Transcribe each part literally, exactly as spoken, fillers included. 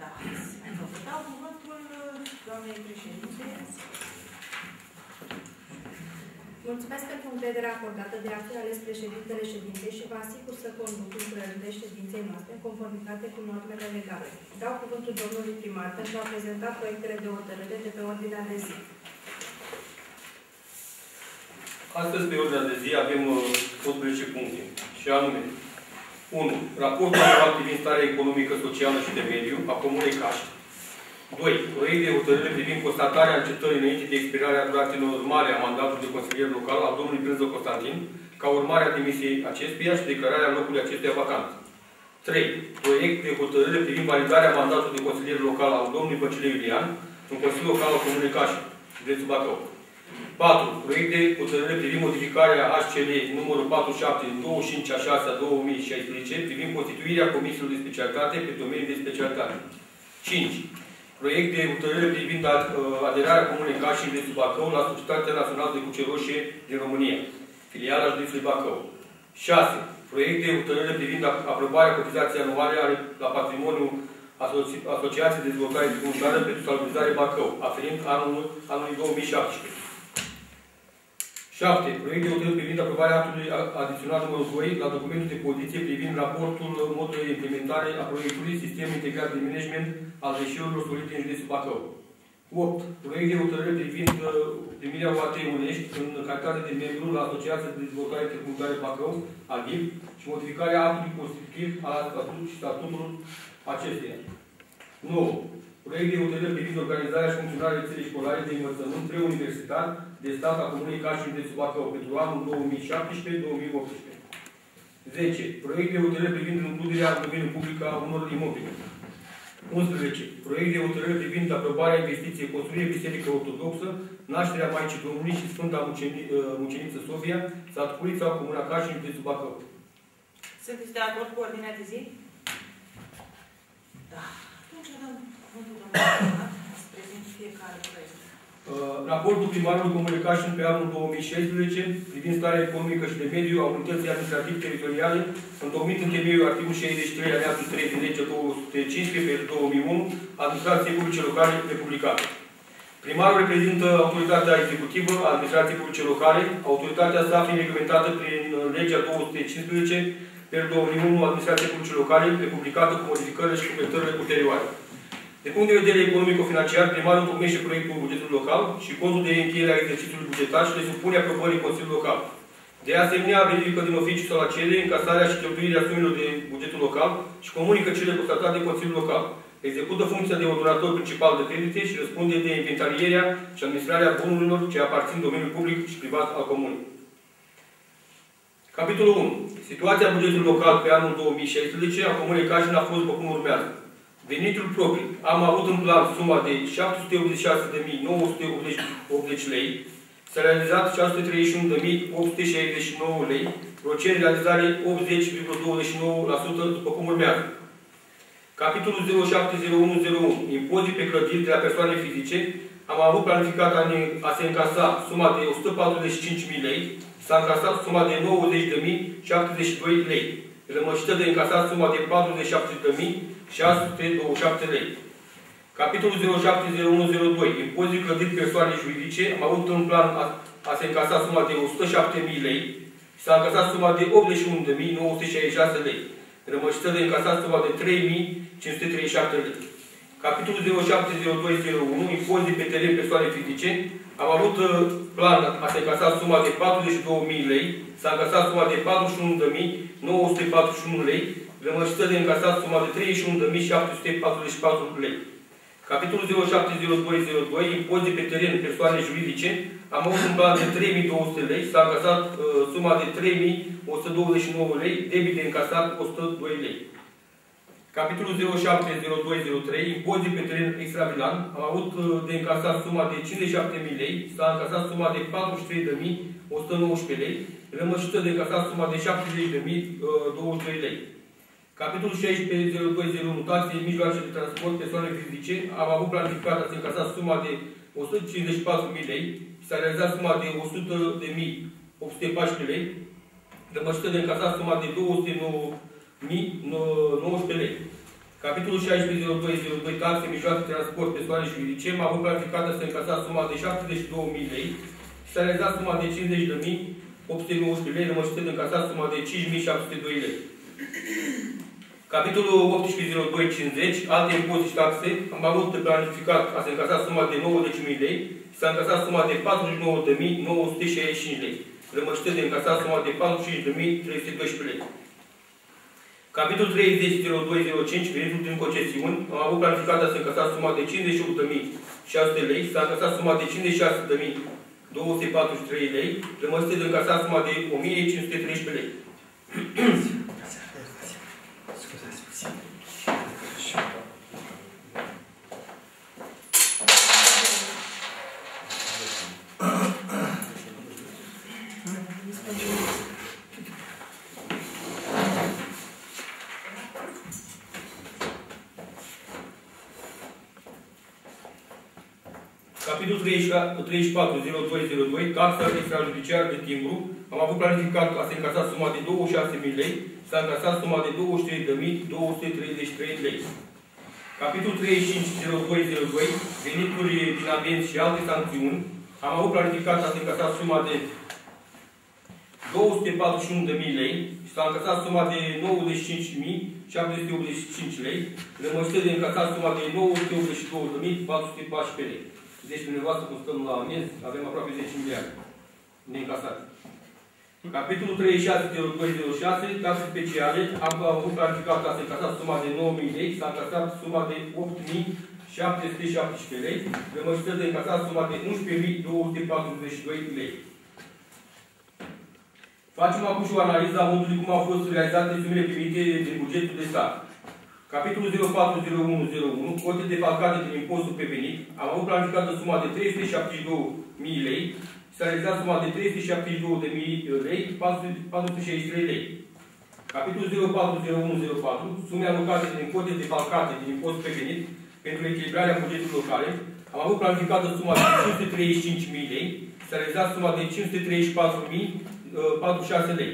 Da. Vă dau cuvântul doamnei președinte. Mulțumesc pentru încrederea acordată de a fi ales președintele ședinței și vă asigur să conduc lucrările ședinței noastre în conformitate cu normele legale. Dau cuvântul domnului primar pentru a prezenta proiectele de hotărâre de pe ordinea de zi. Astăzi, pe ordinea de zi, avem unsprezece puncte, și anume unu. Raportul anual privind starea economică, socială și de mediu a Comunei Caști. doi. Proiect de hotărâre privind constatarea încetării înainte de expirarea durației normale a mandatului de consilier local al domnului Brânză Constantin, ca urmare a demisiei acestuia și declararea locului acestuia vacant. trei. Proiect de hotărâre privind validarea mandatului de consilier local al domnului Băcile Iulian în Consiliul Local al Comunei Caști, județul Bacău. patru. Proiect de hotărâre privind modificarea H C L numărul patruzeci și șapte din douăzeci și cinci a șasea două mii șaisprezece privind constituirea Comisiei de Specialitate pe domenii de specialitate. cinci. Proiect de hotărâre privind aderarea Comunei Caști și județul Bacău la Societatea Națională de Cruce Roșie din România, filiala județului Bacău. șase. Proiect de hotărâre privind aprobarea cotizației anuale la patrimoniul Asociației de Dezvoltare Comunitară pentru Salubrizare Bacău, aferind anul, anului două mii șaptesprezece. șapte. Proiect de hotărâre privind aprobarea actului adițional numărul doi la documentul de poziție privind raportul modului de implementare a proiectului Sistem Integrat de Management al deșeurilor solide în județul Bacău. opt. Proiect de hotărâre privind primirea U A T Unești în calitate de membru la Asociația de Dezvoltare Comunitară Bacău, A D I B, și modificarea actului constitutiv al statutului și statutul acesteia. nouă. Proiect de hotărâre privind organizarea și funcționarea rețelei școlare de învățământ preuniversitar de stat a Comunei Caști și județul Bacău pentru anul două mii șaptesprezece două mii optsprezece. zece. Proiect de hotărâre privind includerea în domeniul public a unor imobile. unsprezece. Proiect de hotărâre privind aprobarea investiției construirii Biserică Ortodoxă, nașterea Maicii Domnului și Sfânta Muceniță Sofia, sat Curița, Comuna Caști și județul Bacău. Sunteți de acord cu ordinea de zi? Da. Atunci dăm cuvântul domnului să prezint fiecare proiect. Raportul primarului Comunei Caști pe anul două mii șaisprezece privind starea economică și de mediu a unității administrativ-teritoriale întocmit în temeiul articolul șaizeci și trei alineatul trei din legea două sute cincisprezece pe două mii unu, administrației publice locale republicane. Primarul reprezintă autoritatea executivă a administrației publice locale, autoritatea sa fiind reglementată prin legea două sute cincisprezece pe două mii unu, administrației publice locale republicată cu modificările și completările ulterioare. De punct de vedere economico-financiar, primarul întocmește proiectul bugetului local și contul de încheiere a exercițiului bugetar și le supune aprobării Consiliului Local. De asemenea, verifică din oficiu sau la cele încasarea și cheltuirea sumelor de bugetul local și comunică cele constatate de Consiliul Local. Execută funcția de ordonator principal de credite și răspunde de inventarierea și administrarea bunurilor ce aparțin domeniului public și privat al comunei. Capitolul unu. Situația bugetului local pe anul două mii șaisprezece a Comunei Caști a fost după cum urmează. Venitul propriu. Am avut în plan suma de șapte sute optzeci și șase de mii nouă sute optzeci lei, s-a realizat șase sute treizeci și unu de mii opt sute șaizeci și nouă lei, procent de realizare optzeci virgulă douăzeci și nouă la sută, după cum urmează. Capitolul zero șapte zero unu zero unu. Impozit pe clădiri de la persoane fizice. Am avut planificat a se încasa suma de o sută patruzeci și cinci de mii lei, s-a încasat suma de nouăzeci de mii șaptezeci și doi lei, rămășită de încasat suma de patruzeci și șapte de mii șase sute douăzeci și șapte lei. Capitolul zero șapte zero unu zero doi. Impozit clădiri persoane juridice. Am avut în plan a, a se încasa suma de o sută șapte de mii lei. S-a încasat suma de optzeci și unu de mii nouă sute șaizeci și șase lei. Rămășită de încasat suma de trei mii cinci sute treizeci și șapte lei. Capitolul zero șapte zero doi zero unu. Impozit pe teren persoane fizice. Am avut plan a se încasa suma de patruzeci și două de mii lei. S-a încasat suma de patruzeci și unu de mii nouă sute patruzeci și unu lei. Rămășită de încasat suma de treizeci și unu de mii șapte sute patruzeci și patru lei. Capitolul zero șapte zero doi zero doi. Impozit pe teren persoane juridice. Am avut un plan de trei mii două sute lei. S-a încasat uh, suma de trei mii o sută douăzeci și nouă lei. Debit de încasat o sută doi lei. Capitolul zero șapte zero doi zero trei. Impozit pe teren extravilan. Am avut uh, de încasat suma de cincizeci și șapte de mii lei. S-a încasat suma de patruzeci și trei de mii o sută nouăsprezece lei. Rămășită de încasat suma de șaptezeci de mii douăzeci și doi lei. Capitolul șaisprezece zero doi zero unu. Taxe, mijloace de transport, persoane fizice. Am avut planificat a se încasa suma de o sută cincizeci și patru de mii lei. S-a realizat suma de o sută de mii opt sute paisprezece lei. Rămășită de încasat suma de două sute nouă mii nouăsprezece lei. Capitolul șaisprezece punct doi punct doi taxe, mijloace, transport, persoane și juridice, m-a avut planificată să încasa suma de șaptezeci și două mii de lei și s-a realizat suma de cincizeci de mii opt sute nouăsprezece lei, rămâștând încasat suma de cinci mii șapte sute doi lei. Capitolul optsprezece punct doi punct cincizeci, alte impozite și taxe, am avut planificat a se încasa suma de nouăzeci de mii lei și s-a încasat suma de patruzeci și nouă de mii nouă sute șaizeci și cinci lei, rămâștând încasat suma de patruzeci și cinci de mii trei sute doisprezece lei. Capitolul treizeci punct doi punct zero cinci, venitul din concesiuni, am avut planificată să încasat suma de cincizeci și opt de mii șase sute lei, s-a încasat suma de cincizeci și șase de mii două sute patruzeci și trei lei, rămâștând încasat suma de o mie cinci sute treisprezece lei. Capitolul treizeci și patru punct zero doi zero doi, taxa extrajudiciară de timbru, am avut planificat a se încasa suma de douăzeci și șase de mii lei, s-a încasat suma de douăzeci și trei de mii două sute treizeci și trei lei. Capitolul treizeci și cinci punct zero doi zero doi, venituri din avenți și alte sancțiuni, am avut planificat a se încasa suma de două sute patruzeci și unu de mii lei și s-a încasat suma de nouăzeci și cinci de mii șapte sute optzeci și cinci lei, rămâștând de încasat suma de nouă sute optzeci și două de mii patru sute paisprezece lei. Deci, dumneavoastră, cum stăm la amenzi, avem aproape zece miliarde neincasate. Capitolul treizeci și șase punct doi punct zero șase, taxe speciale, am avut planificat ca să încasat suma de nouă mii lei, s-a încasat suma de opt mii șapte sute șaptesprezece lei, rămâștând de încasat suma de unsprezece mii două sute patruzeci și doi lei. Facem acum și o analiză a modului cum au fost realizate sumele primite din bugetul de stat. Capitolul zero patru zero unu zero unu, cote defalcate din impostul pe venit, am avut planificată suma de trei sute șaptezeci și două de mii lei, s-a realizat suma de trei sute șaptezeci și două de mii patru sute șaizeci și trei lei. Capitolul zero patru zero unu zero patru, sume alocate din cote defalcate din impostul pe venit pentru echilibrarea bugetului locale, am avut planificată suma de cinci sute treizeci și cinci de mii lei, s-a realizat suma de cinci sute treizeci și patru mii patruzeci și șase lei.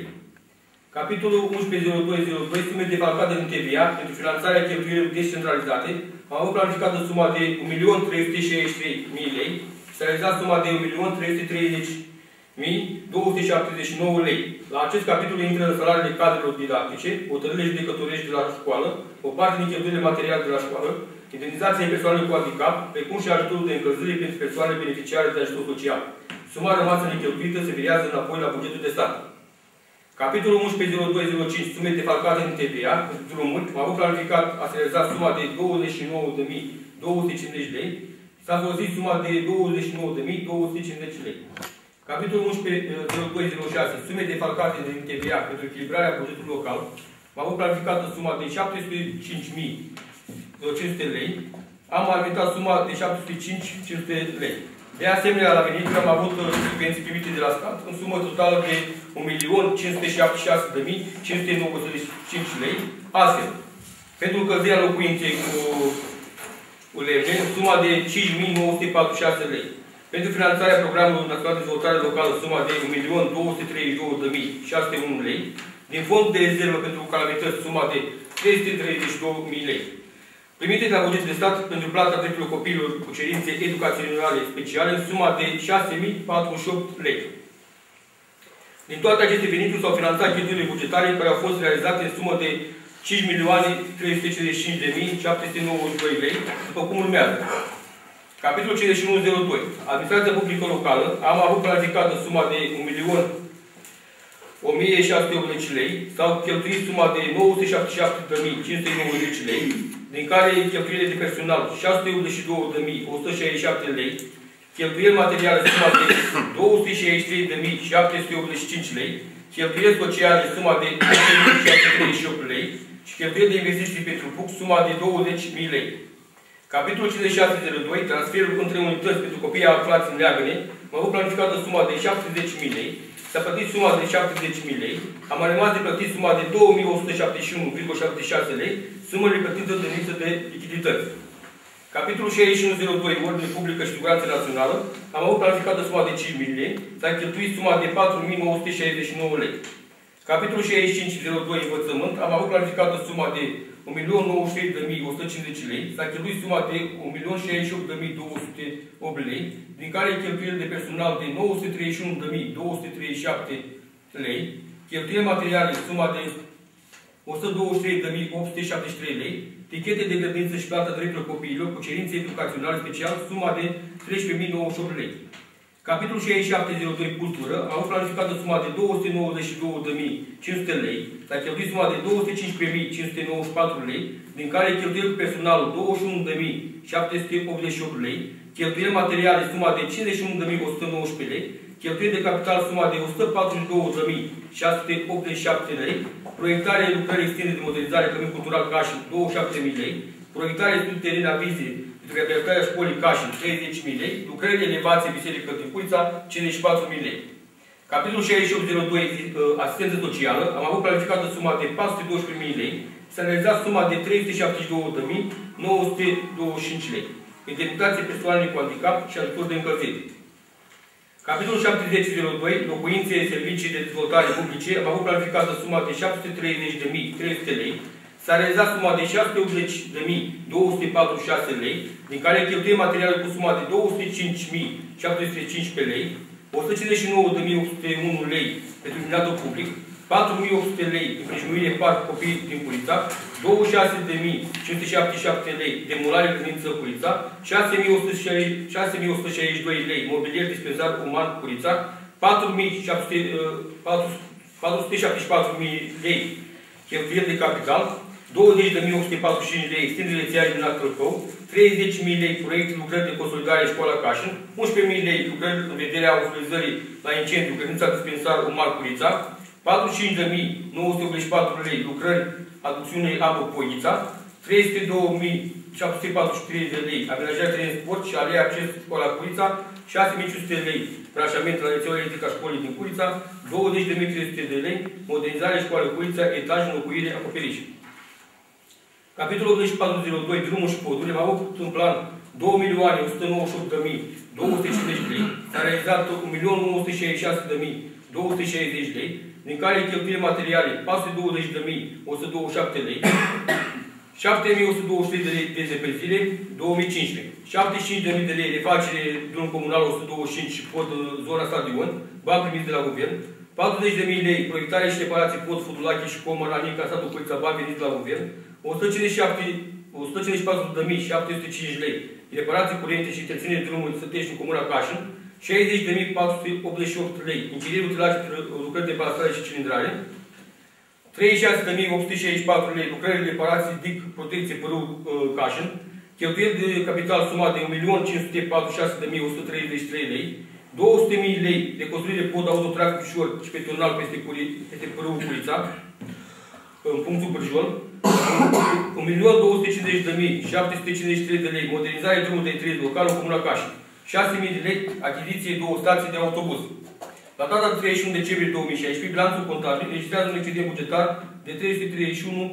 Capitolul unsprezece punct zero doi zero doi, sume defalcate din T V A pentru finanțarea cheltuielilor descentralizate, am avut planificată suma de un milion trei sute șaizeci și trei de mii lei, s-a realizat suma de un milion trei sute treizeci de mii două sute șaptezeci și nouă de lei. La acest capitol intră în salariile cadrelor didactice, hotărârile judecătorești de la școală, o parte din cheltuielile materiale de la școală, indemnizațiile persoanelor cu handicap, precum și ajutorul de încălzire pentru persoanele beneficiare de ajutor social. Suma rămasă necheltuită se viriază înapoi la bugetul de stat. Capitolul unsprezece punct zero doi zero cinci, sume defalcate în T V A, drumuri, am avut planificat a se realiza suma de douăzeci și nouă de mii două sute cincizeci de lei, s-a folosit suma de douăzeci și nouă de mii două sute cincizeci de lei. Capitolul unsprezece punct zero doi zero șase, sume defalcate din T V A pentru echilibrarea bugetului local, am avut planificat suma de șapte sute cinci mii cinci sute lei, am arbitat suma de șapte sute cinci mii cinci sute lei. De asemenea, la venituri am avut subvenții primite de la stat, în sumă totală de un milion cinci sute șaptezeci și șase de mii cinci sute nouăzeci și cinci de lei. Astfel, pentru încălzirea locuinței cu lemne, suma de cinci mii nouă sute patruzeci și șase de lei. Pentru finanțarea programului național de dezvoltare locală, suma de un milion două sute treizeci și două de mii șase sute unu de lei. Din fond de rezervă pentru calamități, suma de trei sute treizeci și două de mii de lei. Primite de la bugetul de stat pentru plata drepturilor copiilor cu cerințe educaționale speciale în suma de șase mii patruzeci și opt de lei. Din toate aceste venituri s-au finanțat cheltuielile bugetare care au fost realizate în sumă de cinci milioane trei sute șaizeci și cinci de mii șapte sute nouăzeci și doi de lei, după cum urmează. Capitolul cinci unu zero doi. Administrația publică locală am avut planificată suma de un milion o mie șase sute optzeci de lei, s-au cheltuit suma de nouă sute șaptezeci și șapte de mii cinci sute nouăzeci de lei, din care cheltuielile de personal șase sute optzeci și două de mii o sută șaizeci și șapte de lei, cheltuieli materiale suma de două sute șaizeci și trei de mii șapte sute optzeci și cinci de lei, cheltuieli sociale suma de trei mii șapte sute treizeci și opt de lei și cheltuieli de investiții pentru P U C suma de douăzeci de mii de lei. Capitolul cinci șase zero doi, transferul între unități pentru copiii aflați în leagăne, am avut planificată suma de șaptezeci de mii de lei, s-a plătit suma de șaptezeci de mii de lei, am rămas de plătit suma de două mii o sută șaptezeci și unu virgulă șaptezeci și șase de lei, sumele plătite în lipsă de lichidități. Capitolul șase unu zero doi, ordine publică și siguranță națională, am avut planificată suma de cinci mii de lei, s-a cheltuit suma de patru mii nouă sute șaizeci și nouă de lei. Capitolul șase cinci zero doi, învățământ, am avut planificată suma de un milion nouăzeci și trei de mii o sută cincizeci lei, s-a cheltuit suma de un milion șaizeci și opt de mii două sute opt lei, din care cheltuieli de personal de nouă sute treizeci și unu de mii două sute treizeci și șapte lei, cheltuieli materiale suma de o sută douăzeci și trei de mii opt sute șaptezeci și trei lei, tichete de grădință și plata drepturilor copiilor cu cerințe educaționale special, suma de treisprezece mii nouăzeci și opt lei. Capitolul șaizeci și șapte zero doi Cultură a avut planificată suma de două sute nouăzeci și două de mii cinci sute lei, s-a cheltuit suma de două sute cincisprezece mii cinci sute nouăzeci și patru lei, din care cheltuieli cu personalul douăzeci și unu de mii șapte sute optzeci și opt lei, cheltuieli materiale suma de cincizeci și unu de mii o sută nouăsprezece lei, cheltuieli de capital suma de o sută patruzeci și două de mii șase sute optzeci și șapte lei, proiectare lucrări extinse de modernizare cămin cultural Cașin douăzeci și șapte de mii lei, proiectare studii teren avize reabilitarea școlii Cașin treizeci de mii lei, lucrări de elevație Biserică Ticuița cincizeci și patru de mii lei. Capitolul șaizeci și opt zero doi Asistență socială, am avut planificată suma de patru sute doisprezece de mii lei, s-a realizat suma de trei sute șaptezeci și două de mii nouă sute douăzeci și cinci lei. Indemnizație persoanele cu handicap și ajutor de încălzire. Capitolul șaptezeci zero doi Locuințe, servicii de dezvoltare publice, am avut planificată suma de șapte sute treizeci de mii trei sute lei, s-a realizat suma de șase sute optzeci de mii două sute patruzeci și șase lei, din care cheltuie materiale cu suma de două sute cinci mii șapte sute cincisprezece lei, o sută cincizeci și nouă de mii opt sute unu lei pentru iluminatul public, patru mii opt sute lei împrejmuire parc copii din Curița, douăzeci și șase de mii cinci sute șaptezeci și șapte lei demolare credință Curița, șase mii o sută șaizeci și doi lei mobilier dispensar uman Curița, patru sute șaptezeci și patru de mii lei cheltuieli de capital, douăzeci de mii opt sute patruzeci și cinci lei extindere rețeai din Crăcău, treizeci de mii lei proiect lucrări de consolidare școala Cașin, unsprezece mii lei lucrări în vederea utilizării la incendiu credința dispensar uman Curița, patruzeci și cinci de mii nouă sute optzeci și patru lei lucrări aducțiunei apă Poița, trei sute două mii șapte sute patruzeci și trei lei amenajarea terenului sport și alea acces școala Curița, șase mii cinci sute lei branșament la rețeaua electrică a școlii din Curița, douăzeci de mii trei sute lei modernizarea școalei Curița, etaj, înlocuire, acoperiș. Capitolul optzeci și patru zero doi Drumul și poduri, am avut în plan două milioane o sută nouăzeci și opt de mii două sute cincizeci lei, s-a realizat un milion nouă sute șaizeci și șase de mii două sute șaizeci lei, din care cheltuieli materiale patru sute douăzeci de mii o sută douăzeci și șapte lei, șapte mii o sută douăzeci și trei de lei de despăzire două mii cincisprezece, șaptezeci și cinci de mii de lei refacere drum comunal o sută douăzeci și cinci și pod zona stadion, bani primiți de la guvern, patruzeci de mii lei proiectare și reparații pod Fudulache și Comă, Ranica, satul Curița, bani veniți de la guvern, o sută cincizeci și patru de mii șapte sute cinci lei reparații curente și interținere drumului Sătești în comuna Cașin, șaizeci de mii patru sute optzeci și opt lei închiriere utilaje lucrări de plasare și cilindrare, treizeci și șase de mii opt sute șaizeci și patru lei lucrări de reparații D I C protecție părul Cașin, cheltuieli de capital suma de un milion cinci sute patruzeci și șase de mii o sută treizeci și trei lei, două sute de mii lei de construire pod autotrafic ușor și peatonal peste, peste părul Curița în punctul Bârjol, un milion două sute cincizeci de mii șapte sute cincizeci și trei lei modernizare drumul de interes local în comuna Cașin, șase mii de lei achiziție două stații de autobuz. La data de treizeci și unu decembrie două mii șaisprezece, bilanțul contabil înregistrează un excedent bugetar de trei sute treizeci și unu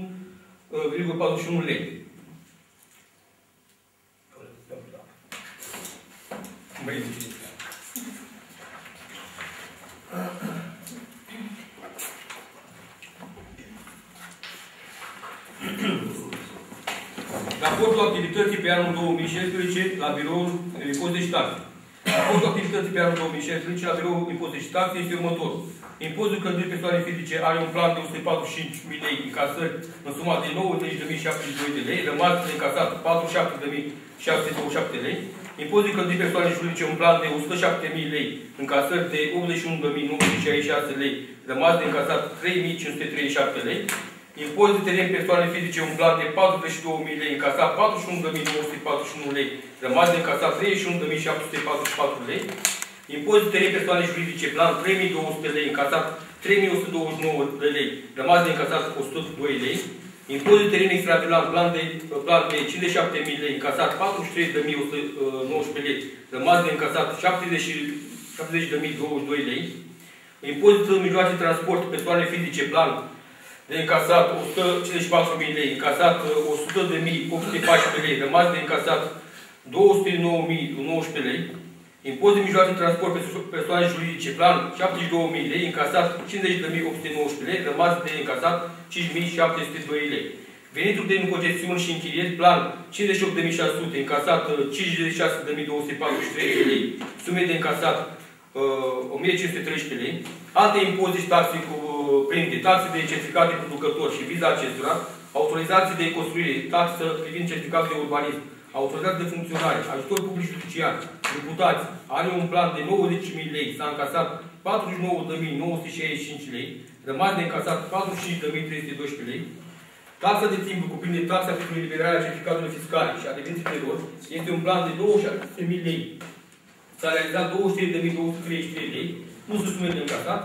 virgulă patruzeci și unu lei. Raportul activității pe anul două mii șaisprezece la biroul impozite și taxe. Raportul activității pe anul două mii șaisprezece la biroul impozite și taxe este următorul. Impozitul călătorii persoane fizice are un plan de o sută patruzeci și cinci de mii lei încasări în suma de nouăzeci de mii șaptezeci și doi de lei, rămas de încasat patruzeci și șapte de mii șapte sute douăzeci și șapte lei. Impozitul călătorii persoane juridice un plan de o sută șapte de mii lei încasări de optzeci și unu de mii nouă sute șaizeci și șase lei, rămas de încasat trei mii cinci sute treizeci și șapte lei. Impozit de teren persoane fizice, un plan de patruzeci și două de mii lei, încasat patruzeci și unu de mii nouă sute patruzeci și unu lei, rămas de încasat treizeci și unu de mii șapte sute patruzeci și patru lei. Impozit de teren persoane juridice, plan trei mii două sute lei, încasat trei mii o sută douăzeci și nouă lei, rămas de încasat o sută doi lei. Impozit de teren extrabilan, plan de, plan de cincizeci și șapte de mii lei, încasat patruzeci și trei de mii o sută nouăsprezece lei, rămas de încasat șaptezeci de mii douăzeci și doi lei. Impozit în mijloace de transport, persoane fizice, plan de încasat o sută cincizeci și patru de mii lei, încasat o sută de mii opt sute paisprezece lei, rămas de încasat două sute nouă mii nouăsprezece lei. Impozit de mijloace de transport pentru persoane juridice, plan șaptezeci și două de mii lei, încasat cincizeci de mii opt sute nouăsprezece lei, rămas de încasat cinci mii șapte sute doi lei. Venituri de concesiuni și închirieri, plan cincizeci și opt de mii șase sute, încasat cincizeci și șase de mii două sute patruzeci și trei lei, sume de încasat o mie cinci sute treisprezece lei, alte impozite și taxe cuprinde, taxe de certificate producător și viza acestora, autorizații de construire, taxă privind certificate de urbanism, autorizații de funcționare, ajutor public judiciar, deputați, are un plan de nouăzeci de mii lei, s-a încasat patruzeci și nouă de mii nouă sute șaizeci și cinci lei, rămas de încasat patruzeci și cinci de mii trei sute doisprezece lei. Taxa de timp cuprinde taxa pentru eliberarea certificatelor fiscale și a devenților lor, este un plan de douăzeci și șase de mii lei. S-a realizat douăzeci și trei de mii două sute treizeci și trei lei, nu sunt sumele de încasat.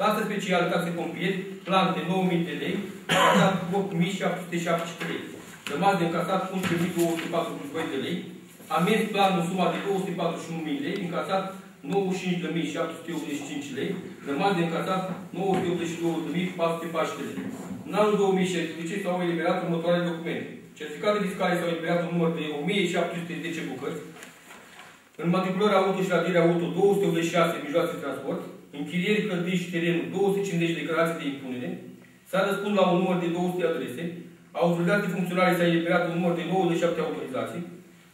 Taxa specială, taxe pompieri, plan de nouă mii de lei, taxa opt mii șapte sute șaptezeci și trei lei. Rămas de încasat unsprezece mii două sute patruzeci și doi de lei. Amenzi plan în suma de două sute patruzeci și unu de mii lei, încasat nouăzeci și cinci de mii șapte sute optzeci și cinci lei, rămas de încasat nouă sute optzeci și două de mii patru sute patruzeci lei. În anul două mii șaisprezece s-au eliberat următoarele documente. Certificate fiscale s-au eliberat un număr de o mie șapte sute zece bucăți, în matriculare auto și radiere auto două sute optzeci și șase mijloace de transport, închirieri clădiri și terenul două sute cincizeci declarații de impunere, s-a răspuns la un număr de două sute adrese, autorizații funcționale s-a eliberat un număr de nouăzeci și șapte autorizații,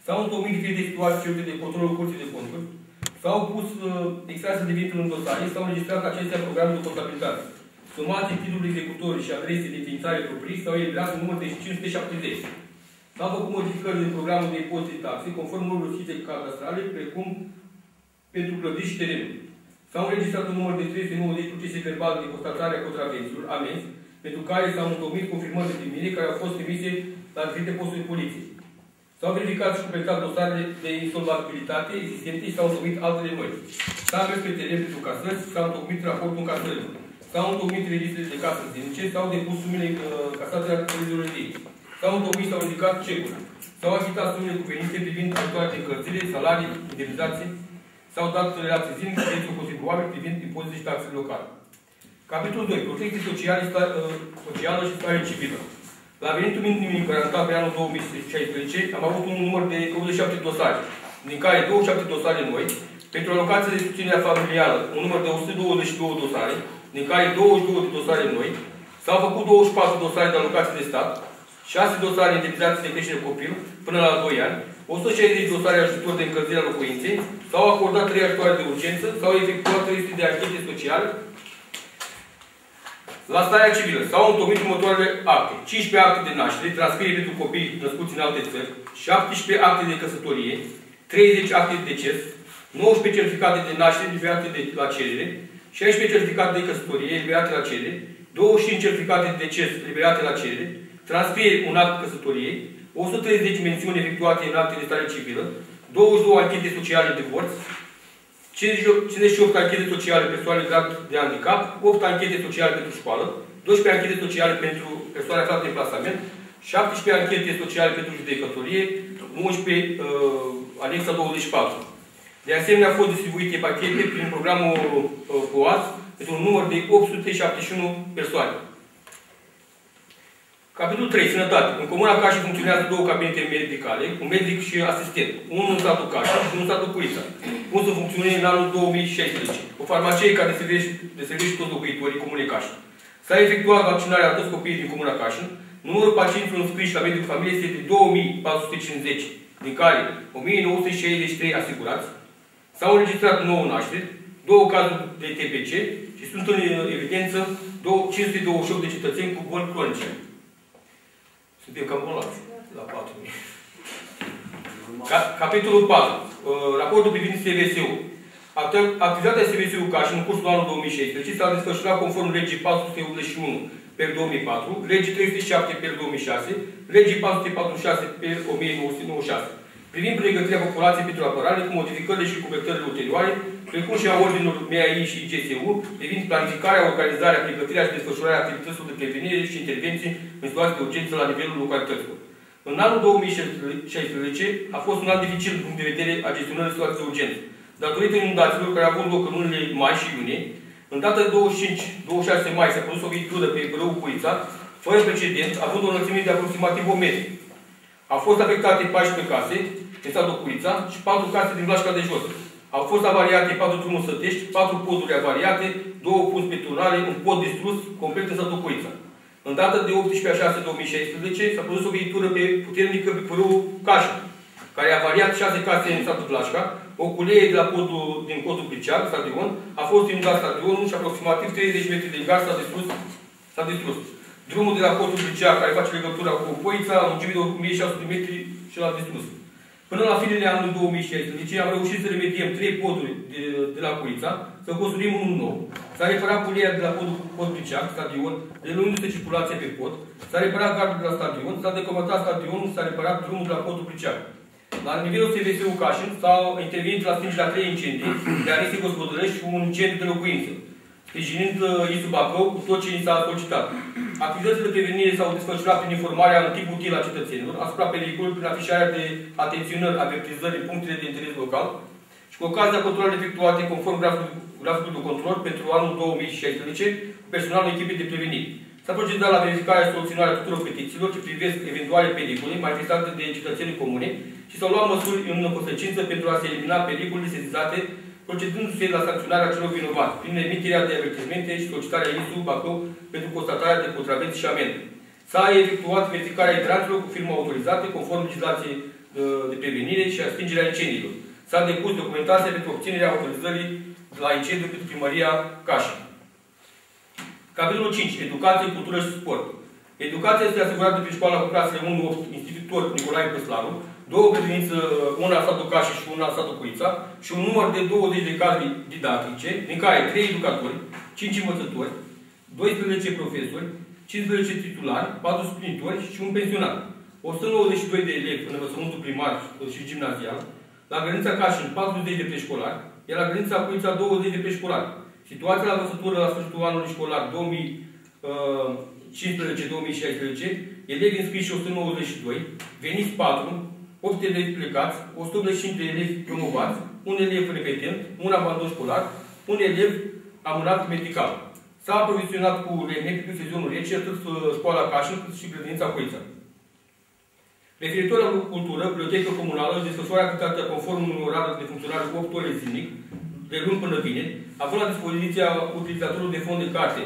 s-au întocmit fie de situații cerute de controlul Curții de Conturi, s-au pus extrase de venituri în dosare, s-au înregistrat acestea în programul de contabilitate. Sumații, titluri executorii și adrese de ființare proprii s-au eliberat un număr de cinci sute șaptezeci. S-au făcut modificări în programul de impozite și taxe, conform noilor schite cadastrale, precum pentru clădiri și terenul. S-au înregistrat un număr de trei sute nouăzeci procese verbale de constatare a contravenților, amenzi, pentru care s-au întocmit confirmări de primire care au fost trimise la diferite posturi de poliție. S-au verificat și completat dosarele de insolvabilitate existente și s-au întocmit altele noi. S-a mers pe teren pentru casări, s-a întocmit raportul în casărilor. S-au întocmit registrele de casă zilnice, s-au depus sumele casate la clădirilor ei. S-au întocmit, s-au ridicat cecuri. S-au achitat sumele cuvenite privind ajutoare de încălțire, salarii, indemnizații. S-au dat relații zilnice cu prețul contribuabil privind impozite și taxe locale. Capitolul doi. Protecție socială și stare civilă. La venitul minim garantat pe anul două mii șaisprezece am avut un număr de douăzeci și șapte dosare, din care douăzeci și șapte dosare noi, pentru alocație de susținere familială, un număr de o sută douăzeci și doi dosare, din care douăzeci și doi de dosare noi, s-au făcut douăzeci și patru dosare de alocații de stat, șase dosare indemnizații de creștere copil până la doi ani, o sută șaizeci dosare ajutor de încălzire a locuinței, s-au acordat trei ajutoare de urgență, s-au efectuat trei sute de anchete sociale. La starea civilă s-au întocmit următoarele acte: cincisprezece acte de naștere, transferire pentru copii născuți în alte țări, șaptesprezece acte de căsătorie, treizeci acte de deces, nouăsprezece certificate de naștere diferite de la cerere, șaisprezece certificate de căsătorie eliberate la cerere, douăzeci și cinci certificate de deces eliberate la cerere, transferire un act de căsătorie, o sută treizeci mențiuni efectuate în acte de stare civilă, douăzeci și două anchete sociale de divorț, cincizeci și opt anchete sociale persoane grad de handicap, opt anchete sociale pentru școală, doisprezece anchete sociale pentru persoane aflate în plasament, șaptesprezece anchete sociale pentru judecătorie, unsprezece uh, anexa douăzeci și patru. De asemenea, au fost distribuite pachete prin programul POAS pentru un număr de opt sute șaptezeci și unu persoane. Capitolul trei. Sănătate. În comuna Cașii funcționează două cabinete medicale, un medic și asistent, unul în satul Cașii și unul în satul Curița, pus în funcțiune în anul două mii șaisprezece. O farmacie care deservește toți locuitorii comunei Cașii. S-a efectuat vaccinarea a toți copiii din comuna Cașii. Numărul pacienților înscriși la medicul familie este de două mii patru sute cincizeci, din care o mie nouă sute șaizeci și trei asigurați. S-au înregistrat nouă nașteri, două cazuri de T B C și sunt în evidență cinci sute douăzeci și opt de cetățeni cu boli cronice. Suntem cam bolați la patru mii. Ca, capitolul patru. Raportul privind S V S-ul. Activitatea S V S-ului Cașin în cursul anului două mii șaisprezece s-a desfășurat conform legii patru sute optzeci și unu pe două mii patru, legii trei sute șapte pe două mii șase, legii patru sute patruzeci și șase pe o mie nouă sute nouăzeci și șase. Privind pregătirea populației pentru apărare cu modificările și corectările ulterioare, precum și a ordinelor M A I și G S U, privind planificarea, organizarea, pregătirea și desfășurarea activităților de prevenire și intervenții în situații de urgență la nivelul localităților. În anul două mii șaisprezece a fost un an dificil din punct de vedere a gestionării situației de urgență, datorită inundațiilor care au avut loc în lunile mai și iunie. În data de douăzeci și cinci douăzeci și șase mai s-a produs o viitură pe Brău Cuița, fără precedent, având o înălțime de aproximativ o metru. Au fost afectate paisprezece case din satul Curița și patru case din Vlașca de Jos. Au fost avariate patru drumuri sătești, patru poduri avariate, două punți petonale, un pod distrus, complet în satul Curița. În data de optsprezece șase două mii șaisprezece s-a produs o viitură pe puternică pe pârâul Cașca, care a variat șase case în satul Plașca, o culeie de la podul, din podul Briceag, stadion, a fost inundat stadionul și aproximativ treizeci de metri de gaz s-a distrus. distrus. Drumul de la podul Briceag, care face legătura cu Poița, a lungime de o mie șase sute de metri și l-a distrus. Până la finele anului două mii șaisprezece am reușit să remediem trei poduri de, de la Cuița, să construim unul nou. S-a reparat culeia de la podul pod Briceag, stadion, relunându-se circulația pe pod, s-a reparat gardul de la stadion, s-a decomatat stadionul, s-a reparat drumul de la podul Briceag. La nivelul S V S-ul Cașin s-au intervenit la stângi la trei incendii de arise gospodărești cu un incendiu de locuință, sprijinind I S U Bacău cu tot ce i s-a solicitat. Activitățile de prevenire s-au desfășurat prin informarea în timp util a cetățenilor, asupra pericolului prin afișarea de atenționări, avertizări în punctele de interes local și cu ocazia controlelor efectuate conform graficului de control pentru anul două mii șaisprezece cu personalul echipei de prevenire. S-a procedat la verificarea și soluționarea tuturor petițiilor ce privesc eventuale pericole manifestate de cetățenii comune și s-au luat măsuri în consecință pentru a se elimina pericolele sesizate, procedându-se la sancționarea celor vinovați, prin emiterea de avertismente și solicitarea I S U Bacău pentru constatarea de contravenți și amendă. S-a efectuat verificarea hidranților cu firme autorizate, conform legislației de prevenire și astingerea incendiilor. S-a depus documentația pentru obținerea autorizării la incendiu pentru primăria Cașin. Capitolul cinci. Educație, cultură și sport. Educația este asigurată prin școala cu clasele unu opt, Institutor Nicolae Păslaru, două grădinițe, una la satul Cașin și una la satul Cuița, și un număr de douăzeci de cadre didactice, din care trei educatori, cinci învățători, doisprezece profesori, cincisprezece titulari, patru suplinitori și un pensionar. o sută nouăzeci și doi de elevi în învățământul primar și gimnazial, la grădinița Cașin patruzeci de preșcolari, iar la grădinița Cuița douăzeci de preșcolari. Situația la învățătură la sfârșitul anului școlar două mii cincisprezece două mii șaisprezece, elevi înscriși o sută nouăzeci și doi, veniți patru, opt elevi plecați, o sută optzeci și cinci de elevi promovați, un elev repetent, un abandon școlar, un elev amânat medical. S-a aprovisionat cu lemne pentru sezonul rece, atât școala Cașin cât și grădinița Cuița. Referitor la cultură, biblioteca comunală își desfășoară activitatea conform unui orar de funcționare cu opt ore zilnic, de luni până vineri, având la dispoziția utilizatorului de fond de carte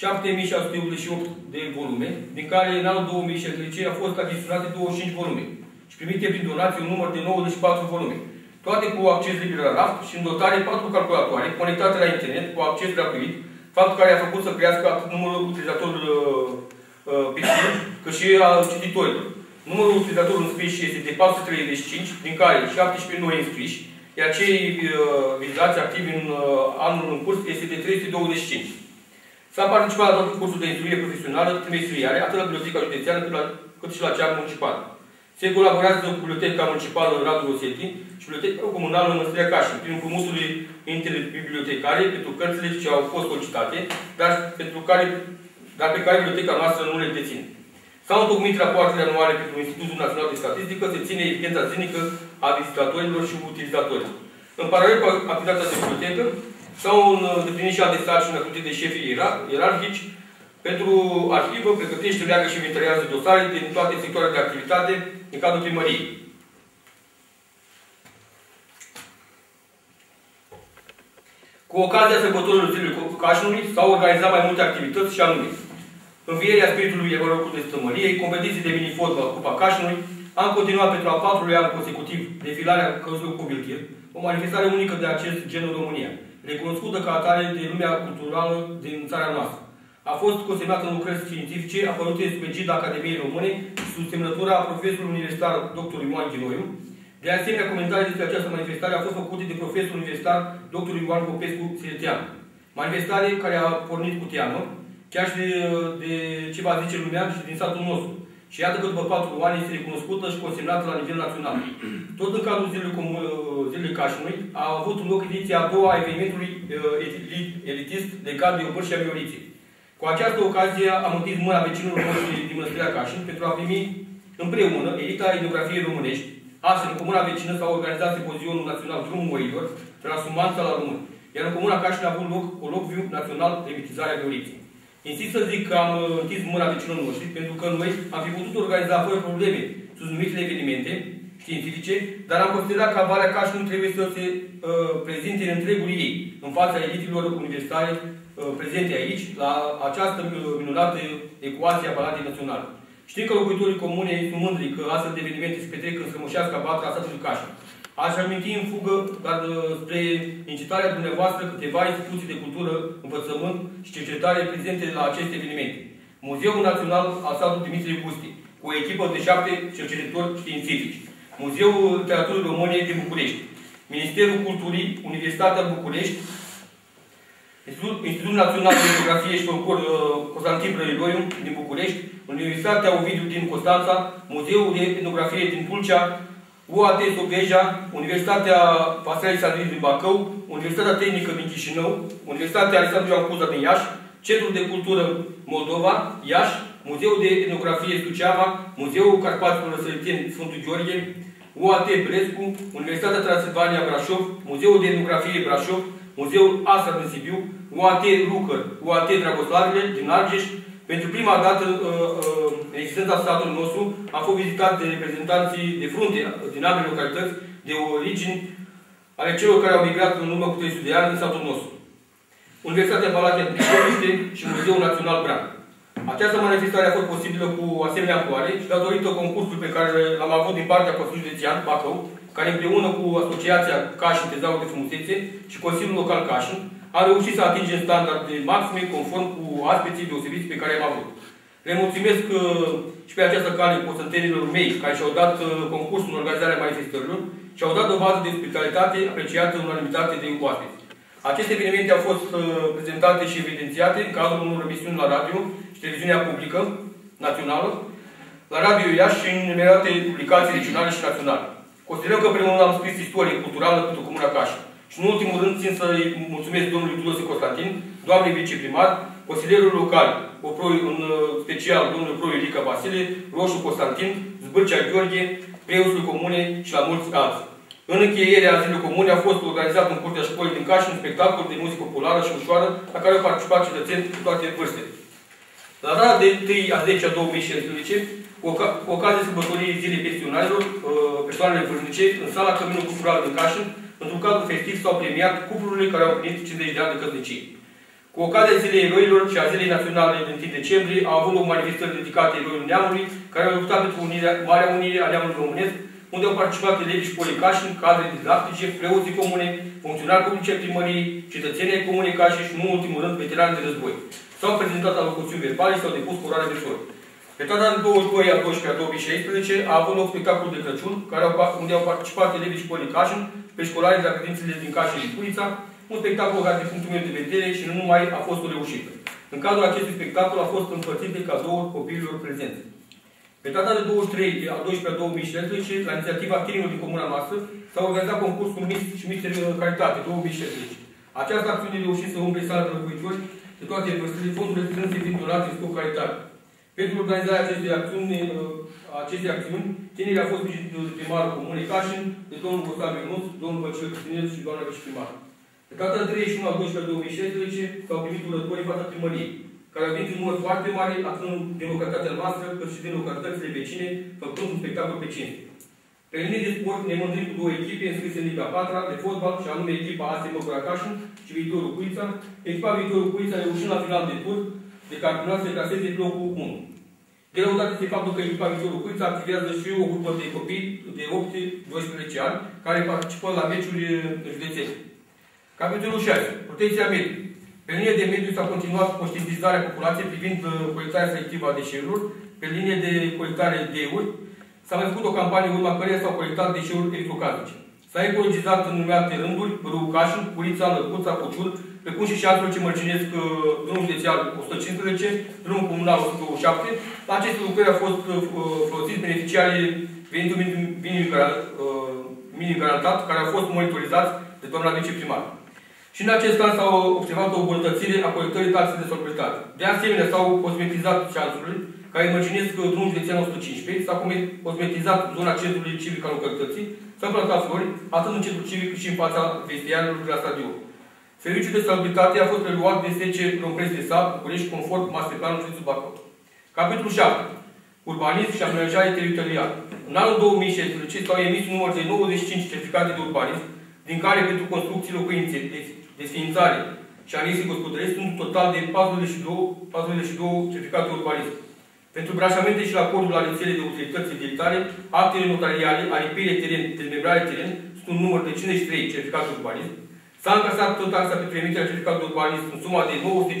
șapte mii șase sute optzeci și opt de volume, din care în anul două mii șaisprezece au fost achiziționate douăzeci și cinci volume și primite prin donație un număr de nouăzeci și patru volume, toate cu acces liber la raft și în dotare patru calculatoare conectate la internet cu acces gratuit, faptul care a făcut să crească atât numărul utilizatorilor picturi, cât și al cititorilor. Numărul utilizatorilor înscriși este de patru sute treizeci și cinci, din care șaptesprezece noi înscriși, iar cei vizați activi în anul în curs este de trei sute douăzeci și cinci. S-a participat la toate cursul de instruire profesională trimestriare, atât la biblioteca județeană cât, la, cât și la cea municipală. Se colaborează cu biblioteca municipală în Radu Osetin și biblioteca comunală în Mănăstirea Cașin, prin împrumuturile interbibliotecare pentru cărțile ce au fost solicitate, dar, pentru care, dar pe care biblioteca noastră nu le deține. S-au întocmit rapoartele anuale pentru Institutul Național de Statistică, se ține evidența zilnică a vizitatorilor și utilizatorilor. În paralel cu activitatea de bibliotecă, s-au îndeplinit și alte sarcini în activitate de șefii ierarhici pentru arhivă, pregătește, leagă și inventariază dosare din toate sectoarele de activitate în cadrul primăriei. Cu ocazia sărbătorilor zilei Cașinului s-au organizat mai multe activități și anume învierea spiritului Evărăcului de Stămăriei, competiții de mini-fotbal Cupa Cașinului, am continuat pentru a patrulea an consecutiv defilarea Căzului Cubilchir, o manifestare unică de acest gen în România, recunoscută ca atare de lumea culturală din țara noastră. A fost consemnată în lucrări științifice, apărute sub egida Academiei Române, sub semnătura profesorului universitar doctor Ioan Ghinoiu. De asemenea, comentarii despre această manifestare au fost făcute de profesorul universitar doctor Ioan Popescu Siretean. Manifestare care a pornit cu teamă, chiar și de, de ce va zice lumea și din satul nostru. Și iată că după patru ani este recunoscută și consemnată la nivel național. Tot în cadrul Zilei Cașinului a avut loc ediția a doua a evenimentului elitist legat de obor și amioriții. Cu această ocazie am întins mâna vecinilor noștri din Mănăstirea Cașin pentru a primi împreună elita etnografiei românești. Astfel, în comuna vecină s-a organizat Simpozionul Național Drumul Moilor, Transumanța la Român, iar în comuna Cașin a avut loc Colocviu Național de Emitizare a Amioriții. Insist să zic că am întins mâna vecinilor noștri, pentru că noi am fi putut organiza fără probleme sus numitele evenimente și științifice, dar am considerat că Valea Caș nu trebuie să se uh, prezinte în întregul ei, în fața elitilor universitare uh, prezente aici, la această minunată ecuație a Baladei Naționale. Știm că locuitorii comunei sunt mândri că astfel de evenimente se petrec în strămoșească batra a satului Cașa. Aș aminti în fugă, dar spre incitarea dumneavoastră, câteva instituții de cultură, învățământ și cercetare prezente la aceste evenimente. Muzeul Național al satului Dimitrie Gusti, cu o echipă de șapte cercetători științifici. Muzeul Teatrului României din București. Ministerul Culturii, Universitatea București, Institutul Național de Geografie și Folclor Constantin Brăiloiu din București, Universitatea Ovidiu din Constanța, Muzeul de Etnografie din Tulcea, U A T Soveja, Universitatea Vasile Sandrin din Bacău, Universitatea Tehnică din Chișinău, Universitatea Alexandru Ioan Cuza din Iași, Centrul de Cultură Moldova, Iași, Muzeul de Etnografie Suceava, Muzeul Carpaților Răsăriteni Sfântul Gheorghe, U A T Brescu, Universitatea Transilvania Brașov, Muzeul de Etnografie Brașov, Muzeul Astra din Sibiu, U A T Lucăr, U A T Dragoslavile din Argeș. Pentru prima dată în existența statului nostru a fost vizitat de reprezentanții de frunte din ambele localități de origini ale celor care au migrat în urmă cu trei sute de ani în statul nostru. Universitatea Baladea București și Muzeul Național Bran. Această manifestare a fost posibilă cu asemenea amploare și datorită concursului pe care l-am avut din partea Consiliului Județean Bacău, care împreună cu Asociația Cașin Tezaurul de Frumusețe și Consiliul Local Cașin a reușit să atingem standarde maxime conform cu aspeții deosebiți pe care am avut. Le mulțumesc și pe această cale consătenilor mei care și-au dat concursul în organizarea manifestărilor și au dat dovadă de spiritualitate apreciată în unanimitate de oaspeți. Aceste evenimente au fost prezentate și evidențiate în cadrul unor emisiuni la radio și televiziunea publică națională, la Radio Iași și în numeroase publicații regionale și naționale. Considerăm că împreună am scris istorie culturală pentru Comuna Cașa. Și în ultimul rând țin să-i mulțumesc domnului Tudose Constantin, doamnei viceprimar, consilierul local, în special domnul Proiu Ilica Vasile, Roșu Constantin, Zbârcea Gheorghe, preoțul comunei și la mulți alții. În încheierea zilei comune a fost organizat în curtea școlii din Caș un spectacol de muzică populară și ușoară la care au participat cetățeni cu toate vârstele. La data de întâi a zecea două mii șaisprezece, cu ocazia sărbătoriei zilei pensionarilor, persoanele vârstnice, în sala Căminul Cultural din Caș, într-un cadru festiv s-au premiat cuplurile care au împlinit cincizeci de ani de căsnicie. Cu ocazia Zilei Eroilor și a Zilei Naționale din trei decembrie au avut loc manifestări dedicate eroilor neamului, care au luptat pentru unirea, Marea Unire a neamului românesc, unde au participat elevii școlii Cașin, cadre didactice, preoții comune, funcționari publice ai primăriei, cetățenii ai comunei Cașin și, nu în ultimul rând, veterani de război. S-au prezentat alocuțiuni verbale și s-au depus coroane de flori. Pe data de douăzeci și doi a doisprezecea două mii șaisprezece a avut loc spectacolul de Crăciun, care au, unde au participat elevii școlii Cașin, preșcolarii de la credințele din Cașin și Puița, un spectacol care, din punctul meu de vedere, și nu numai, a fost o reușită. În cadrul acestui spectacol a fost împărțit de cadouri copiilor prezenți. Pe data de douăzeci și trei a douăsprezecea două mii șaisprezece, la inițiativa tinerilor din comuna noastră, s-a organizat concursul Miss și Mister Caritate două mii șaisprezece. Această acțiune reușit să umple sala de locuitori de toate vârstele, fondurile strânse din donații scop caritate. Pentru organizarea acestei acțiuni, aceste acțiuni, tinerii au fost vizitul primarul comunei Cașin, de domnul Gostan Ionuț, domnul Băcel Cristinel și doamna viceprimar. Pe data de treizeci și unu a doisprezecea două mii șaisprezece s-au primit urători în fața primăriei, care au venit în număr foarte mare, atât din localitatea noastră, cât și din localitățile vecine, făcând un spectacol pe cinste. Pe linie de sport ne mândrim cu două echipe înscrise în Liga a patra de fotbal, și anume echipa A S M Măgura Cașin și Viitorul Cuița, echipa Viitorul Cuița reușind la final de tur de campionat să claseze locul unu. De răutate este faptul că echipa Viitorul Cuița activează și o grupă de copii de opt doisprezece ani care participă la meciuri județene. Capitolul șase. Protecția mediului. Pe linie de mediu s-a continuat conștientizarea populației privind colectarea selectivă a deșeurilor, pe linie de colectare de euri, s-a mai făcut o campanie în urma căreia s-au colectat deșeuri electrocasnice. S-a ecologizat în numeroase rânduri râul Cașin, Curița, Lăcuța, Pociul, precum și șansele ce mărcinesc drumul județean o sută cincisprezece, drumul comunal o sută douăzeci și șapte. La aceste lucrări au fost folosiți beneficiarii venitului minim garantat, care au fost monitorizați de doamna viceprimar. Și în acest an s-au observat o îmbunătățire a colectării taxei de solidaritate. De asemenea, s-au cosmetizat șansurile care mărcinesc drumul județean o sută cincisprezece, s-a cosmetizat zona centrului civic al localității, s-au plantat flori, atât în centrul civic cât și în fața vestianilor de la stadion. Serviciul de salubritate a fost preluat de S C Rompresc de Sat, București, conform masterplanului județul Bacău. Capitolul șapte. Urbanism și amenajare teritorială. În anul două mii șaisprezece s-au emis un număr de nouăzeci și cinci certificate de urbanism, din care pentru construcții, locuințe, desființare și anexe gospodărești sunt un total de patruzeci și doi, patruzeci și doi certificate de urbanism. Pentru brașamente și la cordul la rețele de utilități utilitare, actele notariale, aripire teren, dezmembrare teren, sunt un număr de cincizeci și trei certificate de urbanism. S-a încasat tot taxa pentru emiterea certificatelor de urbanism în suma de nouă sute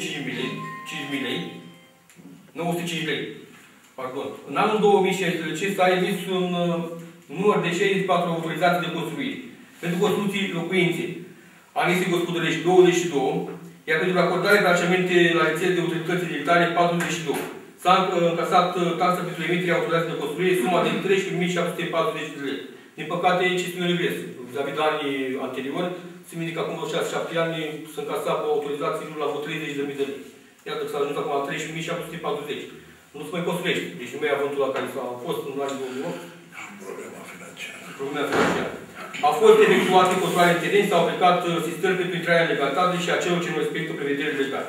cinci lei. Pardon. În anul două mii șaisprezece s-a emis un uh, număr de șaizeci și patru autorizații de construire. Pentru construcții locuințe, anexe gospodărești douăzeci și doi, iar pentru acordarea de brașamente la rețele de utilități utilitare patruzeci și doi. S-a încasat taxa pentru emiterea autorizației de construire, suma de treisprezece mii șapte sute patruzeci de lei. Din păcate, aici este un regres. Vis-a-vis de anii anteriori, se indică acum șase șapte ani, se încasa pe autorizații la treizeci de mii de lei. Iată că s-a ajuns acum la treisprezece mii șapte sute patruzeci. Nu se mai construiește. Deci nu mai e avântul la care s-a fost în anii două mii opt. Problema financiară. Problema financiară. A fost efectuată controlare în teren, s-au aplicat sistări pentru intrarea în legalitate și a celor ce nu respectă prevederile legale.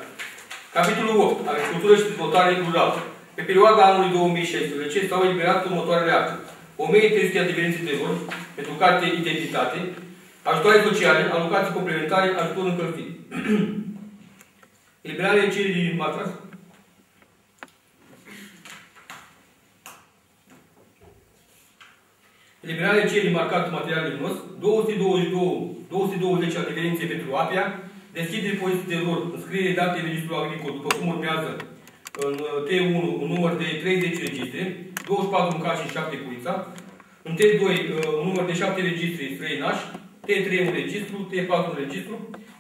Capitolul opt. Agricultură și dezvoltare rurală. Pe perioada anului două mii șaisprezece s-au eliberat următoarele acte: o mie trei sute de adeverințe de vot pentru carte identitate, ajutoare sociale, alocații complementare, ajutor încălzit. Eliberarea cererii din matras. Eliberarea cererii marcată material lumos, două sute douăzeci și doi, două sute douăzeci adeverințe pentru APIA, deschidere poziții de erori, înscriere date în registrul agricol, după cum urmează în T unu un număr de treizeci registre, douăzeci și patru în Caș și șapte Cuița, în T doi un număr de șapte registre străinași, T trei un registru, T patru un registru,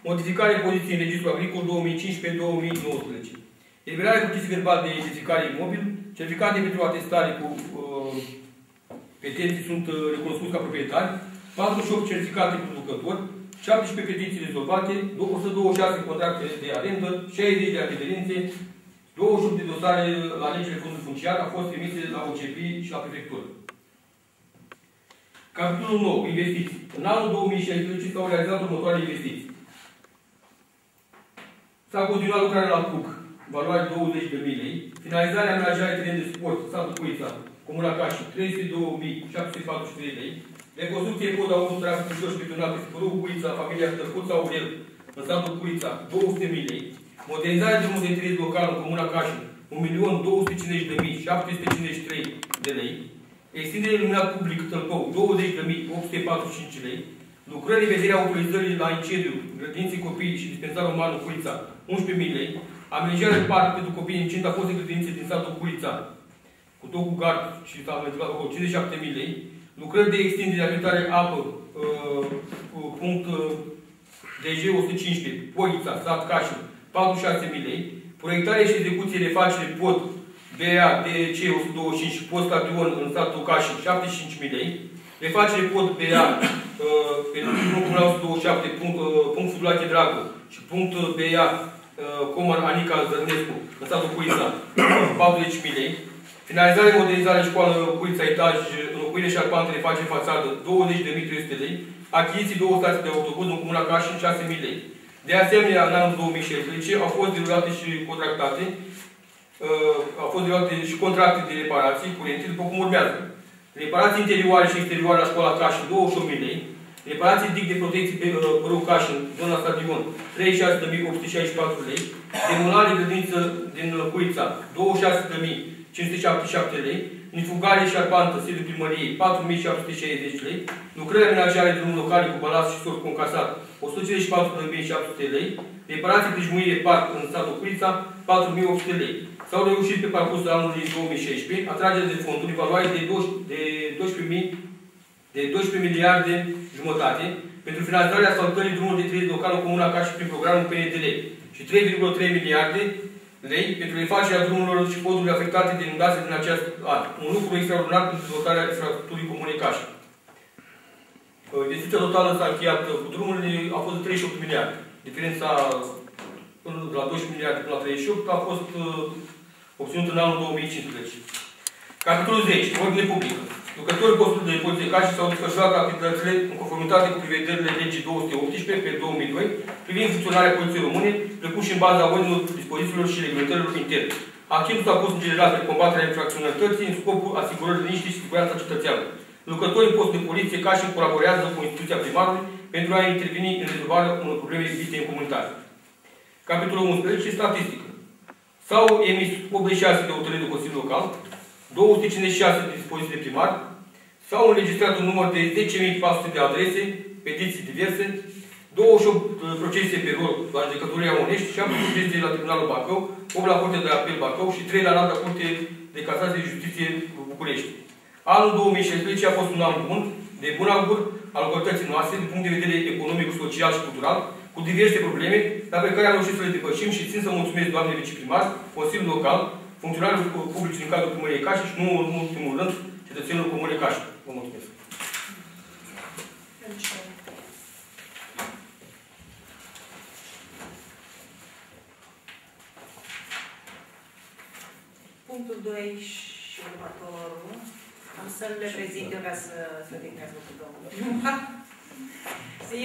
modificare poziției în registrul agricol două mii cincisprezece două mii nouăsprezece. Eliberarea cutii verbal de identificare imobil, certificate pentru atestare cu uh, petenții sunt recunoscuți ca proprietari, patruzeci și opt certificate producători, șaptesprezece petiții rezolvate, două sute douăzeci și șase contracte de arendă, șaizeci de adeverințe, douăzeci și opt de dosare la legile fondului funciar au fost trimise la O C P și la prefectură. Capitolul nouă. Investiții. În anul două mii șaisprezece s-au realizat următoarele investiții. S-a continuat lucrarea la P U C, valoare douăzeci de mii lei, finalizarea amenajării teren de sport, satul Cuița, Comuna Caș, treizeci și două mii șapte sute patruzeci și trei lei, reconstrucție poda unul trafic și joși pietonal pe Spărul Cuița, familia Stărcuța Aurel, în satul Cuița, două sute de mii lei, modernizarea drumului de interes local în Comuna Caș, un milion două sute cincizeci de mii șapte sute cincizeci și trei de lei, extindere luminat public Tălcău, douăzeci de mii opt sute patruzeci și cinci lei, lucrări în vederea autorizării la incendiu, grădinții copiii și dispensar uman în Cuița, unsprezece mii lei, amenajarea de parc pentru copii în cinta fostei grădinițe din satul Cuița, cu tot cu gard și s-a menționat acolo, cincizeci și șapte mii lei, lucrări de extindere, alimentare, apă, uh, punct uh, D G o sută cincisprezece, Poița, sat Cașul, patruzeci și șase mii lei, proiectare și execuție, refacere, pod, B A, D C o sută douăzeci și cinci, pod stadion în satul Cașul, șaptezeci și cinci mii lei, refacere, pod, B A, uh, pentru punctul o sută douăzeci și șapte, punct, uh, punct Fudulache Dracu și punct B A, uh, Comar Anica Zărnescu, în satul Poița, patruzeci de mii lei, finalizare, modernizare, școală, Cuița, etaj, înlocuire și arpante, refacere fațadă, douăzeci de mii trei sute lei, achiziții două stații de autobuz în Comuna Caș, șase mii lei. De asemenea, în anul două mii șaisprezece au fost derulate și contractate, uh, au fost derulate și contracte de reparații curente, după cum urmează. Reparații interioare și exterioare la școala Caș, douăzeci și opt de mii lei, reparații dig de protecție pe uh, Părul Caș, în zona stadion, treizeci și șase de mii opt sute șaizeci și patru lei, demolare grădiniță din Cuița, douăzeci și șase de mii cinci sute șaptezeci și șapte lei, nifugare și arpantă, sediul primăriei, patru mii șapte sute șaizeci lei, lucrări amenajare de drumuri locale cu balas și sort concasat, o sută cincizeci și patru de mii șapte sute lei, reparații prejmuire parc în satul Cuița, patru mii opt sute lei. S-au reușit pe parcursul anului două mii șaisprezece atragerea de fonduri valoare de douăsprezece miliarde jumătate pentru finanțarea asfaltării drumului de interes local în Comuna Caș prin programul P N D L și trei virgulă trei miliarde lei pentru refacerea drumurilor și podurilor afectate de inundații din acest an. Un lucru extraordinar pentru dezvoltarea infrastructurii Comunei Caș. Investiția totală s-a încheiat cu drumurile, a fost de treizeci și opt miliarde. Diferența până la doisprezece miliarde până la treizeci și opt a fost uh, obținută în anul două mii cincisprezece. Capitolul zece. Ordine publică. Lucrătorii postului de poliție Caș s-au desfășurat activitățile în conformitate cu prevederile legii două sute optsprezece pe două mii doi privind funcționarea poliției române, precum și în baza ordinilor, dispozițiilor și reglementărilor interne. Accentul s-a pus în general pe combaterea infracționalității în scopul asigurării liniștii și siguranța cetățeanului. Lucrătorii în post de poliție ca și colaborează cu instituția primarului pentru a interveni în rezolvarea unor probleme existente în comunitate. Capitolul unsprezece. Statistică. S-au emis optzeci și șase de hotărâri de Consiliu Local, două sute cincizeci și șase de dispoziții de primar, s-au înregistrat un număr de zece mii patru sute de adrese, petiții diverse, douăzeci și opt procese pe rol la Judecătoria Onești, șapte procese la Tribunalul Bacău, opt la Curtea de Apel Bacău și trei la Înalta Curte de Casație de Justiție București. Anul două mii șaisprezece a fost un an bun, de bun augur al localității noastre, din punct de vedere economic, social și cultural, cu diverse probleme, dar pe care am reușit să le depășim și țin să mulțumesc doamnei viceprimar, Consiliul Local, funcționarilor publici din cadrul Primăriei Cașin și, nu în ultimul rând, cetățenilor Comunei Cașin. Vă mulțumesc! Punctul doi și următorul. Am să le prezint eu ca să se vindească cu domnul.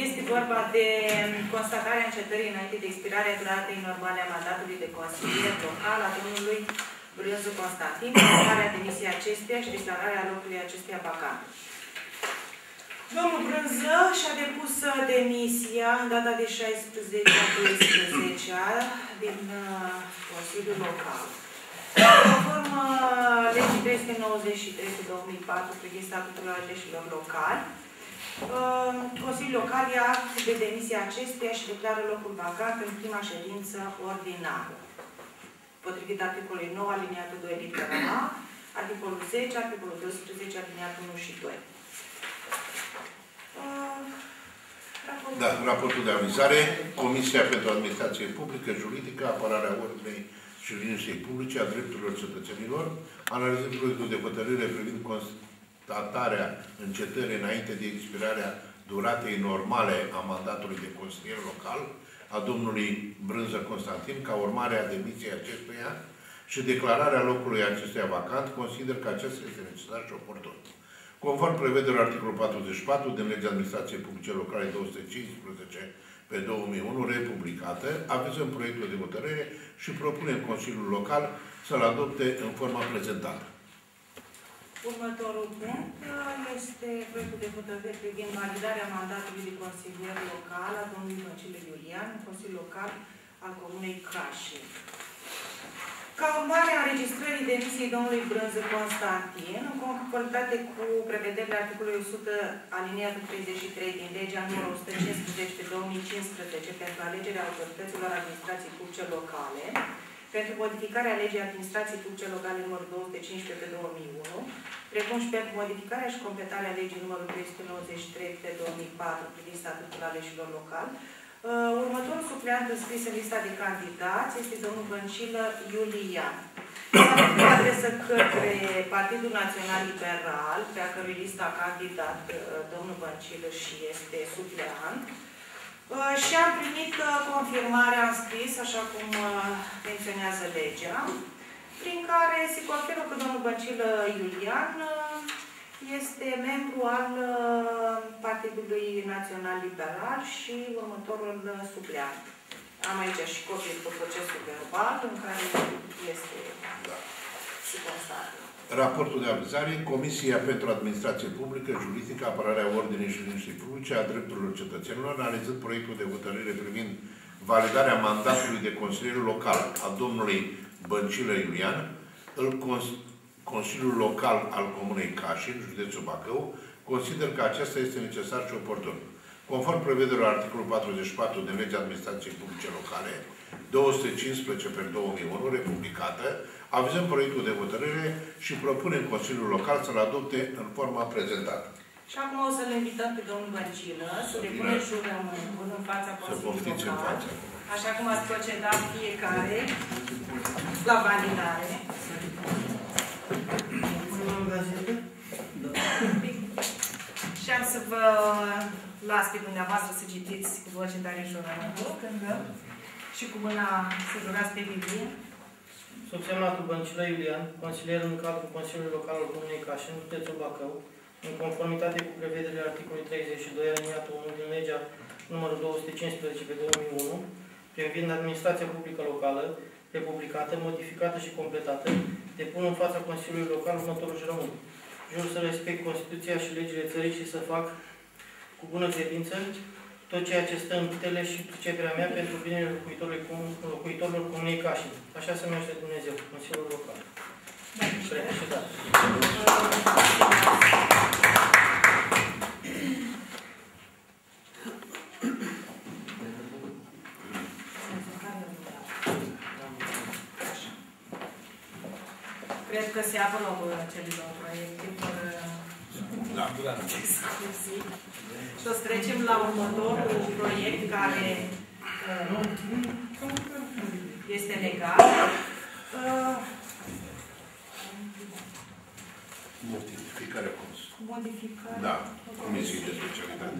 Este vorba de constatarea încetării înainte de expirarea duratei normale a mandatului de consilier local a domnului Brânzu Constantin, declararea demisiei acesteia și declararea locului acesteia vacant. Domnul Brânză și-a depus demisia în data de șaisprezece a doisprezecea din Consiliul Local. Conform legii trei sute nouăzeci și trei din două mii patru privind statutul aleșilor locali, Consiliul Local ia act de demisia acesteia și declară locul vacant în prima ședință ordinară. Potrivit articolului nouă, alineatul doi, litera A, articolul zece, articolul doisprezece, alineatul unu și doi. Raportul. Da, raportul de avizare. Comisia pentru Administrație Publică, Juridică, Apărarea Ordinei și Liniștii Publice, a Drepturilor Cetățenilor, analizând proiectul de hotărâre privind constatarea încetării înainte de expirarea duratei normale a mandatului de consilier local a domnului Brânză Constantin, ca urmare a demisiei acestuia și declararea locului acestuia vacant, consider că acesta este necesar și oportun. Conform prevederilor articolul patruzeci și patru din legea Administrației Publice Locale două sute cincisprezece pe două mii unu, republicată, avizăm proiectul de hotărâre și propunem Consiliul Local să-l adopte în forma prezentată. Următorul punct este proiectul de hotărâre privind validarea mandatului de consilier local a domnului Vasile Iulian, Consiliul Local al Comunei Cașin. Ca urmare a înregistrării demisiei domnului Brânză Constantin, în conformitate cu prevederile articolului o sută alineatul treizeci și trei din legea numărul o sută cincisprezece pe două mii cincisprezece pentru alegerea autorităților administrației publice locale, pentru modificarea legii administrației publice locale numărul două sute cincisprezece pe două mii unu, precum și pentru modificarea și completarea legii numărul trei sute nouăzeci și trei pe două mii patru privind statutul aleșilor locali, următorul supleant înscris în lista de candidați este domnul Vasile Iulian. Cu adresă către Partidul Național Liberal, pe a cărui listă a candidat domnul Vasile și este supleant, și am primit confirmarea în scris, așa cum menționează legea, prin care se confirmă că domnul Vasile Iulian este membru al Partidului Național Liberal și următorul supleant. Am aici și copii cu procesul verbal în care este și constată. Raportul de avizare, Comisia pentru Administrație Publică, Juridică, Apărarea Ordinei și Liniștii Publice, a Drepturilor Cetățenilor, analizând proiectul de hotărâre privind validarea mandatului de consilier local a domnului Vasile Iulian, îl constituie Consiliul Local al Comunei Cașin, județul Bacău, consider că acesta este necesar și oportun. Conform prevederilor articolul patruzeci și patru din legea Administrației Publice Locale două sute cincisprezece pe două mii unu, republicată, avizăm proiectul de hotărâre și propunem Consiliul Local să-l adopte în forma prezentată. Și acum o să-l invităm pe domnul Vasile să depune jurământul în fața Consiliului Local, așa cum ați procedat fiecare la validare. Și am să vă las pe dumneavoastră să citiți cu voce tare jurământul și cu mâna să jurați pe Biblie. Subsemnatul Vasile Iulian, consilier în cadrul Consiliului Local al Comunei Cașin, județul Bacău, în conformitate cu prevederile articolului treizeci și doi, aliniatul unu din legea numărul două sute cincisprezece pe două mii unu, privind administrația publică locală, republicată, modificată și completată, depun în fața Consiliului Local următorul jurământ. Jur să respect Constituția și legile țării și să fac cu bună credință tot ceea ce stă în putere și priceperea mea pentru binele locuitorilor comunei Cașin. Așa se numește Dumnezeu, Consiliul Local. Președat. Cred că se apă locul acelui două proiecte fără discuții. Și o să trecem la următorul proiect care este legat. Modificarea Consului. Modificarea. Da, Comisiei de Specialitate.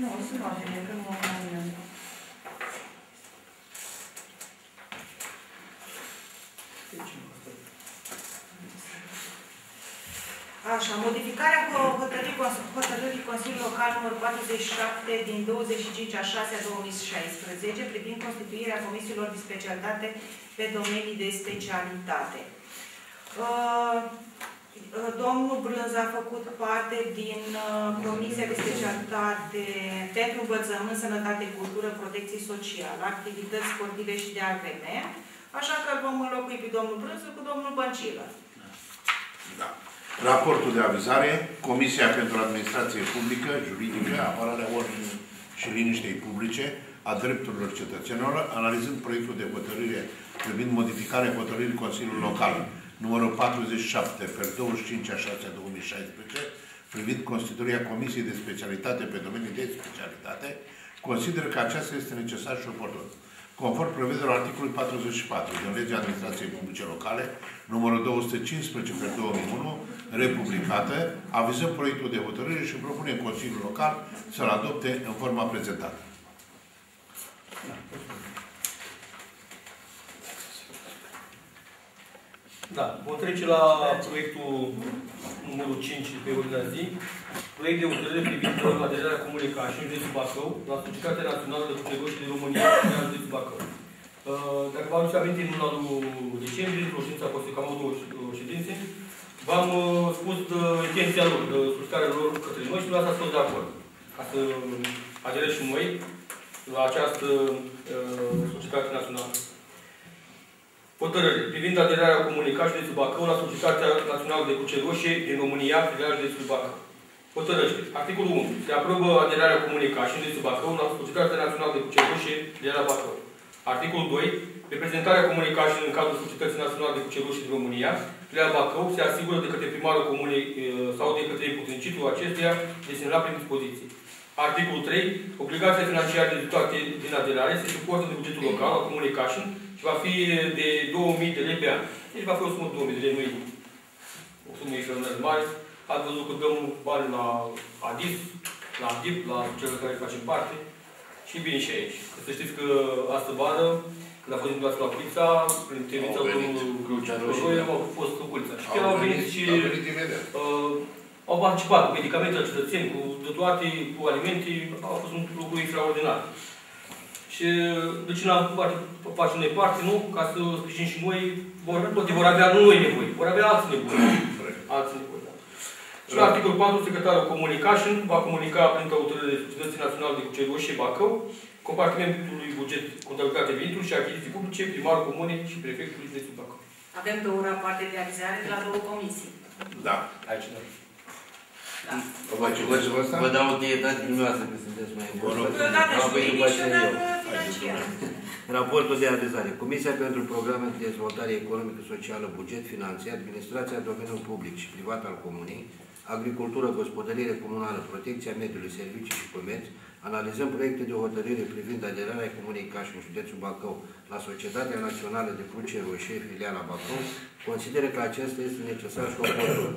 Nu, sunt oameni, că nu am Așa, modificarea hotărârii Consiliului Local nr. patruzeci și șapte din douăzeci și cinci a șasea două mii șaisprezece privind constituirea comisiilor de specialitate pe domenii de specialitate. Domnul Brânz a făcut parte din Comisia de Specialitate pentru Învățământ, Sănătate, Cultură, Protecție Socială, Activități Sportive și de agreme, așa că îl vom înlocui pe domnul Brânz cu domnul Băncilă. Da. Raportul de avizare, Comisia pentru Administrație Publică, Juridică, Apărarea Ordinii și Liniștei Publice, a Drepturilor Cetățenilor, analizând proiectul de hotărâre privind modificarea hotărârii Consiliului Local numărul patruzeci și șapte pe douăzeci și cinci a șasea două mii șaisprezece, privind constituirea Comisiei de Specialitate pe domenii de specialitate, consideră că aceasta este necesar și oportun. Conform prevederilor articolului patruzeci și patru din legea Administrației Publice Locale, numărul două sute cincisprezece pe două mii unu, republicată, avizăm proiectul de hotărâre și propune Consiliul Local să-l adopte în forma prezentată. Da, vom trece la proiectul numărul cinci pe ordinea zi. Proiect de hotărâre privind aderarea Comunei Cașin, județul Bacău, la Societatea Națională de Futegoși de România, județul Bacău. Dacă v-am adus aminte, în anul decembrie, proședința a fost cam o două ședințe, v-am spus intenția lor, susținerea lor către noi și la asta sunt de acord. Ca să aderăm și noi la această Societate Națională. Hotărâre privind aderarea Comunei Cașin, județul Bacău, la Societatea Națională de Futegoși din România, județul Bacău. Hotărăște. Articolul unu. Se aprobă aderarea Comunei Cașin, județul Bacău, la Societatea Națională de Cuceroșe de la Bacău. Articolul doi. Reprezentarea Comunei Cașin în cadrul Societății Naționale de Cuceroșe din România, de la Bacău, se asigură de către primarul Comunei sau de către putencitul acesteia desemnat prin dispoziție. Articolul trei. Obligația financiară de rezultate din aderare se suportă de bugetul local al Comunei Cașin și va fi de două mii de lei pe an. Deci va fi o sumă de două mii de lei, nu o sumă extraordinar de mare. Ați văzut că dăm bani la ADIF, la ADIP, la cele care facem parte și bine și aici. Să știți că astă vară, când a fost introdus la Culița, prin temița domnului Grăuceanu, au fost Culița. Și chiar au venit și au participat cu medicamente la cetățeni, cu toate, cu alimente, au fost un lucru extraordinar. Și de ce n-am face noi parte, nu? Ca să sprijin și noi, toate vor avea, nu noi nevoi, vor avea alți nevoi. Alți nevoi. Și la articolul patru, secretarul Comunei Cașin va comunica prin hotărâre Societății Naționale de Cuceroși și Bacău, compartimentului buget, contabilitate, venituri și achiziții publice, primarul Comunei și prefectul județului Bacău. Avem două rapoarte de avizare de la două comisii. Da. Aici, da. Da. Vă dau o dietate dumneavoastră că sunteți mai importanți. Raportul de avizare. Comisia pentru Programe de Dezvoltare Economică, Socială, Buget, Finanțe, Administrația în domeniul public și privat al Comunei, Agricultură, Gospodărire Comunală, Protecția Mediului, Servicii și Comerț, analizăm proiecte de hotărâre privind aderarea Comunei Cașin în județul Bacău la Societatea Națională de Cruce Roșie, filiala Bacău, consideră că acesta este necesar și oportun.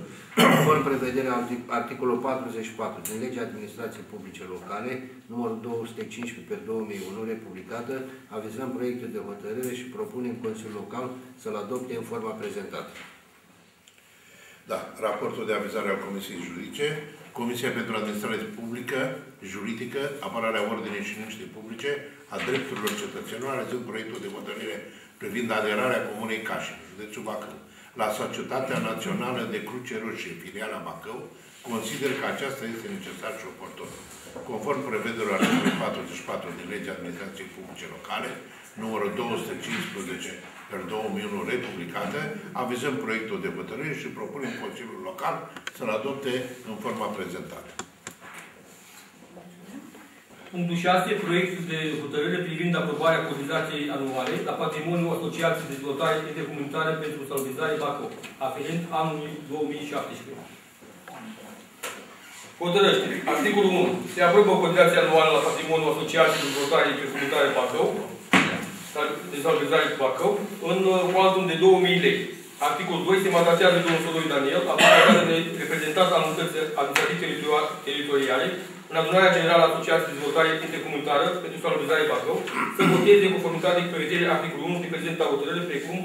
Conform prevederea articolul patruzeci și patru din legea Administrației Publice Locale, numărul două sute cincisprezece pe două mii unu, republicată, avizăm proiectul de hotărâre și propunem Consiliul Local să-l adopte în forma prezentată. Da, raportul de avizare al Comisiei Juridice, Comisia pentru Administrare Publică, Juridică, Apărarea Ordinei și Liniștii Publice, a drepturilor cetățenilor, realizând proiectul de hotărâre privind aderarea Comunei Cașin, județul Bacău, la Societatea Națională de Cruce Roșie, filiala Bacău, consider că aceasta este necesar și oportun. Conform prevederilor articolului patruzeci și patru din Legea Administrației Publice Locale, numărul două sute cincisprezece pe două mii unu, republicată, avizăm proiectul de hotărâre și propunem Consiliul Local să-l adopte în forma prezentată. Punctul șase. Proiectul de hotărâre privind aprobarea cotizației anuale la patrimoniul Asociației de Dezvoltare Intercomunitară pentru Salubrizare Bacău, aferent anului două mii șaptesprezece. Hotărăște. Articolul unu. Se aprobă cotizația anuală la patrimoniul Asociației de Dezvoltare Intercomunitară Bacău, de salubrizare Bacău, în cuantum de două mii lei. Articolul doi. Se mandatează domnul Sodoi Daniel, apropiat de reprezentat al unității administrative teritoriale, în adunarea generală a Asociației de Dezvoltare Intercomunitară pentru Salubrizare Bacău, să voteze conformitate cu prevederile articolul unu de prezenta hotărâre, precum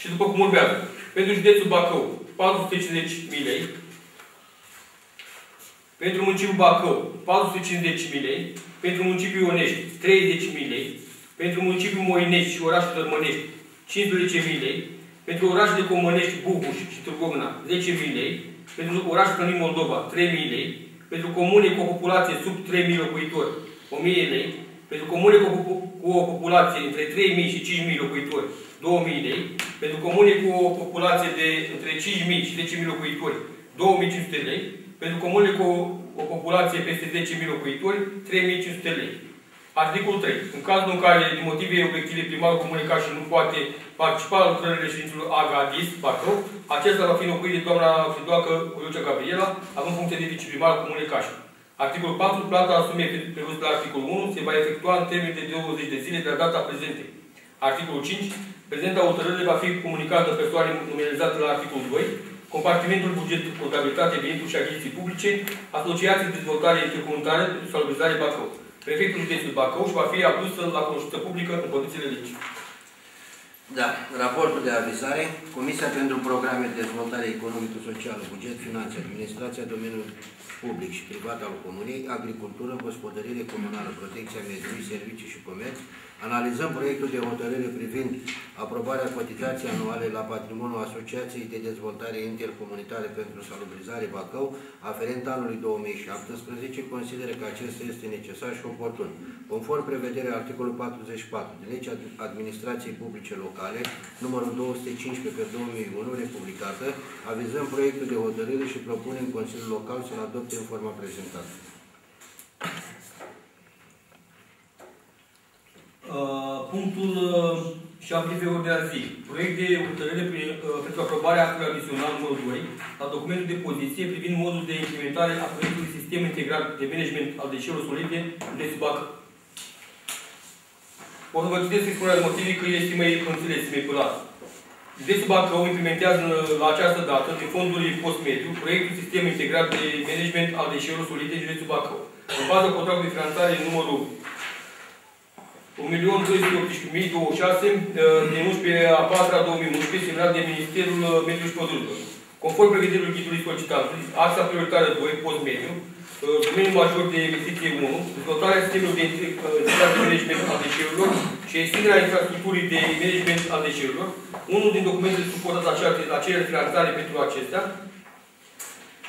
și după cum urmează. Pentru județul Bacău, patru sute cincizeci de mii lei. Pentru municipiul Bacău, patru sute cincizeci de mii lei. Pentru municipiul Ionești, treizeci de mii lei. Pentru municipiul Moinești și orașul Tărmănești, cincisprezece mii lei. Pentru orașele Comănești, Bucuș și Târgovna, zece mii lei. Pentru orașul Călin Moldova, trei mii lei. Pentru comune cu o populație sub trei mii locuitori, o mie lei. Pentru comune cu o populație între trei mii și cinci mii locuitori, două mii lei. Pentru comune cu o populație de între cinci mii și zece mii locuitori, două mii cinci sute lei. Pentru comune cu o populație peste zece mii locuitori, trei mii cinci sute lei. Articolul trei. În cazul în care, din motive obiective, primarul Comunei Cașin nu poate participa la lucrările ședințelor Agadis, Bacău, acesta va fi înlocuit de doamna Fidoacă Coliucea Gabriela, având funcție de viceprimar al Comunei Cașin. Articolul patru. Plata asumei prevăzută la articolul unu se va efectua în termen de douăzeci de zile de la data prezentei. Articolul cinci. Prezenta hotărâre va fi comunicată persoanei nominalizate la articolul doi. Compartimentul buget, contabilitate, venituri și achiziții publice, Asociația de Dezvoltare Intercomunitară pentru Salubrizare Bacău. Prefectul județului Bacău și va fi adusă la cunoștință publică în condițiile legii. Da. Raportul de avizare. Comisia pentru Programe de Dezvoltare Economico-Socială, Buget, Finanțe, Administrația, Domeniul Public și Privat al Comunei, Agricultură, Gospodărire Comunală, Protecția Mediului, Servicii și Comerț, analizăm proiectul de hotărâre privind aprobarea cotizației anuale la patrimoniul Asociației de Dezvoltare Intercomunitară pentru Salubrizare Bacău, aferent anului două mii șaptesprezece, consideră că acesta este necesar și oportun. Conform prevederea articolul patruzeci și patru din Legea Administrației Publice Locale, numărul două sute cincisprezece pe două mii unu, republicată, avizăm proiectul de hotărâre și propunem Consiliul Local să-l adopte în forma prezentată. Uh, punctul șapte de ordinea zi. Proiect de hotărâre uh, pentru aprobarea actului adițional numărul doi la documentul de poziție privind modul de implementare a proiectului Sistem Integrat de Management al Deșeurilor Solide de Subac. O să vă citesc expunerea de motive că este mai înțeles, mai pălat. De Bacău implementează la această dată, din fondurile post-mediu, proiectul Sistem Integrat de Management al Deșeurilor Solide de Bacău. În baza contractului de finanțare numărul unu milion două sute optsprezece mii douăzeci și șase din unsprezece a patra două mii unsprezece, semnat de Ministerul Mediului și Pădurilor. Conform prevederilor ghidului solicitatului, axa prioritară doi, post-mediu, domeniul major de investiție unu, dezvoltarea sistemului de integrat de management al deșeurilor și extinderea infrastructurii de management al deșeurilor, unul din documentele suportate la cererea de finanțare pentru acestea,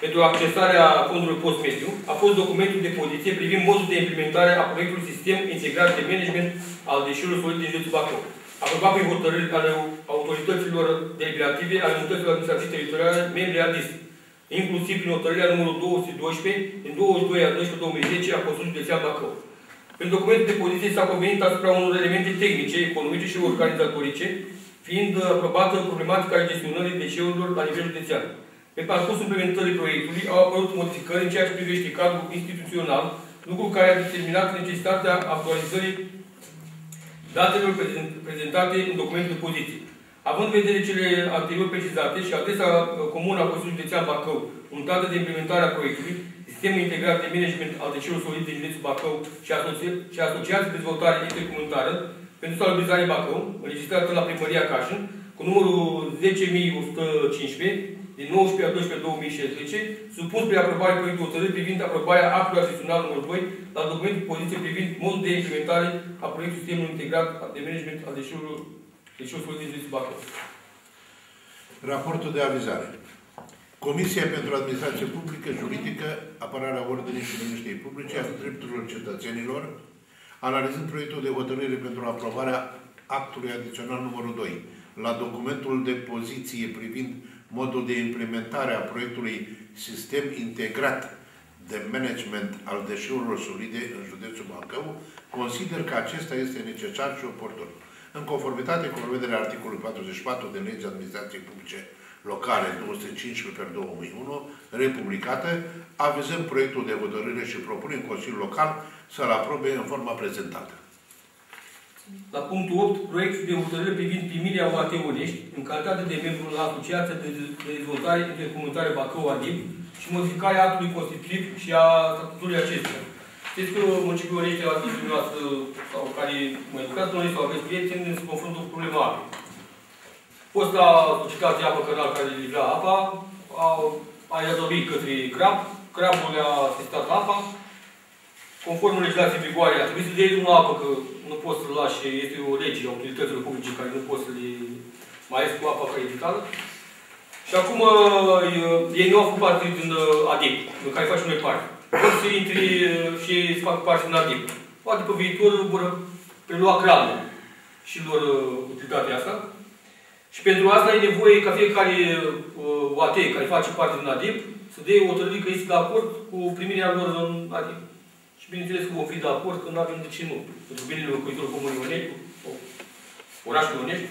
pentru accesarea fondului post-mediu, a fost documentul de poziție privind modul de implementare a proiectului Sistem Integrat de Management al Deșeurilor Solide din județul Bacău, aprobat prin hotărâri ale autorităților deliberative, ale unităților administrative teritoriale, membri A D I S, inclusiv prin hotărârea numărul două sute doisprezece, din douăzeci și doi a doisprezece două mii zece, a Consiliului Județean Bacău. Prin documentul de poziție s-a convenit asupra unor elemente tehnice, economice și organizatorice, fiind aprobată problematica gestionării deșeurilor la nivel județean. Pe parcursul implementării proiectului au apărut modificări în ceea ce privește cadrul instituțional, lucru care a determinat necesitatea actualizării datelor prezentate în documentul de poziție. Având în vedere cele anterior precizate și adresa comună a Consiliului Județean Bacău, unitate de implementare a proiectului, Sistemul Integrat de Management al Deșeurilor Solide din județul Bacău și, și Asociația de Dezvoltare Intercomunitară pentru Salubrizare Bacău, înregistrată la Primăria Cașin, cu numărul zece mii o sută cincisprezece din nouăsprezece a doisprezece două mii șaisprezece, supus spre aprobare proiectul hotărâri privind aprobarea actului adițional numărul doi la documentul poziție privind modul de implementare a proiectului sistemului integrat de management al deșeurilor de Bacău. Raportul de avizare. Comisia pentru Administrație Publică, Juridică, Apărarea Ordinii și Liniștei Publice a Drepturilor Cetățenilor, analizând proiectul de hotărâre pentru aprobarea actului adițional numărul doi la documentul de poziție privind modul de implementare a proiectului Sistem Integrat de Management al Deșeurilor Solide în județul Bacău, consider că acesta este necesar și oportun. În conformitate cu prevederea articolului patruzeci și patru din legea Administrației Publice Locale două sute cincisprezece pe două mii unu, republicată, avizăm proiectul de hotărâre și propunem Consiliul Local să-l aprobe în forma prezentată. La punctul opt, proiectul de hotărâre privind primirea U A T Onești, în calitate de membru la Asociația de Dezvoltare Intercomunitară Bacău A D I B și modificarea actului constitutiv și a statuturii acestuia. Știți că municipiul Onești la dumneavoastră sau care mă educați, noi sau aveți prieteni, se confruntă cu problema apei. Fosta Asociație Apă Canal care livra apa, a iadobit către crab, crabul le-a asistat apa. Conform legislației vigoare, a trebuit să dea drumul la apă, că nu poți să-l lași, este o lege a utilităților publice care nu poți să le mai ies cu apa care e vitală. Și acum ei nu au făcut parte din A D I P, în care facem noi parte. Pot să intri și să fac parte din A D I P. Poate pe viitor vor prelua crabul și lor utilitatea asta. Și pentru asta e nevoie ca fiecare O A T care face parte din A D I P să dea o hotărâre că este de acord cu primirea lor în A D I P. Și bineînțeles că vom fi de acord că nu avem de ce nu. Pentru binele locuitorilor comunii Onești, orașului Onești,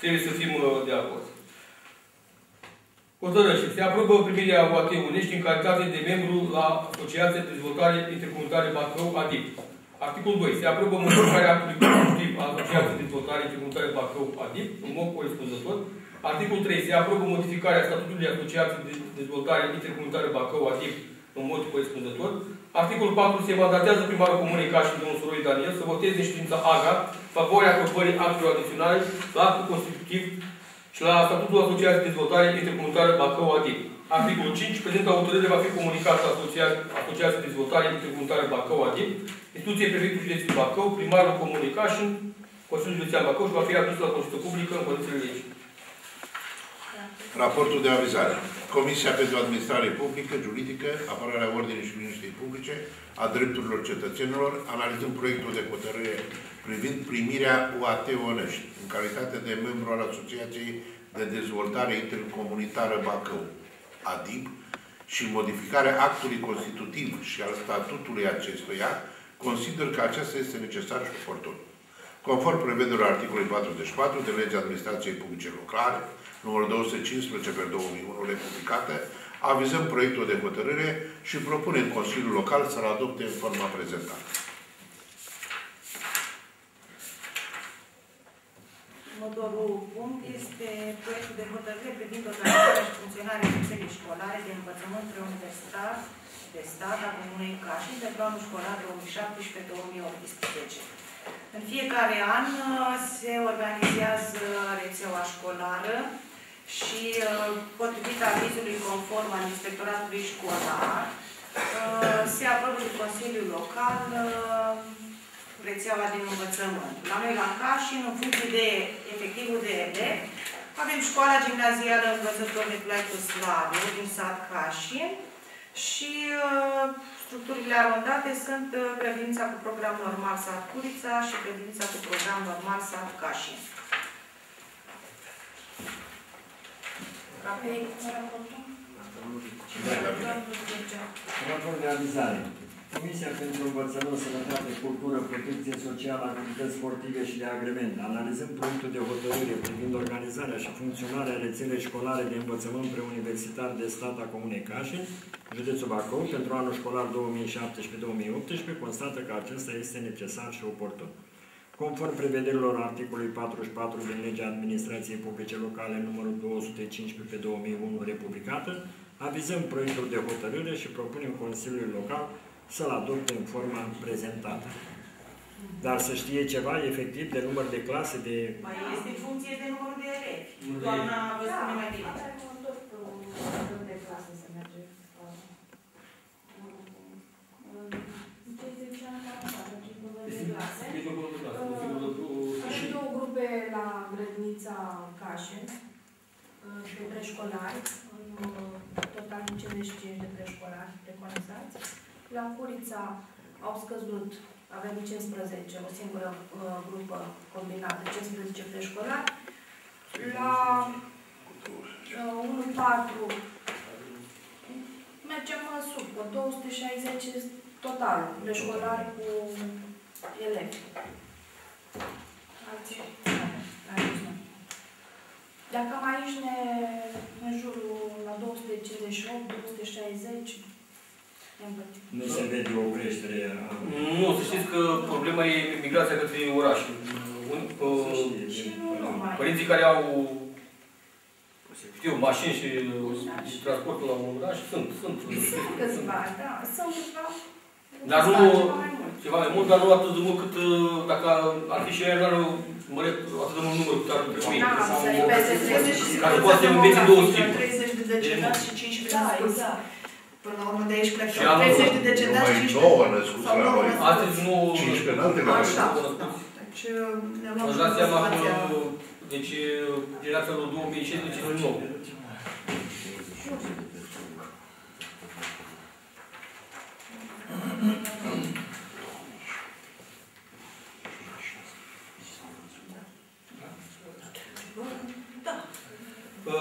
trebuie să fim de acord. Hotărâre. Se aprobă primirea U A T Onești în calitate de membru la Asociația de Dezvoltare Intercomunitară Bacău A D I B. Articolul doi. Se aprobă modificarea actului constitutiv al Asociației de Dezvoltare Intercomunitară Bacău A D I B în mod corespunzător. Articolul trei. Se aprobă modificarea statutului Asociației de Dezvoltare Intercomunitară Bacău A D I B în mod corespunzător. Articolul patru. Se mandatează primarul comunei Caș și domnul Soroi Daniel să voteze în ședința A G A favoarea aprobării actelor adiționale la actul constitutiv și la statutul Asociației de Dezvoltare Intercomunitară Bacău A D I B. Articolul cinci. Prezenta hotărâre va fi comunicată Asociației de Dezvoltare Intercomunitară Bacău A D I B, instituției prefectului județului Bacău, primarul comunei Caș și Consiliul Județean Bacău și va fi adus la consultă publică în condițiile legii. Raportul de avizare. Comisia pentru Administrare Publică, Juridică, Apărarea Ordinii și Liniștei Publice a Drepturilor Cetățenilor, analizând proiectul de hotărâre privind primirea U A T Onești, în calitate de membru al Asociației de Dezvoltare Intercomunitară Bacău, A D I B, și modificarea actului constitutiv și al statutului acestuia, consider că acesta este necesar și oportun. Conform prevederilor articolului patruzeci și patru de legea Administrației Publice Locale, numărul două sute cincisprezece pe două mii unu, republicată, avizăm proiectul de hotărâre și propunem Consiliul Local să-l adopte în forma prezentată. Următorul punct este proiectul de hotărâre privind organizarea și funcționarea rețelei școlare de învățământ preuniversitar de stat a Comunei Cașin pentru anul școlar două mii șaptesprezece două mii optsprezece. În fiecare an se organizează rețeaua școlară și, potrivit avizului conform al Inspectoratului Școlar, se aprobă de Consiliul Local rețeaua din învățământ. La noi, la Cașin, în funcție de efectivul de elevi, avem școala gimnazială învățător de Plaicul Slaviu din sat Cașin și structurile arondate sunt grădinița cu program normal sat Curița și grădinița cu program normal sat Cașin. Raportul de avizare. Comisia pentru Învățământ, Sănătate, Cultură, Protecție Socială, Activități Sportive și de Agrement, analizând proiectul de hotărâre privind organizarea și funcționarea rețelei școlare de învățământ preuniversitar de stat a Comunei Cașin, județul Bacău, pentru anul școlar două mii șaptesprezece două mii optsprezece, constată că acesta este necesar și oportun. Conform prevederilor articolului patruzeci și patru din legea Administrației Publice Locale numărul două sute cincisprezece pe două mii unu, republicată, avizăm proiectul de hotărâre și propunem Consiliului Local să-l adopte în forma prezentată. dar să știe ceva efectiv de număr de clase, de... Mai este în funcție de numărul de elevi. Doamna a văzut mai bine. Da, dar nu tot numărul de clase să merge. În cei zece ani, numărul de clase. Avem două grupe la grădinița Cașen, de preșcolari, în total în cincizeci și cinci de preșcolari preconizați. La Curița au scăzut, avem cincisprezece, o singură uh, grupă combinată, cincisprezece preșcolari. La unu patru uh, mergem sub, cu două sute șaizeci total, preșcolari cu elevi. Dacă mai aici ne în jurul la două sute cincizeci și opt, două sute șaizeci, nu se vede o creștere. Nu, să știți că problema e migrația către oraș. Părinții care au, știu, mașini și transportul la un oraș sunt. Sunt câțiva, da. Sunt câțiva. Dar nu ceva mai mult, dar nu atât de mult cât dacă ar fi și aia, dar atât de mult număr cât ar trebui. Ca să poate înveți în două timp. treizeci de decedați și cincisprezece decedați. Până la urmă de aici cred că treizeci de decedați, cincisprezece sau nouă născuți. Astăzi nu... Așa. Deci ne-am luat situația. Deci generația lui două mii șaisprezece, două mii nouă.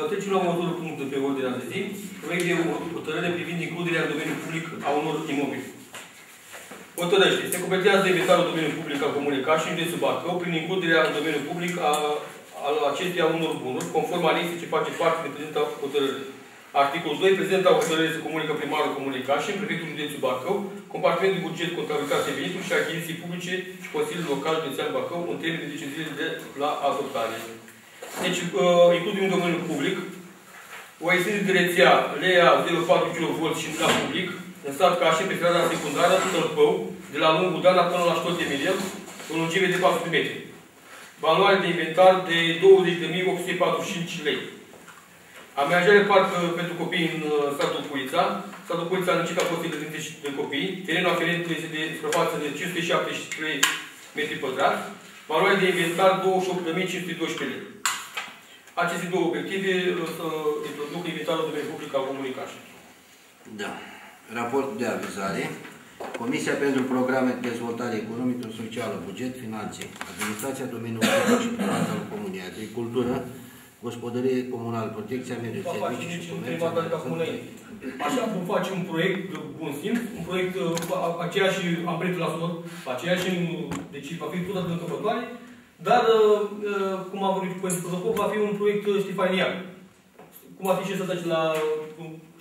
Trecem la următorul punct de pe ordinea de zi. Proiect de hotărâre privind includerea în domeniul public a unor imobile. Hotărăște. Se completează inventarul domeniului public al Comunei Cașin de sub Bacău prin includerea în domeniul public a, al acesteia unor bunuri, conform anexei ce face parte din prezenta hotărâre. Articolul doi. Prezenta hotărâre se comunică primarul Comunei Cașin, prefectul județul Bacău, compartimentul de buget, contabilitate, venituri și achiziții publice și Consiliul Local Județean Bacău în termen de zece zile de la adoptare. Deci, includem în domeniul public o extindere de rețea L E A zero virgulă patru kilovolți și la public, în stat Cașin, pe strada secundară, Tălpău, de la lungul Dana până la Ștot de Mirel, în lungime de patru metri. Valoare de inventar de douăzeci de mii opt sute patruzeci și cinci lei. Amenajare parc pentru copii în statul Curița. Statul Curița în circa fost de copii. Terenul aferent este de suprafață de cinci sute șaptezeci și trei metri pătrați. Valoare de inventar douăzeci și opt de mii cinci sute doisprezece lei. Aceste două obiective să introduc invitarul domeniului public al Comunei Cașin. Da. Raport de avizare. Comisia pentru Programe de Dezvoltare Economică, Socială, Buget, Finanțe, Administrația Domeniului Public și Privat al Comunei, Agricultură, Gospodărie Comunală, Protecția Mediului, Servicii și Comerț. Așa cum facem un proiect de bun simț, un proiect aceeași amprentă la sol, aceeași, deci va fi tot atât de încăpătoare. Dar, cum am vorbit cu Părinte Protopop, va fi un proiect ștefanian. Cum a fi și ăsta la...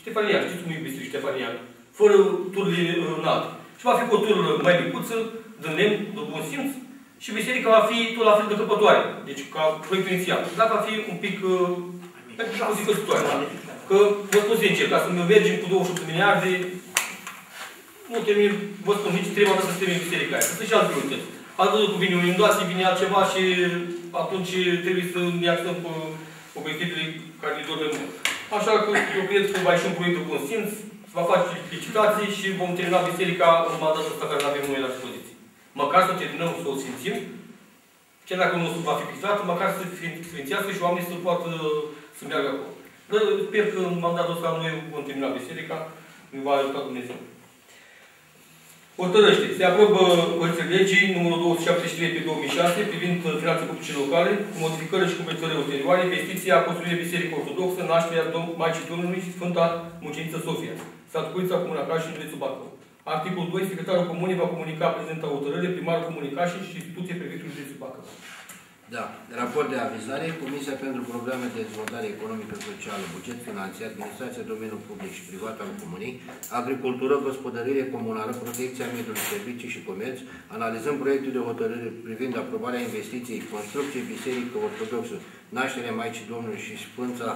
ștefanian, știți cum iubiți ștefanian? Fără tururi înalt. Și va fi cu o tură mai micuță, de lemn, de bun simț. Și biserica va fi tot la fel de căpătoare. Deci, ca proiectul inițial. Dar va fi un pic... pentru că o zi căsătoare. Că, vă spun sincer, ca să mergem cu douăzeci și opt de miliarde, nu termin, vă spun, nici trebuie să se termine biserica aia. Să-și alți priorități. Ați văzut că vine un inundație, vine altceva și atunci trebuie să ne axăm pe obiectivele care ne dorim. Așa că eu cred că va ieși un proiect de bun simț, va face licitații și vom termina biserica în mandatul ăsta care l-avem noi la dispoziție. Măcar să terminăm, să o simțim, chiar dacă nu va fi fixat, măcar să se sfințească și oamenii să poată să meargă acolo. Dar sper că în mandatul ăsta noi vom termina biserica, ne va ajuta Dumnezeu. Hotărăște. Se aprobă hotărârea legii numărul două sute șaptezeci și trei pe două mii șase privind finanțe publice locale, cu modificări și completări ulterioare, investiția construirii Bisericii Ortodoxe, nașterea Maicii Domnului și Sfânta Muceniță Sofia, satul Curița, Comuna Cașin, județul Bacău. Articolul doi. Secretarul Comunei va comunica prezenta hotărâre primarul Comunei Cașin și instituție prefectului județul Bacău. Da. Raport de avizare. Comisia pentru Programe de Dezvoltare Economică, Socială, Buget, Finanțe, Administrația Domeniului Public și Privat al Comunei, Agricultură, Gospodărire Comunală, Protecția Mediului, Servicii și Comerț, analizăm proiectul de hotărâre privind aprobarea investiției, construcției Biserică Ortodoxă, Nașterea Maicii Domnului și Sfânta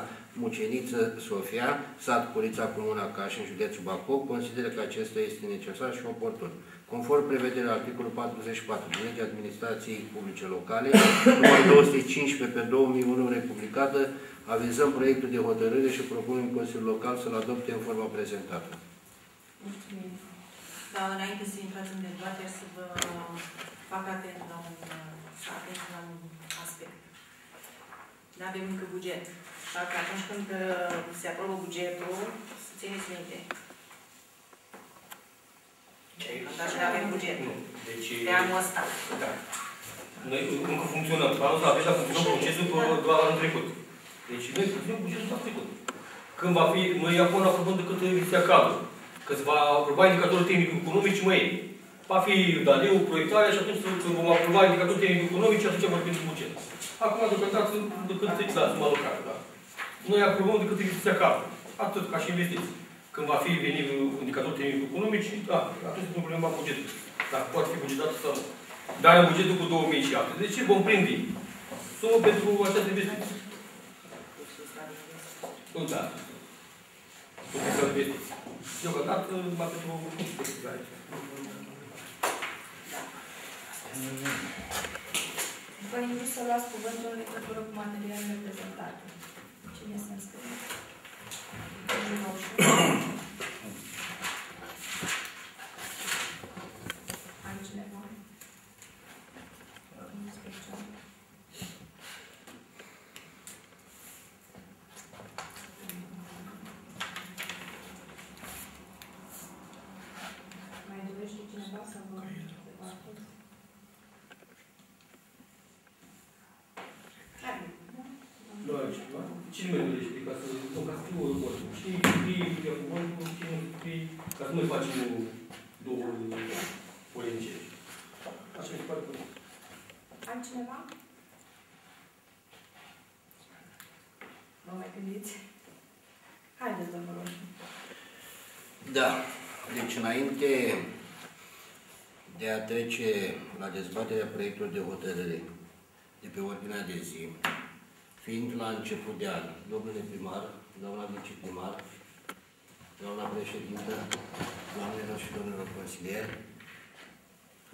Muceniță Sofia, sat Curița Comuna Caș, în județul Bacău, consideră că acesta este necesar și oportun. Conform prevederea articolul patruzeci și patru din legea administrației publice locale, numărul două sute cincisprezece pe două mii unu republicată, avizăm proiectul de hotărâre și propunem Consiliul Local să-l adopte în forma prezentată. Mulțumim. Dar înainte să intrați în dezbatere, să vă fac atent la un, atent la un aspect. Nu avem încă buget. Așa că atunci când se aprobă bugetul, să țineți minte. Dar nu avem buget. Deci, pe anul ăsta. Da. Noi încă funcționăm. Anul ăsta a funcționat procesul doar anul trecut. Deci noi funcționăm bugetul anul trecut. Când va fi, noi acum nu aprobăm decât ediția cadru. Că se va aproba indicatorul tehnic-economic și mai ei. Va fi D A D-ul, proiectarea și atunci vom aproba indicatorul tehnic-economic și atunci vorbim de buget. Acum deocamdată decât exact suma locală, da. Noi aprobăm decât investiția cadru. Atât, ca și investiții. Când va fi venit indicatorul tehnic-economic, da, atunci nu problema bugetul. Dacă poate fi bugetat sau nu. Dar în bugetul cu două mii șapte. Deci vom prinde sumă pentru această investiții. Nu, da. Pentru investiții. Deocamdată, va pentru o investiție aici. Vă invit să luați cuvântul în legătură cu materialele prezentate. Cine se înscrie? Ai cineva? Mai dorește cineva să vă dezbateți? Cine mai dorește? Ca să fiu o lucru. Cine scrie cuvântul, cine scrie... Ca să nu mai facem două polinceri. Așa mi se pare bun. Altcineva? Vă mai gândiți? Haideți, domnul Roșu. Da. Deci, înainte de a trece la dezbaterea proiectului de hotărâre de pe ordinea de zi, fiind la început de an, domnule primar, doamna viceprimar, doamna președintă, doamnelor și domnilor consilieri,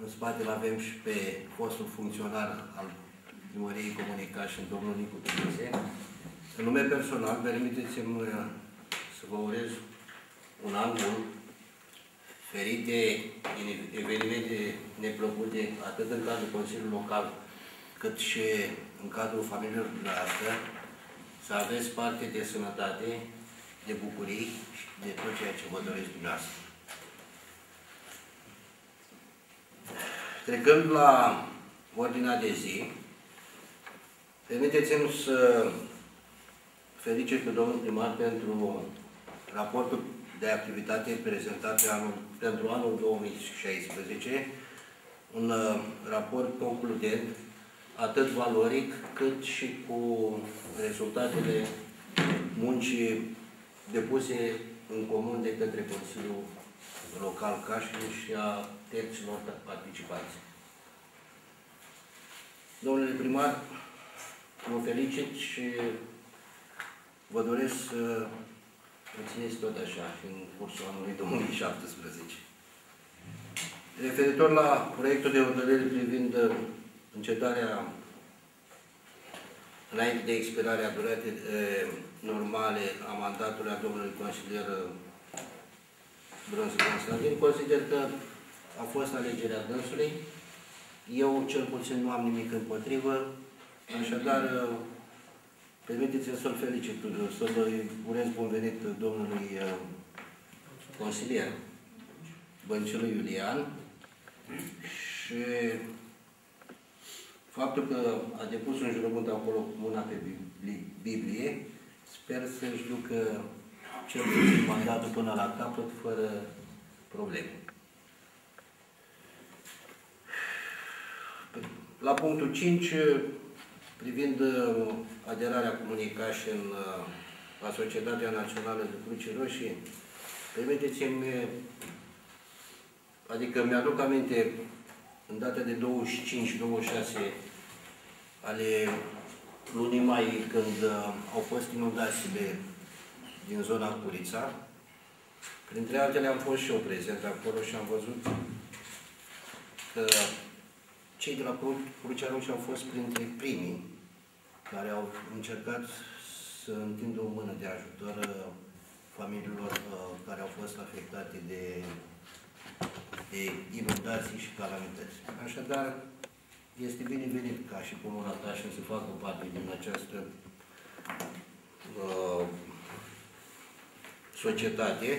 în spate l-avem și pe fostul funcționar al Primăriei Comunei Cașin, domnul Nicu Tănăse. În nume personal, permiteți-mi să vă urez un an bun, ferit de evenimente neplăcute, atât în cadrul Consiliului Local, cât și în cadrul familiilor noastre, să aveți parte de sănătate, de bucurii și de tot ceea ce vă doresc dumneavoastră. Trecând la ordinea de zi, permiteți-mi să felicit pe domnul primar pentru raportul de activitate prezentat pentru anul două mii șaisprezece, un raport concludent atât valoric, cât și cu rezultatele muncii depuse în comun de către Consiliul Local Cașin și a terților participanți. Domnule primar, vă felicit și vă doresc să țineți tot așa în cursul anului două mii șaptesprezece. Referitor la proiectul de hotărâre privind încetarea înainte de expirarea duratei normale a mandatului a domnului consilier Brânză Constantin, consider că a fost alegerea dânsului. Eu cel puțin nu am nimic împotrivă, așadar permiteți-mi să-l felicit, să-l urez bun venit domnului consilier Băncilui Iulian și faptul că a depus un jurământ acolo cu mâna pe Biblie, sper să-și ducă cel puțin mandatul până la capăt, fără probleme. La punctul cinci, privind aderarea Comunei Cașin la Societatea Națională de Cruce Roșie, permiteți-mi, adică mi-aduc aminte, în data de douăzeci și cinci douăzeci și șase ale lunii mai, când au fost inundați de, din zona Curița, printre altele am fost și eu prezent acolo și am văzut că cei de la Crucea Roșie au fost printre primii care au încercat să întindă o mână de ajutor familiilor care au fost afectate de, de inundații și calamități. Așadar, este binevenit ca și Comuna Tașin să facă parte din această uh, societate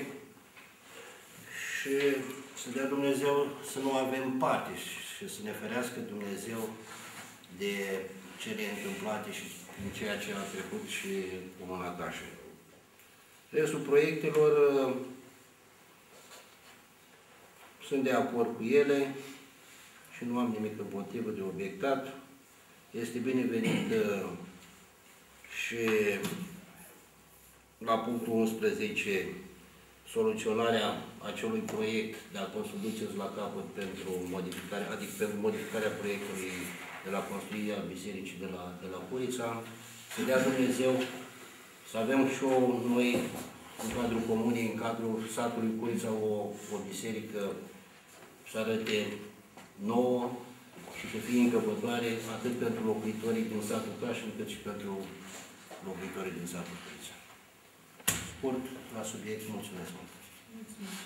și să dea Dumnezeu să nu avem parte și să ne ferească Dumnezeu de cele întâmplate și în ceea ce a trecut și Comuna Tașin. Restul proiectelor uh, sunt de acord cu ele și nu am nimic împotrivă de obiectat. Este binevenit uh, și la punctul unsprezece soluționarea acelui proiect, dacă o să duceți la capăt pentru modificarea, adică pentru modificarea proiectului de la construirea bisericii de la, de la Curița, să dea Dumnezeu să avem și o, noi, în cadrul comunei, în cadrul satului Curița, o, o biserică să arate nouă și să fie încăpătoare atât pentru locuitorii din satul Tașin, cât și pentru locuitorii din satul Curița. Scurt la subiect, mulțumesc mult! Mulțumesc!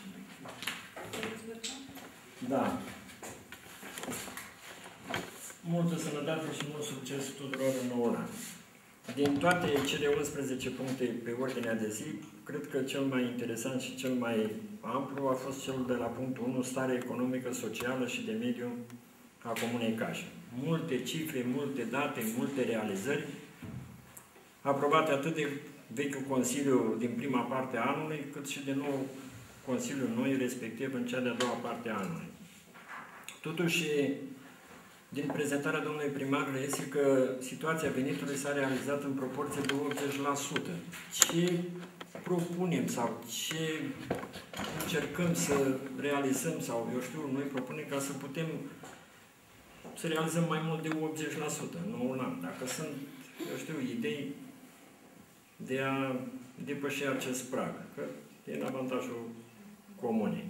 Da! Multă sănătate și mult succes tuturor în nouă. Din toate cele unsprezece puncte pe ordinea de zi, cred că cel mai interesant și cel mai amplu a fost cel de la punctul unu, stare economică, socială și de mediu a Comunei Cașin. Multe cifre, multe date, multe realizări, aprobate atât de vechiul Consiliu din prima parte a anului, cât și de nou Consiliul noi, respectiv în cea de-a doua parte a anului. Totuși, din prezentarea domnului primar, este că situația venitului s-a realizat în proporție de optzeci la sută. Ce propunem sau ce încercăm să realizăm sau, eu știu, noi propunem ca să putem să realizăm mai mult de optzeci la sută, nu un an. Dacă sunt, eu știu, idei de a depăși acest prag, că e în avantajul comunei.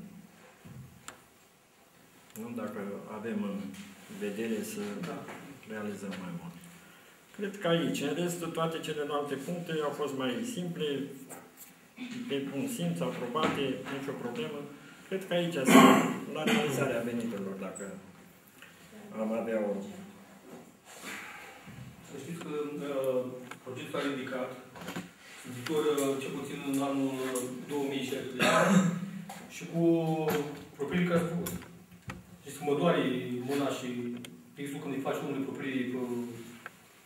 Nu dacă avem în vedere să realizăm mai mult. Cred că aici, în rest, toate celelalte puncte au fost mai simple, pe bun simț, aprobate, nicio problemă. Cred că aici sunt la realizarea veniturilor, dacă am avea o... Să știți că uh, procesul a ridicat, zitor, uh, ce puțin în anul două mii șapte și cu propriile care spun. Știți că mă doare mâna și pixul când îi faci unul proprii,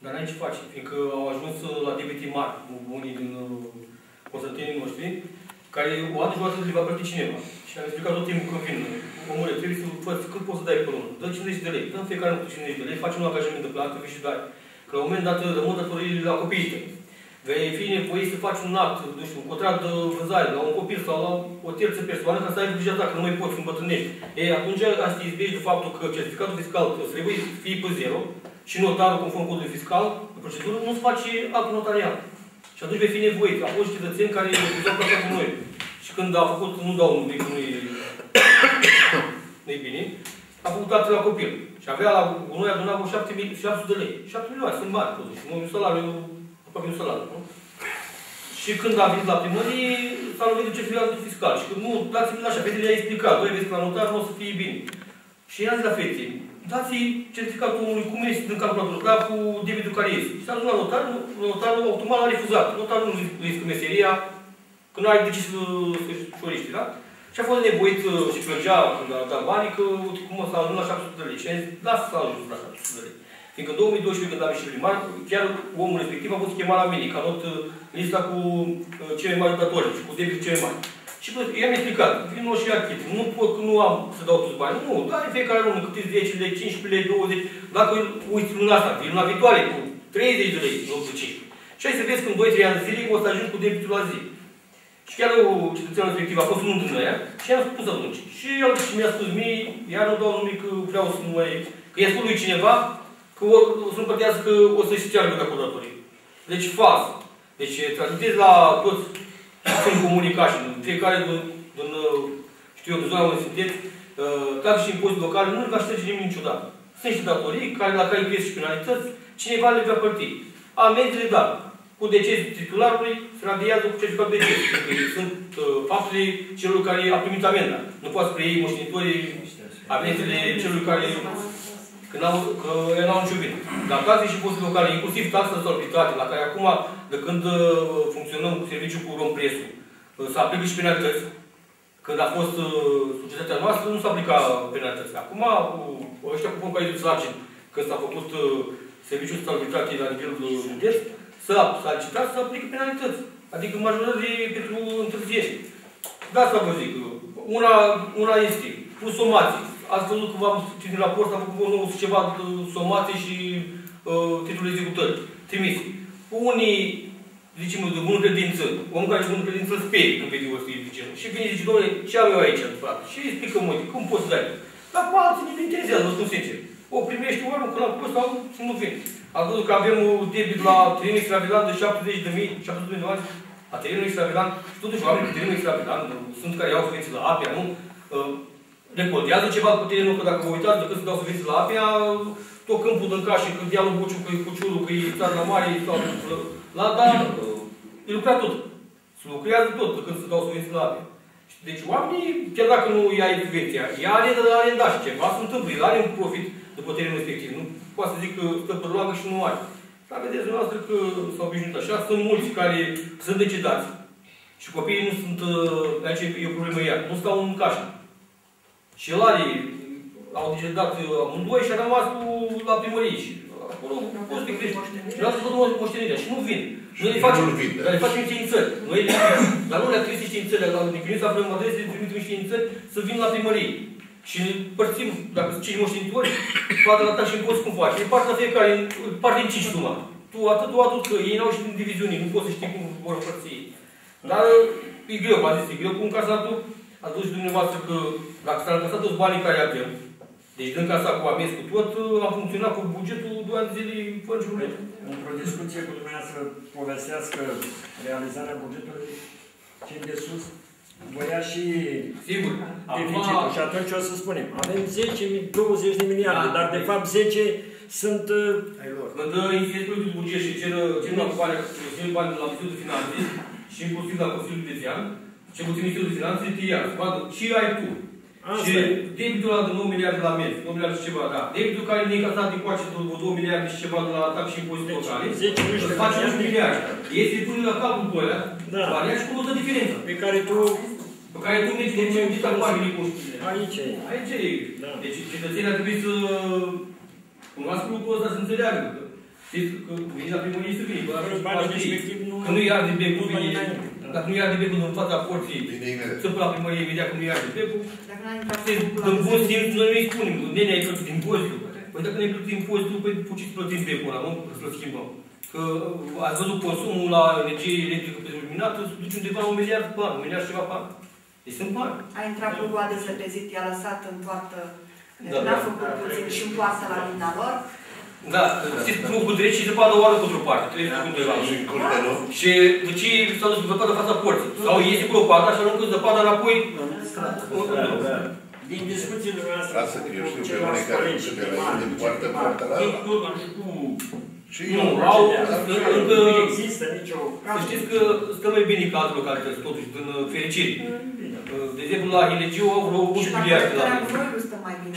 dar n-ai ce faci, fiindcă au ajuns la debitii mari, unii din constantinii noștri, care o dată și o dată le va plăti cineva. Și am explicat tot timpul când vin, omule, trebuie să faci cât poți să dai pe lună. Dă cincizeci de lei, dă în fiecare cu cincizeci de lei, faci un angajament de plată, vii și dai. Că la un moment dat rămân datoriile la copiii tăi. Vei fi nevoie să faci un act, nu știu, un contract de vânzare la un copil sau la o terță persoană ca să ai grijă ta, că nu mai poți să îmbătrânești. Ei, atunci ai să te izbești de faptul că certificatul fiscal trebuie să fie pe zero și notarul, conform codului fiscal, în procedură, nu-ți face act notarial. Și atunci vei fi nevoie. Au fost cetățeni care au plăcat cu noi. Și când au făcut, nu dau un pic, nu-i bine, a făcut acte la copil. Și avea la noi adunat vreo șapte mii șapte sute de lei. șapte milioane, sunt mari, totuși. În salariul Păi nu salară, nu? Și când a venit la primărie, s-a lovit de certificatul fiscal. Și că nu, dați-mi așa, fetele le-a explicat, voi vezi că la notar nu o să fie bine. Și i-a zis la fete, dați-i certificatul omului cum este din calculator, ca cu debitul care este. Și s-a dus la notar, notarul automat l-a refuzat. Notarul nu riscă meseria, că nu ai de ce să-și oriști, da? Și a fost nevoit și plăgea când a dat banii, că uite cum s-a ajuns la șapte sute de lei. Și a zis, lasă să ajungi la șapte sute de lei. Fiindcă în două mii doisprezece, când am ieșit primar, chiar omul respectiv a fost chemat la mine, ca not lista cu cei mari datori și cu debitul cei mari. Și i-am explicat, vin și achit, nu pot, nu am să dau toți bani, nu, dar în fiecare lună, câte zece lei, cincisprezece lei, douăzeci, dacă uiți luna asta, vin luna viitoare, cu treizeci de lei, nu cu cincisprezece. Și ai să vezi că în doi trei ani zile o să ajungi cu debitul la zi. Și chiar cetățeanul respectiv a fost unul din aia și i-am spus atunci. Și el mi-a spus mie, iar nu dau nimic că vreau să nu mai... Că i-a spus lui cineva, Că o să împărtească, că o să și ceargă calculatorii. Deci faz. Deci transmiteți la toți sunt comunicați, fiecare din, din, știu eu, din zona unde sunteți, taxe și impozite locale, nu le va șterge nimeni niciodată. Sunt și datorii, care la care cresc și penalități, cineva le va plăti. Amenzile, da. Cu decesul titularului, se radiază cu certificat de deces. Sunt uh, faptele celor care a primit amenda. Nu poate să preiei moștenitorii amenzile celor care Când au, că erau în ciubine. Dar taxe și impozite locale, inclusiv taxa de salubritate, la care acum, de când funcționăm cu serviciul cu Rompresul, s-a aplicat și penalități. Când a fost societatea noastră, nu s-a aplicat penalități. Acum, ăștia cu pompa de sarcin, când s-a făcut serviciul de salubritate la nivelul județ, s-a licitat să aplică penalități. Adică majorări pentru întârzieri. Da, să vă zic. Una, una este cu somații. Ați văzut că v-am citit din raport, am făcut nouă sute ceva somații și uh, titlul executării. Trimis. Unii, zicem, de bună credință, omul care e de bună credință îl sperie când vede o scriptură. Și vine și zice, domnule, ce am eu aici, în fapt? Și îi explică multe, cum poți să dai? Dar cu alții nu te interesează, vă spun sincer. O primești oameni când am pus sau nu vin. Am văzut că avem un debit la terenul extravilan de șaptezeci de mii, șaptezeci de mii de dolari, la terenul extravilan, și totuși oamenii cu terenul extravilan, sunt care iau subvenții la Apia, nu? Uh, Recordează ceva cu terenul, că dacă vă uitați, decât să dau subvenții la Apia, tot câmpul din cașe, când ia lui Buciu, că e Cuciulul, că e țară la mare, sau la dar, îi lucrea tot. Se lucrează tot, decât să dau subvenții la Apia. Deci oamenii, chiar dacă nu ia subvenția, ea arendă de arendaș, ceva se întâmplă, el are un profit după terenul respectiv. Nu poate să zic că stă pe roagă și nu are. Dar vedeți dumneavoastră că s-au obișnuit așa, sunt mulți care sunt decedați. Și copiii nu sunt, aici e o problemă ea, nu stau în cașă. Și el are, au decedat amândoi și a rămas cu, la primărie. Și acolo poți să crești. Și lasă tot numai moștenirea. Și nu vin. Noi le facem, dar le facem științări. Noi le facem, dar nu le-a trimis științări. La Nicrinița avem adrese, le trimitem științări să vin la primărie. Și ne părțim, dacă sunt cinci moștenitori, toată la taxe și impost cum faci. E partea fiecare, parte în cinci suma. Tu atât o adus, că ei n-au și din diviziuni, nu poți să știi cum vor părți ei. Dar e greu, v-a zis, e greu cu un casatul. Ați văzut și dumneavoastră că dacă s-a încasat toți banii care avem, deci dând casa cu amiez cu tot, am funcționat cu bugetul doi ani de zile fără niciun lucru. Într-o discuție cu dumneavoastră povestească realizarea bugetului cei de sus, voia și sigur, deficitul. Acum... Și atunci o să spunem, avem zece, douăzeci de miliarde, da, dar de fapt zece sunt... Când Institutul de Buget și cer bani la Ministerul de Finanțe și inclusiv la Consiliul de Țean, ce puțin Ministerul de Finanțe, te ia, ce ai tu? Și debitul ăla de nouă miliarde la mers, nouă miliarde și ceva, da. Debitul care ne-a încasat din coace două miliarde și ceva de la taxe și impozite locale, îți face unu miliarde. Este pune la capul pe ăla, varia și cu multă diferență. Pe care tu... Pe care tu mergi de ce înghiți la oamenii cu știrea. Aici e. Aici e. Deci cetățenii ar trebui să... Cunoască lucrul ăsta, să înțeleagă. Știți că veniți la primărie să vii, că nu-i arde pe bine. Dacă nu ia de becul în fața porții, sunt la primărie, vedea că nu ia de becul, în bun simț, noi nu-i spunem, ne ne-ai plătit impozitul. Păi dacă ne-ai plătit impozitul, păi cu ce-ți plătim becul ăla, nu? Să-l schimbăm. Că ați văzut consumul la energie electrică pe luminată, îți duce undeva un miliard pe an, un miliard și ceva pe an. Deci sunt bani. A intrat cu goadă zăpezit, i-a lăsat în toată, n-a făcut puțin și în poasă la lumina lor. Da, știți cum cu treci și se padă o oară cu o parte, trebuie să cumva. Și de ce s-a dus zăpada în fața porții? Sau iese cu o pată și aruncă zăpada înapoi? Din discuțiile noastre... Asta că eu știu pe unei care nu se vede din poartă în poartă la ala. Nu, au... Nu există nicio... Să știți că stă mai bine cadrul localități, totuși, din fericire. De exemplu, la Hilegiu au vreo opt miliarde la noi.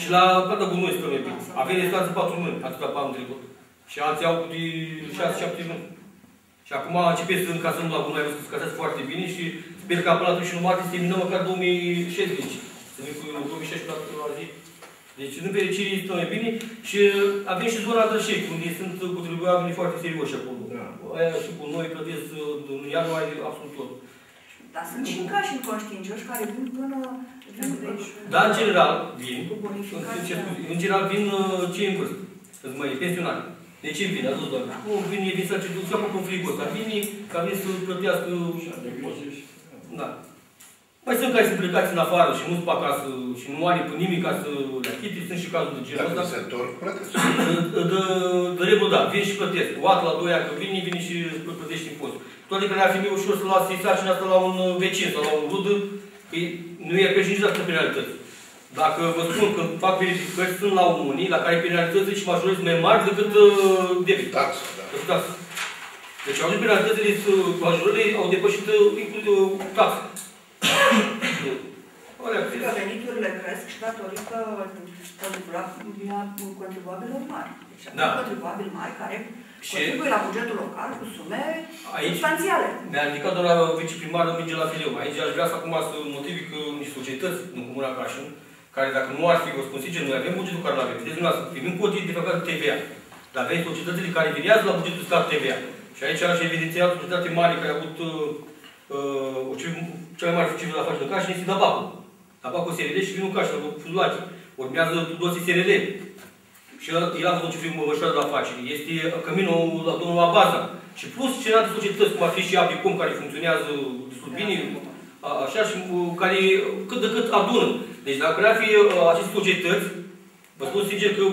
Și la plata cu noi stă mai bine. Avem de stați patru luni, atâta pe anul trecut. Și alții au de șase șapte luni. Și acum începe să încasăm la bună, ai văzut că se casează foarte bine și sper că apă la atunci în martie să terminăm măcar două mii șaisprezece. Să vin cu două mii șaisprezece la zi. Deci în fericire stă mai bine. Și avem și zona Drășec, unde sunt contribuabili foarte serioși acolo. Aia și cu noi plătesc în ianuarie absolut tot. Dar sunt și cași inconștiincioși care vin până... Dar în general vin, în general vin cei în vârstă, sunt mai pensionari. De ce vin? Ați văzut, doamne. Cum vin, e vin să ducă cu conflictul ăsta. Vin, că a venit să plătească... Da. Păi sunt care sunt plecați în afară și nu-s pe acasă și nu are pe nimic ca să le achite, sunt și cazul de genul ăsta. Dacă se întorc, plătesc. De regulă, da, vin și plătesc. O dată la doi ani că vine, vine și plătești impozitul. Toate că ne-ar fi mie ușor să lase sarcina asta la un vecin sau la un rudă, că nu e pești nici asta pe realități. Dacă vă spun că fac verificări, sunt la unii la care penalitățile și majorități mai mari decât debit. Tax, da. Deci au zis penalitățile majorității au depășit tax. Pentru că veniturile cresc și datorită contribuabililor mari. Deci au contribuabili mari care contribuie la bugetul local cu sume substanțiale. Mi-a ridicat doar viceprimarul Minge la Fileu. Aici aș vrea să acum să motivic niște societăți în Comuna Brașov, care dacă nu ar fi, vă spun sincer, noi avem bugetul care l-avem. Vedeți, noi primim cotii de făcut T V A. Dar avem societățile care viriază la bugetul stat T V A. Și aici aș evidenția o societate mare care a avut cea mai mare succes la afaceri de caș, este Dabacul. Dabacul S R L și vinul caș, Fuzulache. Urmează doții S R L. Și el a făcut ce film vășoară de afaceri. Este căminul la domnul Abaza. Și plus celelalte societăți, cum ar fi și Apicom, care funcționează destul bine, așa, și care cât de cât adună. Deci dacă ar fi aceste societăți, vă spun sincer că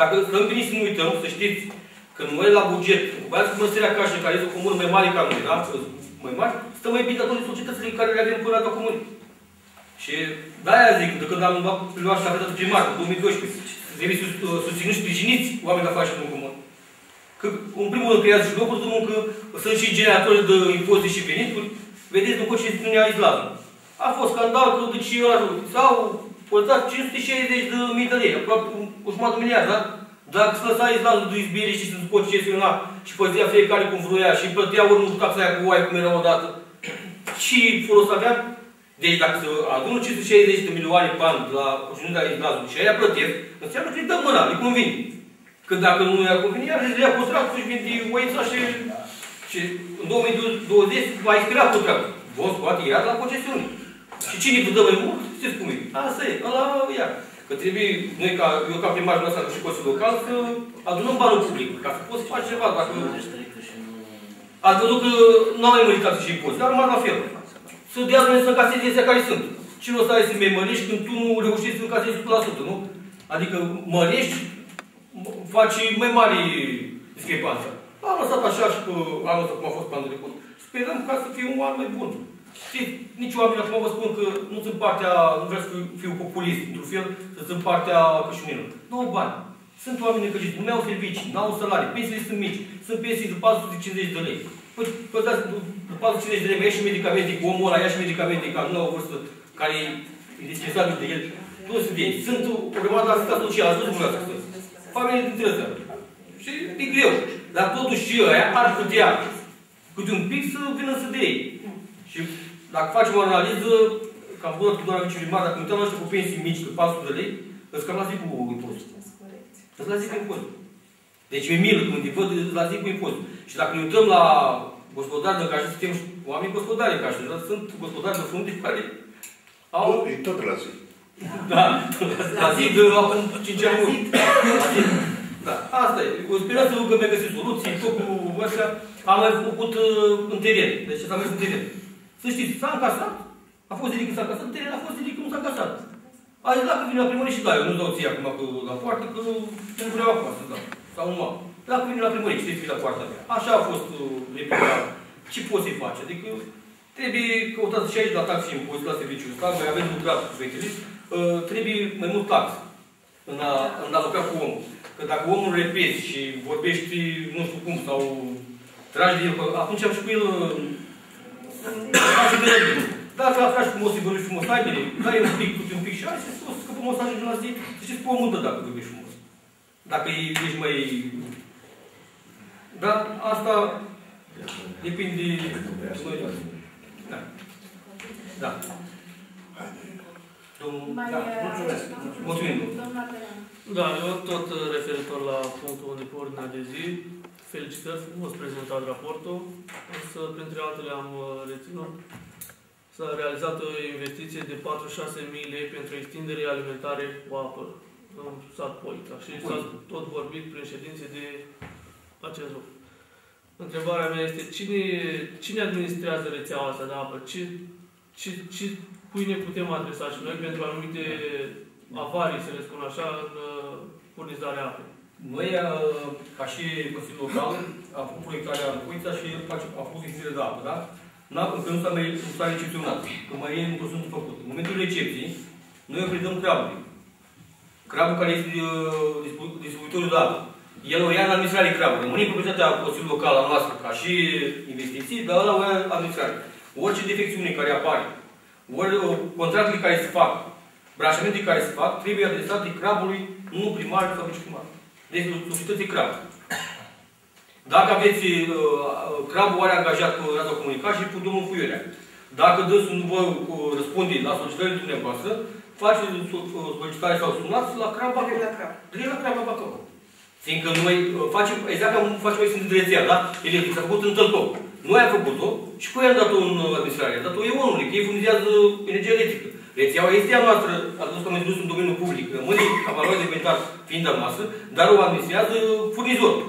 dacă stăm bine să nu uităm, să știți, când mă la buget, băiați cu măsărea cașă, care este o comună mai mare ca noi, da? Mai mari, stăm mai bine atunci societățile care le avem până la comune. Și de-aia zic, de când am luat ștafeta primară, în două mii doisprezece, trebuie susținuți și sprijiniți oameni de afaceri în comun. Că, în primul rând, creează și locuri de muncă, sunt și generatori de impozite și venituri. Vedeți, după ce spunea Islavă. A fost scandal că de ce ăla s-au pățat cinci sute șaizeci de mii de lei, aproape o jumătate de miliard, da? Dacă se lăsa Islandul de izbire și se poceționa și păzea fiecare cum vroia și plătea oriunul taxa aia cu oaie cum era odată, și folos aveam. Deci dacă se adună cinci sute șaizeci de milioane de bani la coșinunea Islandului și aia plătesc, înseamnă că îi dă mâna, îi convine. Că dacă nu i-a convine, iar îi ia contractul și vinde oița și... Și în două mii douăzeci va expira contractul. Vom scoate iar la concesiune. Și cine vă dă mai mult, știți cum e. Asta e, ăla ia. Că trebuie, noi ca, eu ca primar noastră și Consiliul Local, să adunăm banul public, ca să poți face ceva, dacă... Ați văzut că nu am mai măritat și impozit, dar rămas la fel. Să dea să încasezi astea care sunt. Ce rost are să mai mărești când tu nu reușești să încasezi o sută la sută, nu? Adică mărești, faci mai mari discrepanțe. Am lăsat așa și pe anul ăsta cum a fost pe anul trecut. Sperăm ca să fie un an mai bun. Știți, nici oameni acum vă spun că nu sunt partea, nu vreau să fiu populist, într-un fel, să sunt partea cășunilor. Nu au bani. Sunt oameni necăjiți, nu au servicii, nu au salarii, pensiile sunt mici, sunt pensii de patru sute cincizeci de lei. Păi, pătați, de patru sute cincizeci de lei mai ia și medicamente cu omul ăla, ia și medicamente ca nu au o vârstă care e dispensabil de el. Nu sunt ei, sunt o grămadă la stat social, nu sunt vreau să familie dintre ăsta. Și e greu. Dar totuși și ăia ar putea câte un pic să vină să de ei. Și dacă facem o analiză, că am văzut doar viceprimar, dacă nu te-am luat cu pensii mici, cu patru sute de lei, îți cam la zi cu impozitul. Îți la zi cu impozitul. Deci mi-e milă când îi văd, îți la zi cu impozitul. Și dacă ne uităm la gospodari de cașă, suntem oameni gospodari de cașă, dar sunt gospodari de frunte care au... E tot la zi. Da, la zi de acum cinci ani. Da, asta e. O speranță că mi-a găsit soluții, tot cu așa, am mai făcut în teren. Deci asta am mers în teren. Să știți, s-a încasat, a fost zilic că s-a încasat, terenul a fost zilic că nu s-a încasat. A zis, dacă vine la primărie și da, eu nu-ți dau ție acum la poartă, că nu vreau acasă, da, sau nu am. Dacă vine la primărie, știți, vii la poarta mea. Așa a fost replica. Ce poți să-i faci? Adică trebuie căutați și aici la tax și impozit, la serviciul ăsta, mai aveți lucrat cu specialist, trebuie mai mult tax în a, în a lucra cu omul. Că dacă omul repezi și vorbești nu știu cum, sau tragi de el, atunci am și cu el... Dacă atragi frumos și vorbești frumos, ai bine, dai un pic, puti un pic și hai să o scăpăm o să ajungi la zi, să știți pe o mântă dacă vorbești frumos. Dacă ești mai... Dar asta depinde de noi. Da. Da. Mulțumesc. Mulțumim. Da, eu tot referitor la punctul unde pe ordinea de zi. Felicitări, frumos prezentat raportul, însă, printre altele, am reținut. S-a realizat o investiție de patruzeci și șase mii de lei pentru extindere alimentare cu apă în sat Poica și s-a tot vorbit prin ședințe de acest lucru. Întrebarea mea este, cine, cine administrează rețeaua asta de apă? Ce, ce, ce, cui ne putem adresa și noi pentru anumite avarii, să le spun așa, în furnizarea apei? Noi, ca și Consiliul Local, am făcut proiectarea în Cuița și el a făcut fixire de apă, da? Încă nu s-a recepționat, că mai e un consum făcut. În momentul recepției, noi predăm crabului. Crabul care este distribuitorul de apă. El o ia în administrare crabului. Rămâne în proprietatea Consiliului Local a noastră ca și investiții, dar ăla o ia în administrare. Orice defecțiune care apare, ori contractele care se fac, brașamentele care se fac, trebuie adresate crabului, nu primar sau nici primar. Deci, societății crab. Dacă aveți crabul, are angajat cu Raza Comunicat și cu domnul Fuiorea. Dacă dânsul nu vă răspunde la solicitările dumneavoastră, faceți solicitare sau sunați la crab acolo. Trebuie la crab acolo. Fiindcă noi facem, exact ca nu facem aici în dreția, da? Electric s-a făcut în Tălcău. Noi am făcut-o și cu el am dat-o în administrare. Am dat-o eonului, că ei furnizează energie electrică. Rețeaua este a noastră, a fost că am introdus în domeniul public, rămâne ca valoare de inventar fiind a noastră, dar o administrează furnizorul.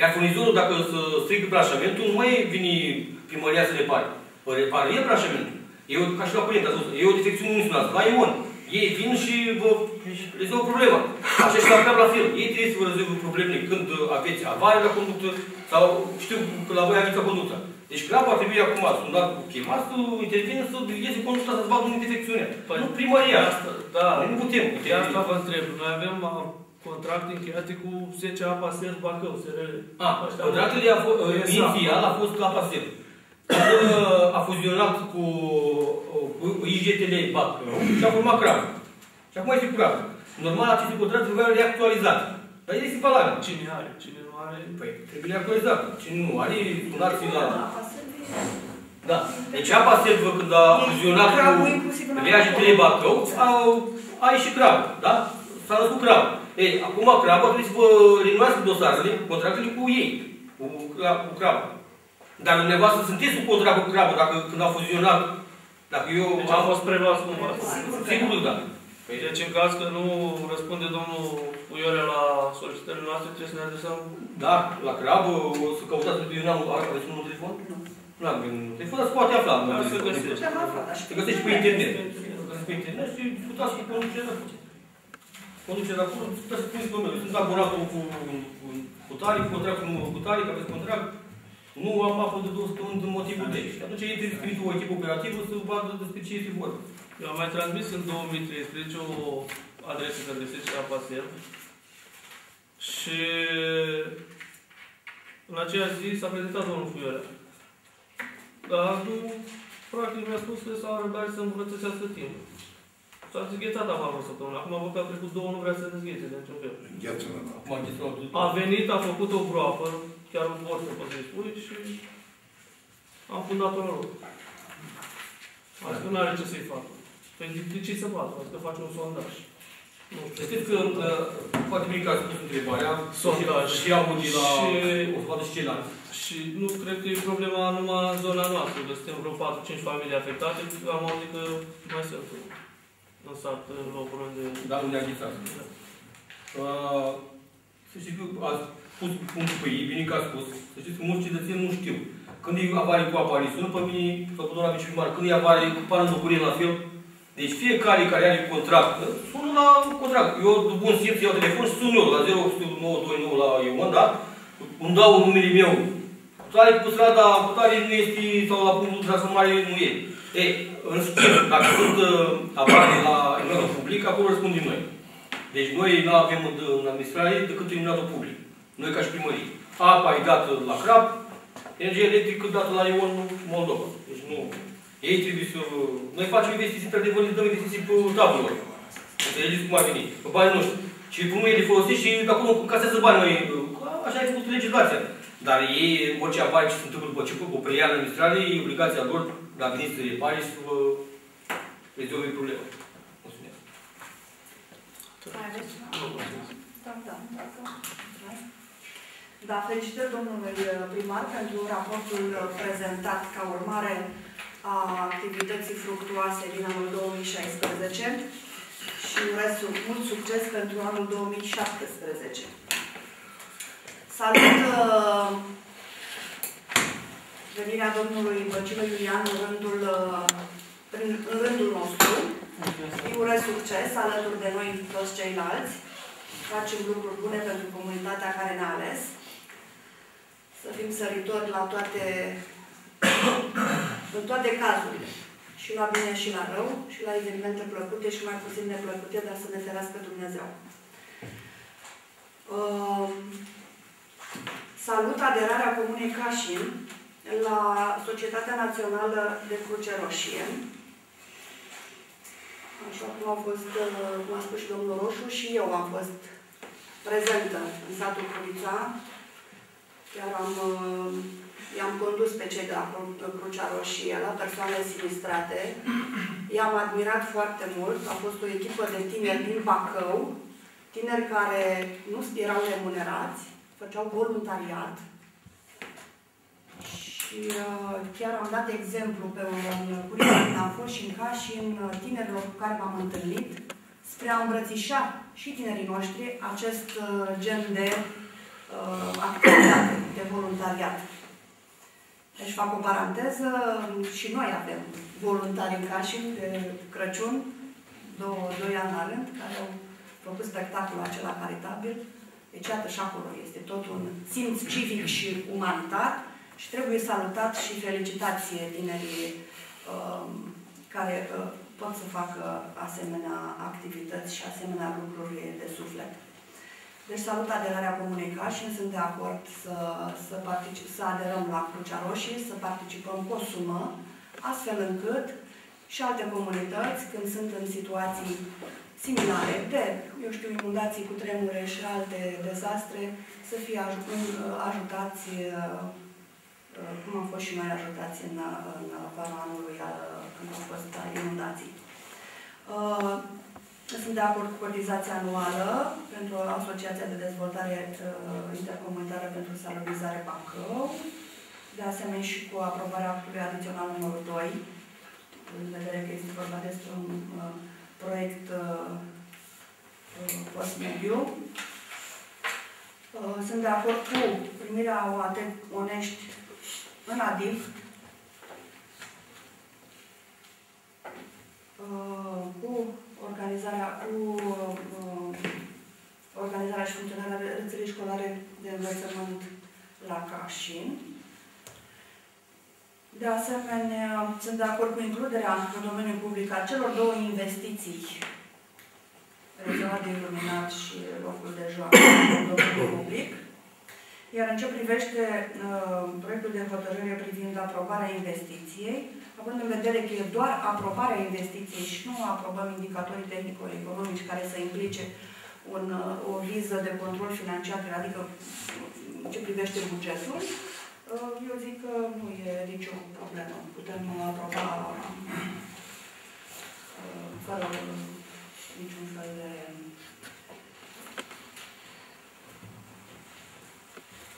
Iar furnizorul, dacă se strică brașamentul, nu mai vine primăria să repare. Repară el brașamentul. E o, ca și la curent, e o defecțiune uniționată, la ion. Ei vin și vă rezolvă problema. Așa și la cap la fel. Ei trebuie să vă rezolvă problemele când aveți avarii la conductă sau știu că la voi aveți la conductă. Deci clar ar trebui acum, sunt dat cu chemat, să intervine, să iese conducta, să-ți vadă unii defecțiunea. Păi, nu primăria asta. Da, nu putem. De asta vă întreb. Noi avem contracte încheiate cu zece apa S E R Bacău, S R L. A, contractele inițial a fost la apa S E R. A fuzionat cu I G T L Bacău și a format crab. Și acum este crab. Normal, aceste contracte trebuie reactualizate. Dar este valabil. Cine are? Cine nu are? Păi, trebuie reactualizat. Cine nu are, sunați la... Da. Deci apa S E R V, când a fuzionat cu I G T L Bacău, a ieșit crab, da? S-a născut crab. Ei, acum crabul trebuie să vă renuați dosarele, contractele cu ei, cu crabul. Dar dumneavoastră sunteți sub contract cu crabul, dacă când a fuzionat, dacă eu... Deci am fost preluat cumva. Sigur, da. Deci, în caz că nu răspunde domnul Uiorea la solicitările noastre, trebuie să ne adresăm? Da, la crab, o să căutați pe eu, n-am aveți un telefon? Nu. Nu am un telefon, dar se poate afla. Să găsești. Să găsești pe internet. Să găsești pe internet și discutați cu conducerea. Conducerea acolo, trebuie să spuneți domnule, sunt abonat cu tare, cu contractul cu tare, că aveți contract. Nu am apă de două stăuni din motivul de aici. Atunci ei trebuie scris o echipă operativă să vadă despre ce este vorba. Eu am mai transmis în două mii treisprezece o adresă către S C A Paser și în aceea zi s-a prezentat domnul Fuiorea. Dar nu, practic mi-a spus că s-a răbdat să îmbrățăsească timpul. S-a dezghețat afară o săptămână. Acum văd că a trecut două, nu vrea să dezghețe de niciun fel. A venit, a făcut o groapă. Chiar un bord să poți să-i spui și am fundat-o în loc. Am spus, nu are ce să-i facă. Păi de ce să facă? Am spus că face un sondaj. Știți că foarte bine că ați pus întrebarea, sondaj și audii la o fată și ceilalți. Și nu cred că e problema numai în zona noastră, că suntem vreo patru cinci familii afectate, am auzit că mai sunt în sat, în locul unde... Da, unde a ghițat. Să știți că ați pus punctul pe ei, bine că a spus. Să știți că mulți cetățeni nu știu. Când e avarie cu apa, sună pe mine, sau cu doamna viceprimar, când e avarie cu pană în București, la fel. Deci fiecare care are contract, sună la contract. Eu, de bun simț, iau telefon și sun eu la zero opt nouă doi nouă la Ion, da? Îmi dau numele meu. Tare cu strada putare nu este, sau la punctul transformare nu e. Ei, în schimb, dacă sunt avarii la Ion public, acolo răspundem noi. Deci noi nu avem în administrare decât terminatul public. Noi ca și primărie. Apa e dată la crab, energie electrică dată la Ion Moldova. Deci nu... Ei trebuie să... Noi facem investiții, într-adevăr, dăm investiții pe tabul lor. Înțelegeți cum a venit. Pe banii noștri. Și primul ei le folosiți și de acolo încasează banii noi. Așa e făcut legislația. Dar ei, orice apare, ce se întâmplă după ce o preia în administrare, e obligația lor de a veni să repare și să vă rezolve problema. Mulțumesc. Mai aveți? Da, da, da, da. Da, felicitări domnului primar pentru raportul prezentat ca urmare a activității fructuoase din anul două mii șaisprezece și urez mult succes pentru anul două mii șaptesprezece. Salut venirea domnului Băcilă Iulian în rândul în, în rândul nostru. Îi urez succes alături de noi toți ceilalți. Facem lucruri bune pentru comunitatea care ne-a ales. Să fim săritori la toate, în toate cazurile. Și la bine și la rău, și la evenimente plăcute și mai puțin neplăcute, dar să ne ferească Dumnezeu. Uh, salut aderarea Comunei Cașin la Societatea Națională de Cruce Roșie. Așa cum au fost, cum a spus și domnul Roșu, și eu am fost prezentă în satul Curița. Chiar am, i-am condus pe cei de la Crucea Roșie, la persoane sinistrate. I-am admirat foarte mult. A fost o echipă de tineri din Bacău, tineri care nu erau remunerați, făceau voluntariat. Și uh, chiar am dat exemplu pe un curier când am fost și în Caș și în tinerilor cu care m-am întâlnit, spre a îmbrățișa și tinerii noștri acest uh, gen de uh, activitate, de voluntariat. Deci fac o paranteză, și noi avem voluntari în Caș de Crăciun, două, doi ani la rând, care au făcut spectacolul acela caritabil. Deci iată și acolo este tot un simț civic și umanitar. Și trebuie salutat și felicitați tinerii uh, care uh, pot să facă asemenea activități și asemenea lucruri de suflet. Deci salut aderarea Comunei Cașin, și sunt de acord să, să, particip, să aderăm la Crucea Roșie, să participăm cu o sumă, astfel încât și alte comunități, când sunt în situații similare de, eu știu, inundații cu tremure și alte dezastre, să fie ajutați uh, cum am fost și noi ajutați în, în vara anului, când au fost inundații. Uh, sunt de acord cu cotizația anuală pentru Asociația de Dezvoltare Intercomunitară pentru Salubrizare Bacău, de asemenea și cu aprobarea actului adițional numărul doi, în vedere că este vorba despre un uh, proiect uh, post-mediu. Uh, sunt de acord cu primirea oateți onești în A D I V, cu organizarea, cu organizarea și funcționarea rețelei școlare de învățământ la Cașin. De asemenea, sunt de acord cu includerea în domeniul public a celor două investiții, rețeaua de iluminat și locul de joacă în domeniul public. Iar în ce privește uh, proiectul de hotărâre privind aprobarea investiției, având în vedere că e doar aprobarea investiției și nu aprobăm indicatorii tehnico-economici care să implice un, o viză de control financiar, adică în ce privește bugetul, uh, eu zic că nu e nicio problemă. Putem aproba uh, fără niciun fel de...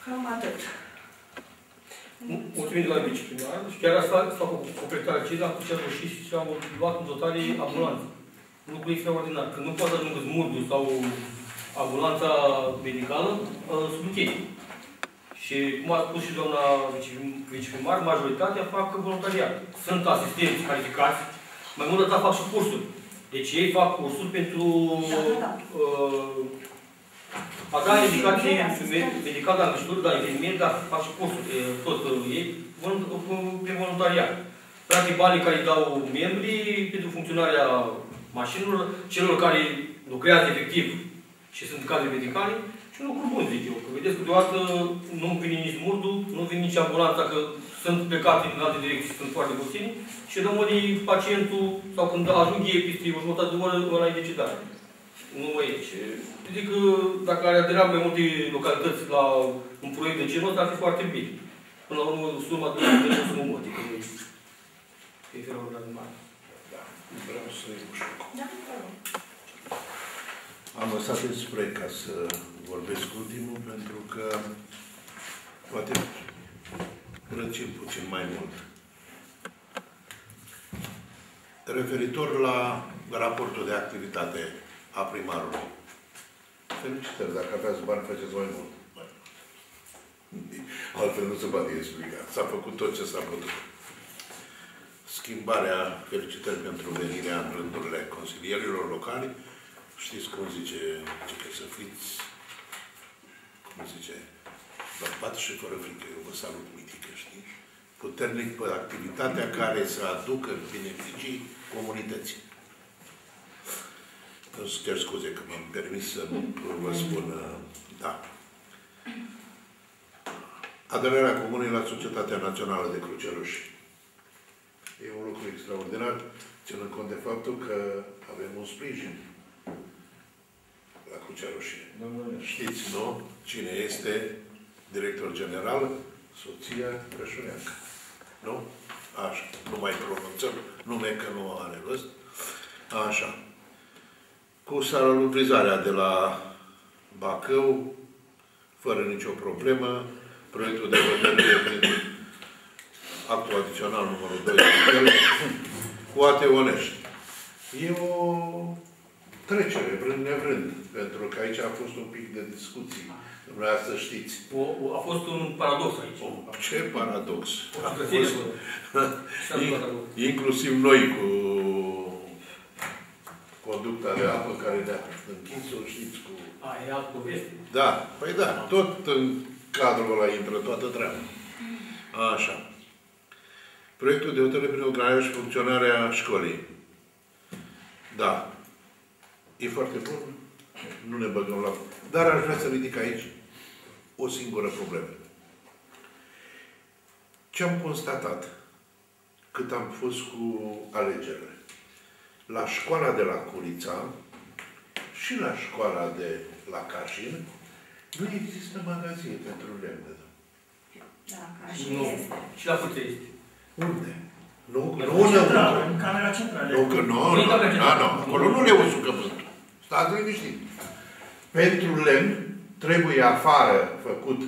Cam atât. Mulțumim de la viceprimar. Și chiar asta fac o completare. Cei de la Crucea Roșie și am luat în dotare ambulanță. Un lucru extraordinar. Când nu poate ajunge smurgul sau ambulanța medicală, sunt ok. Și cum a spus și doamna viceprimar, majoritatea fac voluntariat. Sunt asistenți calificați. Mai mult de atât fac și cursuri. Deci ei fac cursuri pentru... A dat medicație medicală la mișturi, dar infirmieri, dar fac și cursuri de tot ei, prin voluntariat. Practic, banii care îi dau membrii pentru funcționarea mașinilor, celor care lucrează efectiv și sunt cadre medicale, și un lucru bun, zic eu. Că vedeți, câteodată nu vine nici murdul, nu vine nici ambulanța, că sunt plecate în alte direcții, sunt foarte puțini, și rămâne pacientul, sau când ajung ei peste o jumătate de oră, ăla e decedat. Nu aici. Zic că dacă ar adera mai multe localități la un proiect de genul ăsta, ar fi foarte bine. Până la urmă, suma de localități nu mă adică nu este. E felul de animale. Da. Vreau să iau și eu. Da, vreau. Am lăsat despre ca să vorbesc ultimul, pentru că poate răcim puțin mai mult. Referitor la raportul de activitate a primarului. Felicitări, dacă aveați bani, faceți mai mult. Altfel nu se poate explica. S-a făcut tot ce s-a putut. schimbarea, felicitări pentru venirea în rândurile consilierilor locali. Știți cum zice, zice să fiți, cum zice, bărbat și fără frică. Eu vă salut, mitică, știi? Puternic pe activitatea care să aducă beneficii comunității. Îți cer scuze că m-am permis să vă spun, da. Aderarea Comunei la Societatea Națională de Cruceruși. E un lucru extraordinar, ținând cont de faptul că avem un sprijin la Crucea Roșie. Știți, nu? Cine este director general? Soția Crășuneancă. Nu? Așa. Nu mai pronunțăm nume, că nu are rost. Așa. Cu salubrizarea de la Bacău, fără nicio problemă, proiectul de hotărâre prin actul adițional numărul doi, cu A T Onești. E o trecere, vrând nevrând, pentru că aici a fost un pic de discuții. Dumneavoastră știți. O, o, a fost un paradox aici. O, ce paradox? A fost, inclusiv noi cu conducta de apă care ne-a închis-o, știți, cu... A, e alt poveste? Da, păi da, tot în cadrul ăla intră toată treaba. Așa. Proiectul de hotărâre prin lucrarea și funcționarea școlii. Da. E foarte bun. Nu ne băgăm la... Dar aș vrea să ridic aici o singură problemă. Ce am constatat cât am fost cu alegerile? La școala de la Curița și la școala de la Cașin nu există magazine pentru lemne. Da, Cașin este. Și la Curte este. Unde? Nu, nu, nu. În camera centrală. Nu, că nu, nu, nu. Acolo nu le usucă vântul. Stați liniștit. Pentru lemn trebuie afară făcut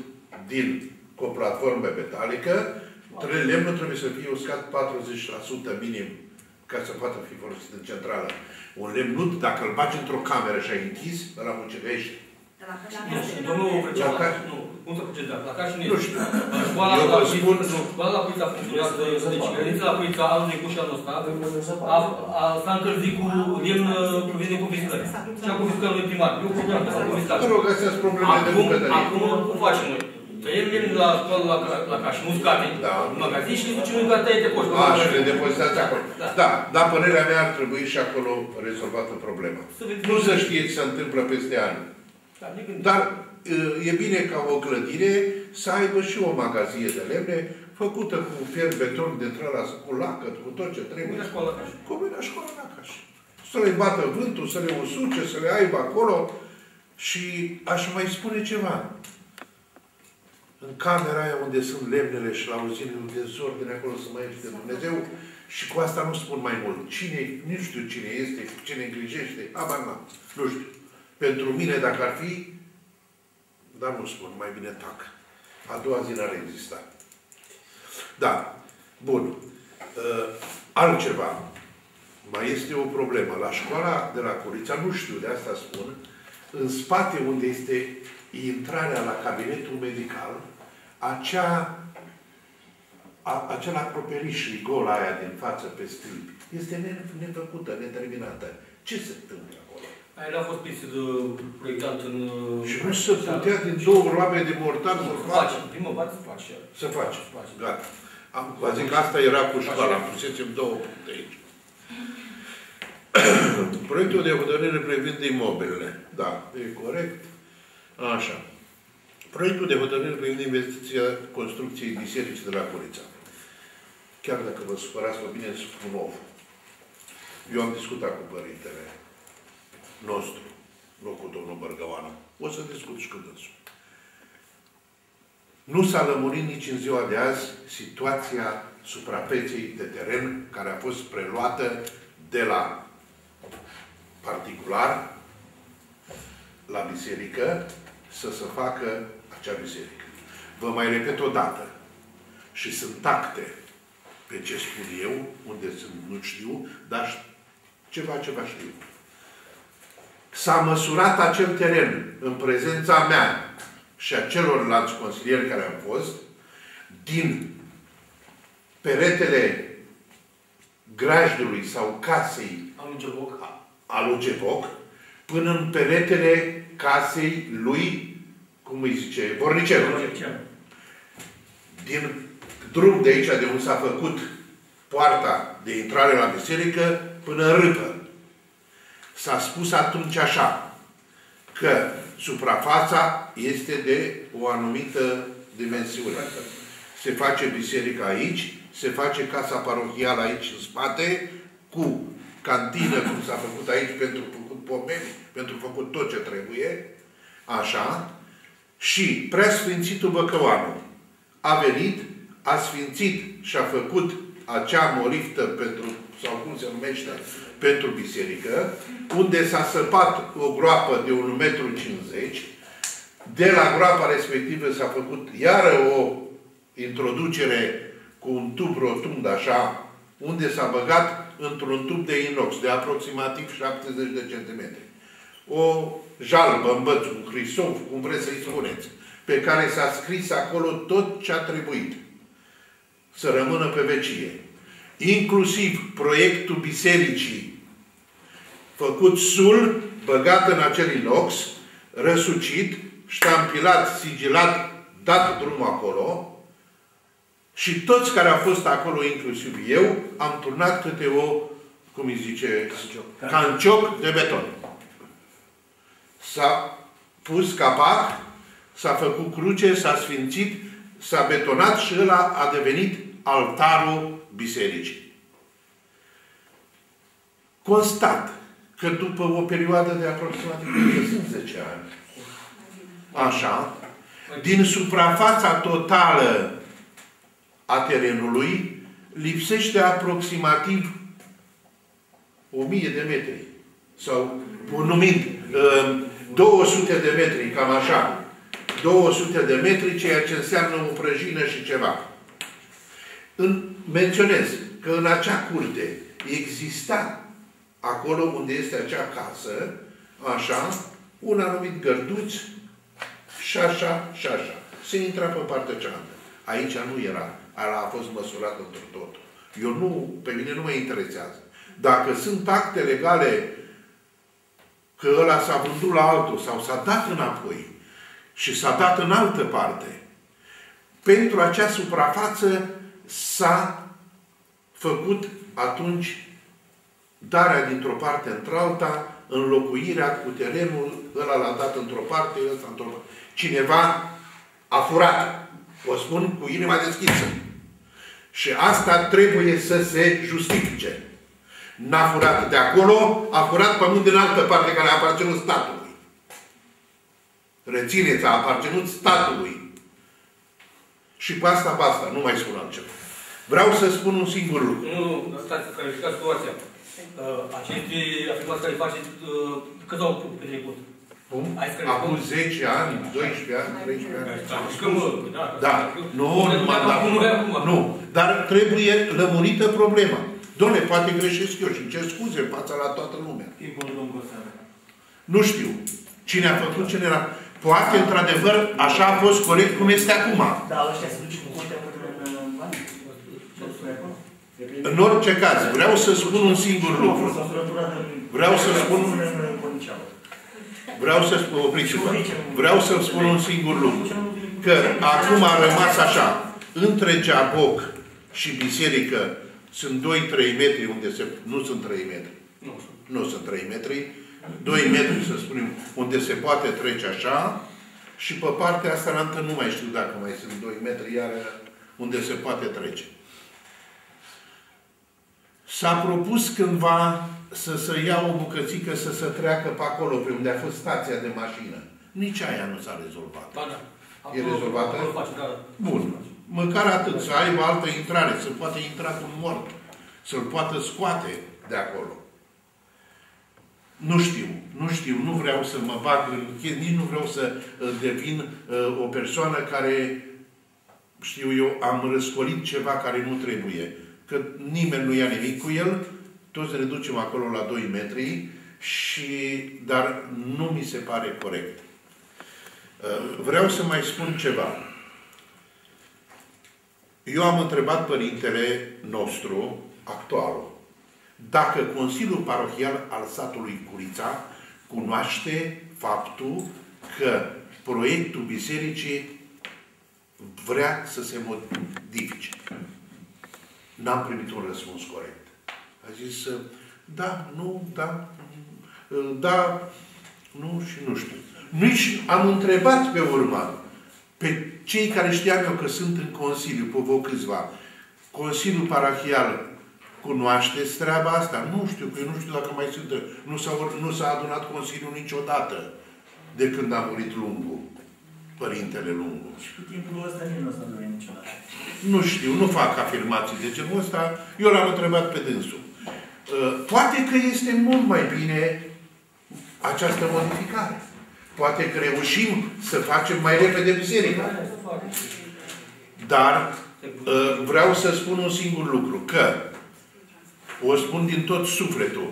din cu o platformă metalică. Lemnul trebuie să fie uscat patruzeci la sută minim ca să poată fi folosit în centrală. Un lemn, dacă îl bagi într-o cameră și ai închis, ăla muncevește. Domnul Crăciunea, nu, cum să procedeam? La Cașin nu știu. Școala la Cuița funcționează, deci grădința la Cuița al unui cu și al nostru s-a încălzit cu lemn provenind din confiscări. Și a confiscat lui primar. Eu program că s-a confiscat. Vă rog, astea sunt probleme de bucătărie. Acum, cum facem noi? Tăiem lemn la școală la Cașin, muscate, în magazin și le ducem în gata, e depoșit. A, și le depozitați acolo. Da, dar părerea mea ar trebui și acolo rezolvată problema. Nu să știe ce se întâmplă peste ani. Dar e bine ca o clădire să aibă și o magazie de lemne făcută cu fier, beton, de trăla, cu lacăt, cu tot ce trebuie. Cum e la școală la Cașin. Să le bată vântul, să le usuce, să le aibă acolo. Și aș mai spune ceva. În camera aia unde sunt lemnele și la uzinile de dezordine, acolo să mai este Dumnezeu. Și cu asta nu spun mai mult. Cine, nu știu cine este, cine îngrijește, abar n-am, nu știu. Pentru mine, dacă ar fi, dar nu spun, mai bine tac. A doua zi n-ar exista. Da. Bun. Altceva. Mai este o problemă. La școala de la Curița, nu știu, de asta spun, în spate unde este intrarea la cabinetul medical, acea, a, acela acroperiș gol aia din față pe stâlpi, este nefăcută, neterminată. Ce se întâmplă? Aia a fost pistit proiectat în... Și nu se putea din două roabe de mortar să facem. Primă parte să facem. Să facem. Gata. Vă zic că asta era cu școala. Am pusesem două puncte aici. Proiectul de hotărâre privind imobilele. Da, e corect. Așa. Proiectul de hotărâre privind investiția construcției bisericii de la Curița. Chiar dacă vă supărați, vă bine spun nou. Eu am discutat cu părintele nostru, nu cu domnul Bărgăoană. O să discut și cu dânsul. Nu s-a lămurit nici în ziua de azi situația suprafeței de teren care a fost preluată de la particular la biserică să se facă acea biserică. Vă mai repet o dată. Și sunt acte pe ce spun eu, unde sunt, nu știu, dar ceva, ceva știu. S-a măsurat acel teren în prezența mea și a celorlalți consilieri care am fost din peretele grajdului sau casei al lui Ceboc până în peretele casei lui, cum îi zice, Vornicerul. Din drum de aici, de unde s-a făcut poarta de intrare la biserică, până în râpă. S-a spus atunci așa, că suprafața este de o anumită dimensiune. Se face biserica aici, se face casa parohială aici în spate, cu cantină, cum s-a făcut aici, pentru făcut pomeni, pentru făcut tot ce trebuie, așa, și preasfințitul Băcăuanu a venit, a sfințit și a făcut acea moliftă pentru, sau cum se numește, pentru biserică, unde s-a săpat o groapă de un metru cincizeci, de la groapa respectivă s-a făcut iară o introducere cu un tub rotund, așa, unde s-a băgat într-un tub de inox de aproximativ șaptezeci de centimetri. O jalbă, învăț, un crisov, cum vreți să-i spuneți, pe care s-a scris acolo tot ce a trebuit să rămână pe vecie. Inclusiv proiectul bisericii, făcut sul, băgat în acel inox, răsucit, ștampilat, sigilat, dat drumul acolo, și toți care au fost acolo, inclusiv eu, am turnat câte o, cum îi zice, cancioc, cancioc de beton. S-a pus capac, s-a făcut cruce, s-a sfințit, s-a betonat și ăla a devenit altarul bisericii. Constat că după o perioadă de aproximativ zece ani, așa, din suprafața totală a terenului, lipsește aproximativ o mie de metri. Sau, numit, două sute de metri, cam așa. două sute de metri, ceea ce înseamnă o prăjină și ceva. În, menționez că în acea curte exista, acolo unde este acea casă, așa, un anumit gărduț și așa, și așa. Se intra pe partea cealaltă. Aici nu era. Ala a fost măsurat într-un tot. Eu nu, pe mine nu mă interesează. Dacă sunt acte legale că ăla s-a vândut la altul sau s-a dat înapoi și s-a dat în altă parte, pentru acea suprafață s-a făcut atunci darea dintr-o parte într-alta, înlocuirea cu terenul, ăla l-a dat într-o parte, ăsta într-o parte. Cineva a furat. O spun cu inima deschisă. Și asta trebuie să se justifice. N-a furat de acolo, a furat pământ din altă parte care a aparținut statului. Rețineți, a aparținut statului. Și basta, basta, nu mai spun altceva. Vreau să spun un singur lucru. Nu, nu, stați, că verificați situația. Aceste afirmați care le faceți, cât au trecut? Cum? Acum zece ani, doisprezece ani, treisprezece ani. Da, da. Nu, nu, dar trebuie lămurită problema. Doamne, poate greșesc eu și îmi cer scuze în fața la toată lumea. Nu știu cine a făcut, cine era. Poate, într-adevăr, așa a fost corect cum este acum. Da, ăștia se duce cu curtea până în orice caz, vreau să spun un singur lucru. Vreau să spun... Vreau să spun, opriți-vă, vreau să spun un singur lucru. Că acum a rămas așa. Între Jaboc și biserică sunt doi trei metri unde se... Nu sunt trei metri. Nu, nu sunt trei metri. doi metri, să spunem, unde se poate trece așa. Și pe partea asta înaltă nu mai știu dacă mai sunt doi metri, iar unde se poate trece. S-a propus cândva să se ia o bucățică, să se treacă pe acolo, pe unde a fost stația de mașină. Nici aia nu s-a rezolvat. Da, da. E rezolvată? Bun. Măcar atât. Să aibă altă intrare. Să poate intra cu un mort. Să-l poată scoate de acolo. Nu știu. Nu știu. Nu vreau să mă bag în chestii. Nici nu vreau să devin o persoană care, știu eu, am răscolit ceva care nu trebuie. Că nimeni nu ia nimic cu el. Toți reducem acolo la doi metri, și, dar nu mi se pare corect. Vreau să mai spun ceva. Eu am întrebat părintele nostru, actualul, dacă Consiliul Parohial al satului Curița cunoaște faptul că proiectul bisericii vrea să se modifice. N-am primit un răspuns corect. A zis, da, nu, da, da, nu și nu știu. Nici am întrebat pe urmă, pe cei care știam eu că sunt în Consiliu, pe vă câțiva, Consiliul Parohial cunoașteți treaba asta? Nu știu, că eu nu știu dacă mai sunt. Nu s-a adunat Consiliul niciodată de când a murit Lungu, Părintele Lungu. Și cu timpul ăsta nu s-a adunat niciodată. Nu știu, nu fac afirmații de genul ăsta. Eu l-am întrebat pe dânsul. Poate că este mult mai bine această modificare. Poate că reușim să facem mai repede biserica. Dar vreau să spun un singur lucru, că o spun din tot sufletul.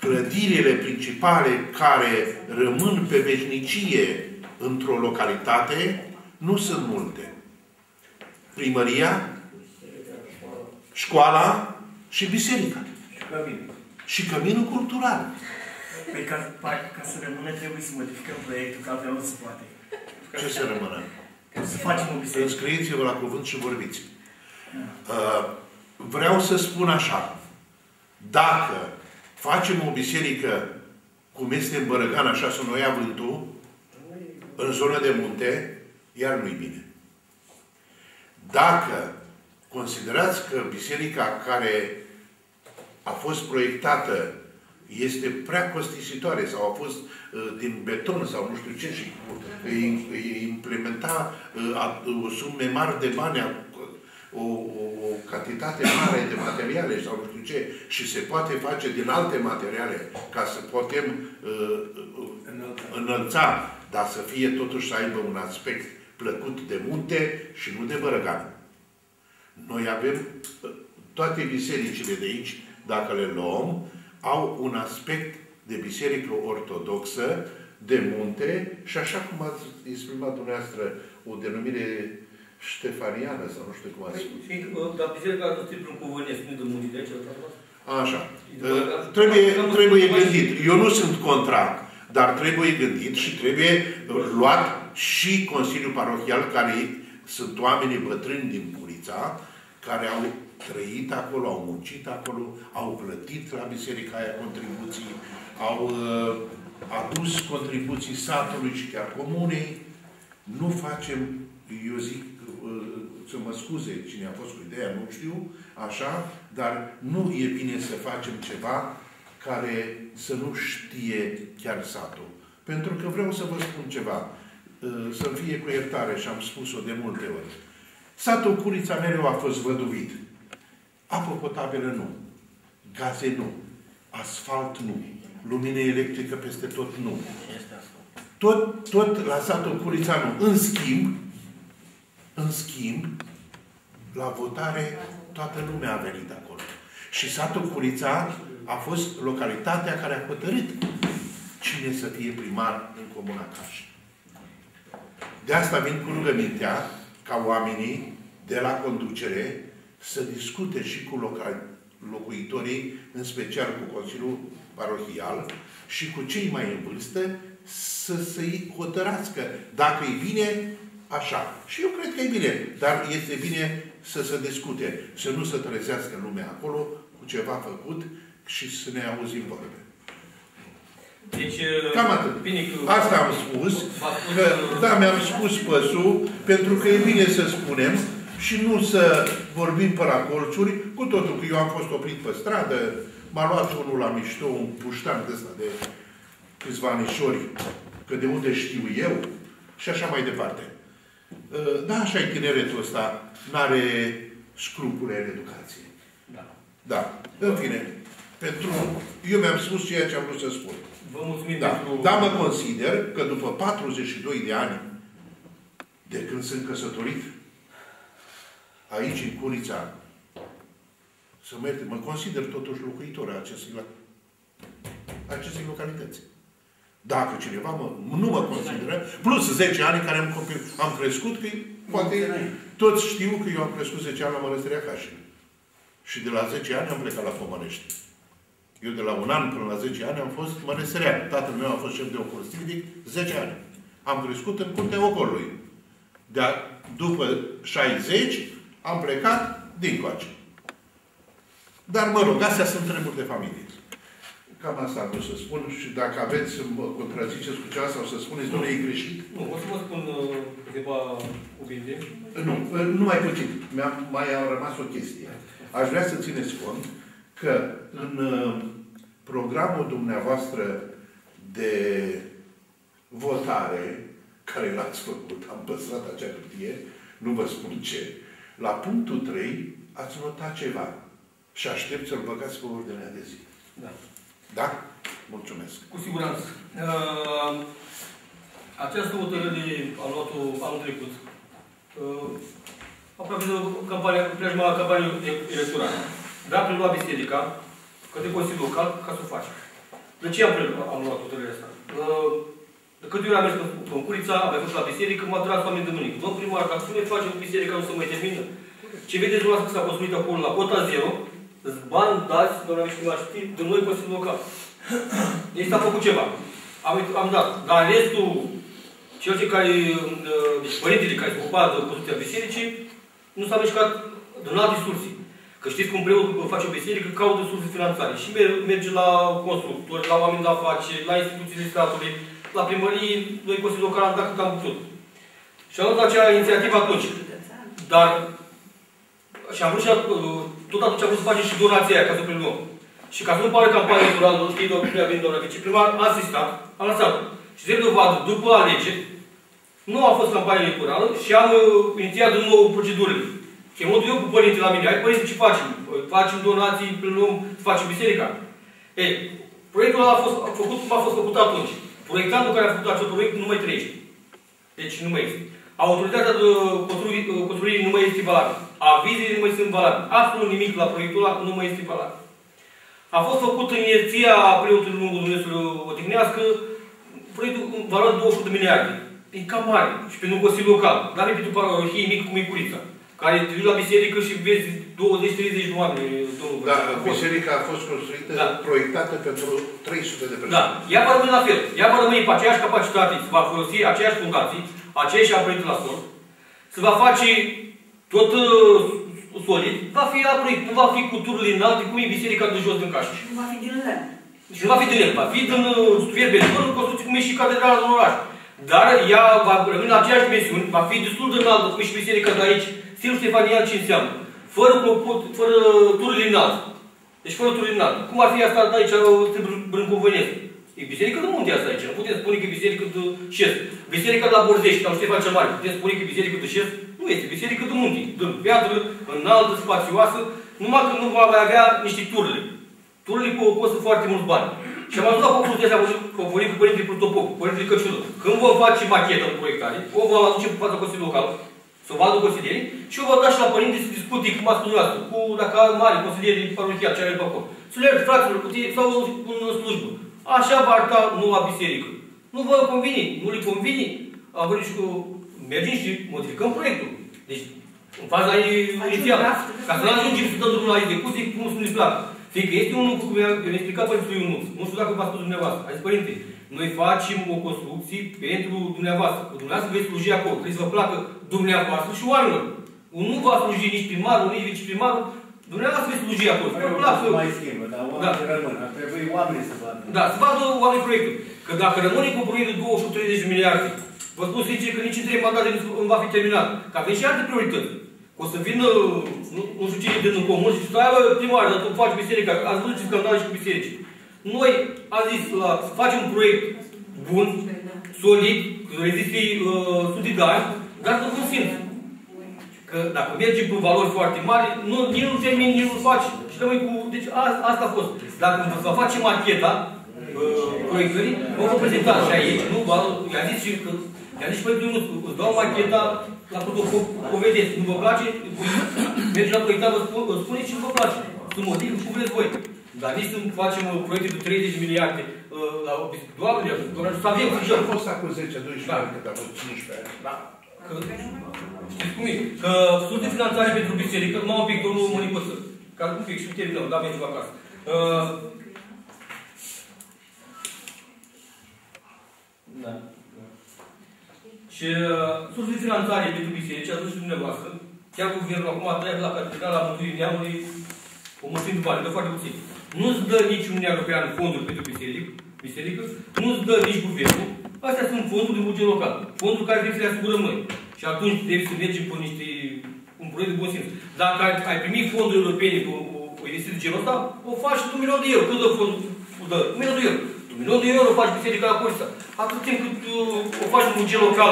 Clădirile principale care rămân pe veșnicie într-o localitate nu sunt multe. Primăria, școala și biserica. Și căminul. Și căminul cultural. Păi ca, ca să rămână trebuie să modificăm proiectul, că altfel nu se poate. Ce să rămână? Să facem o biserică. Înscrieți-vă la cuvânt și vorbiți. Uh, vreau să spun așa. Dacă facem o biserică, cum este în Bărăgan, așa să noi avântul, în zonă de munte, iar nu-i bine. Dacă considerați că biserica care a fost proiectată este prea costisitoare sau a fost uh, din beton sau nu știu ce și îi, îi implementa uh, o sume mari de bani, o, o, o cantitate mare de materiale sau nu știu ce și se poate face din alte materiale ca să putem uh, înălța, dar să fie totuși să aibă un aspect plăcut de munte și nu de Bărăgan. Noi avem toate bisericile de aici, dacă le luăm, au un aspect de biserică ortodoxă, de munte, și așa cum ați exprimat dumneavoastră o denumire ștefaniană, sau nu știu cum ați spus. Și, dar biserica nu știu prin cuvânt, este de munte, de aceea, așa. Trebuie, trebuie gândit. Eu nu sunt contra, dar trebuie gândit și trebuie luat și Consiliul Parohial, care sunt oamenii bătrâni din Curița, care au trăit acolo, au muncit acolo, au plătit la biserica aia contribuții, au uh, adus contribuții satului și chiar comunei. Nu facem, eu zic, uh, să mă scuze cine a fost cu ideea, nu știu, așa, dar nu e bine să facem ceva care să nu știe chiar satul. Pentru că vreau să vă spun ceva, uh, să-mi fie cu iertare și am spus-o de multe ori. Satul Curița mereu a fost văduvit. Apă potabilă nu, gaze nu, asfalt nu, lumină electrică peste tot nu. Tot, tot la satul Curița nu. În schimb, în schimb, la votare toată lumea a venit acolo. Și satul Curița a fost localitatea care a hotărât cine să fie primar în comuna Caș. De asta vin cu rugămintea ca oamenii de la conducere să discute și cu locuitorii, în special cu Consiliul Parohial și cu cei mai în vârstă, să se hotărască dacă e bine, așa. Și eu cred că e bine, dar este bine să se discute, să nu se trezească lumea acolo cu ceva făcut și să ne auzim vorbe. Deci, cam atât. Bine că asta am spus, că, da, mi-am spus păsul, pentru că e bine să spunem, și nu să vorbim pe la colțuri, cu totul că eu am fost oprit pe stradă, m-a luat unul la mișto, un puștan de ăsta de câțiva anișori, că de unde știu eu, și așa mai departe. Da, așa e tineretul ăsta, n-are scrupule în educație. Da. Da. În fine, pentru... Eu mi-am spus ceea ce am vrut să spun. Vă mulțumim da. pentru... Dar mă consider că după patruzeci și doi de ani de când sunt căsătorit, aici, în Curița, să merg, mă consider totuși locuitor a acestei, acestei localități. Dacă cineva mă, nu mă consideră, plus zece ani care am, am crescut, că poate toți știu că eu am crescut zece ani la Mănăstirea Cașin. Și de la zece ani am plecat la Pomănești. Eu de la un an până la zece ani am fost măreserean. Tatăl meu a fost șef de ocol silvic zece ani. Am crescut în curtea ocolului. Dar după șaizeci am plecat din coace. Dar mă rog, astea sunt treburi de familie. Cam asta am vrut să spun și dacă aveți să mă contraziceți cu cealaltă sau să spuneți, domnule, e greșit. Nu, o să vă spun câteva cuvinte. Nu, numai puțin. Mai a rămas o chestie. Aș vrea să țineți cont că în programul dumneavoastră de votare, care l-ați făcut, am păstrat acea cutie, nu vă spun ce, la punctul trei ați notat ceva. Și aștept să-l băgați pe ordinea de zi. Da. Da? Mulțumesc. Cu siguranță. Uh, această hotărâre a luat-o anul trecut. Uh, aproape de preajma la campanie electorală. Dar am preluat biserica către Consiliul Local ca să o faci. De ce am, am luat hotărârea asta? Uh, de câte ori am mers cu Concurița, am mai fost la biserică, m-a tras oameni de mâini. Domn primar, dacă spune facem cu biserica, nu se mai termină. Ce vedeți dumneavoastră că s-a construit acolo la cota zero, bani dați, doamna viceprimară, știi, de noi Consiliul Local. Deci s-a făcut ceva. Am, am dat. Dar restul, cel ce care, deci părintele care se ocupa de construcția bisericii, nu s-a mișcat de la resurse. Că știți cum preotul face o biserică, caută surse finanțare. Și merge la constructori, la oameni de afaceri, la instituțiile statului, la primărie, noi Consiliul Local am dat cât am putut. Și am luat acea inițiativă atunci. Dar și am vrut și tot atunci am vrut să facem și donația aia, ca să o preluăm. Și ca să nu pare campanie electorală, nu știi, doamna primar, doamna viceprimar, a asistat, a lansat. Și de dovadă, după alegeri, nu a fost campanie electorală și am inițiat din nou procedurile. Chemând eu cu părintele la mine, hai părinții ce facem? Facem donații, preluăm, facem biserica. Ei, proiectul ăla a fost făcut cum a fost făcut atunci. Proiectantul care a făcut acest proiect nu mai trăiește. Deci nu mai este. Autoritatea de construire nu mai este valabilă. Avizele nu mai sunt valabile. Absolut nimic la proiectul ăla nu mai este valabil. A fost făcut în ierția preotului lungul Dumnezeu odihnească proiectul în valoare două sute de miliarde. E cam mare. Și pentru un consiliu local. Dar e pentru parohie mică cu Micurița. Care te duci la biserică și vezi douăzeci treizeci de oameni. Da, biserica a fost construită, da, proiectată pentru trei sute de persoane. Da. Ea va rămâne la fel. Ea va rămâne pe aceeași capacitate. Se va folosi aceeași fundații, aceeași apărinte la sol. Se va face tot uh, solid, va fi la proiect, nu va fi cu tururile înalte, cum e biserica de jos din Caș. Și nu va fi din lemn. Și nu va fi din lemn, va fi din fierbe, în construcții cum e și catedrala din oraș. Dar ea va rămâne la aceeași dimensiuni, va fi destul de înaltă, cum e și biserica de aici, stilul ștefanian ce înseamnă. Fără, fără tururile înalte. Deci fără tururile înalte. Cum ar fi asta de aici, Brâncovenesc? E biserica de munte asta aici, nu putem spune că e biserica de șes. Biserica de la Borzești, sau Ștefan cel Mare, putem spune că e biserica de șes? Nu este biserică de munte, de piatră, înaltă, spațioasă, numai că nu va mai avea niște turle. Turle costă foarte mulți bani. Și am ajuns la concluzia asta, am vorbit cu părintele Protopop, cu părintele Căciulă. Când vom face machetă de proiectare, o vom aduce pe fața Consiliului Local, să o vadă consilierii, și o vom da și la părinte să discute cum ați dumneavoastră, cu dacă mari consilieri din parohia, ce are pe acolo. Să le arăt fraților cu tine sau în slujbă. Așa va arta noua biserică. Nu vă convine, nu le convine. Am vorbit și cu... Mergem și modificăm proiectul. Deci, în faza inițială. Ca să nu ajungem să dăm drumul la execuție, cum să nu-i placă. Fiindcă este un lucru, cum mi-a explicat părințului Ionuț. Nu știu dacă v-a spus dumneavoastră. A zis, părinte, noi facem o construcție pentru dumneavoastră. Cu dumneavoastră veți sluji acolo. Trebuie să vă placă dumneavoastră și oamenilor. Nu va sluji nici primarul, nici viciprimarul. Dumneavoastră veți sluji acolo. Nu mai schimbă, dar oamenii rămân. Ar trebui oamenii să vadă. Da, să vadă oamenii proiectul. Că dacă rămâne cu proiectul două sute treizeci de miliarde, vă spun sincer că nici în trei mandate nu va fi terminat. Că avem și alte priorități. O să vină, nu, nu știu cine din comun și stai, bă, primar, dar tu faci biserica, ați văzut ce scandale și cu biserici. Noi am zis, la, să facem un proiect bun, solid, că reziste uh, sute de ani, dar să vă simt. Că dacă mergi pe valori foarte mari, nu, nici nu termin, nici nu faci. Și rămâi cu... Deci a, asta a fost. Dacă vă facem ancheta uh, proiectării, vă prezentați și aici, nu? I-a zis și că... I-a zis, păi, nu, îți dau macheta la protocol, o vedeți, nu vă place, merge la proiectat, vă spuneți ce vă place. Sunt motivul cum vreți voi. Dar nici nu facem proiecte de treizeci de miliarde la obiectiv. Doamne, doamne, să avem... Așa a fost acum zece, doisprezece ani, dar acum cincisprezece ani. Da. Știți cum e? Că sunt de finanțare pentru biserică, numai un pic, domnul Mănică, că acum fix și terminăm, da, veniți acasă. da? Și surse de finanțare pentru biserici, aduși și dumneavoastră, chiar guvernul acum trebuie la capitala mântuirii neamului o mulțime de bani, dă foarte puțin. Nu-ți dă nici Uniunea Europeană fonduri pentru biserică, biserică nu-ți dă nici guvernul. Astea sunt fonduri de buget local, fonduri care trebuie să le asigurăm noi. Și atunci trebuie să mergem pe niște un proiect de bun simț. Dacă ai, ai primit fonduri europene cu o, o investiție de genul ăsta, o faci tu un milion de euro. Cât dă fondul? Dă un milion de euro. Un milion de euro faci biserica la Corsica. Atât timp cât uh, o faci în buget local,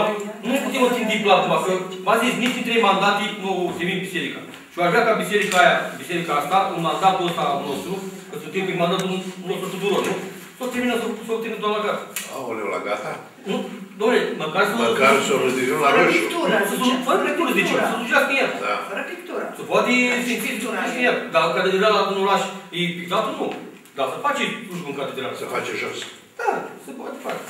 nu putem o țin din platul, că v-am zis, nici din trei mandate nu o semim biserica. Și eu aș vrea ca biserica aia, biserica asta, în mandatul ăsta nostru, că suntem pe mandatul nostru tuturor, nu? S-o termină, s-o termină doar la gata. Aoleu, la gata? Nu? Doamne, măcar să... Măcar să o zicem la roșu. Fără pictură, zicem. Fără pictură, zicem. Să o ducească în ea. Da. Fără pictură. Să poate simți în ea. Dar catedrala în oraș e pictată, nu. Dar să face slujbă în catedrală. Să face jos. Da, se poate face.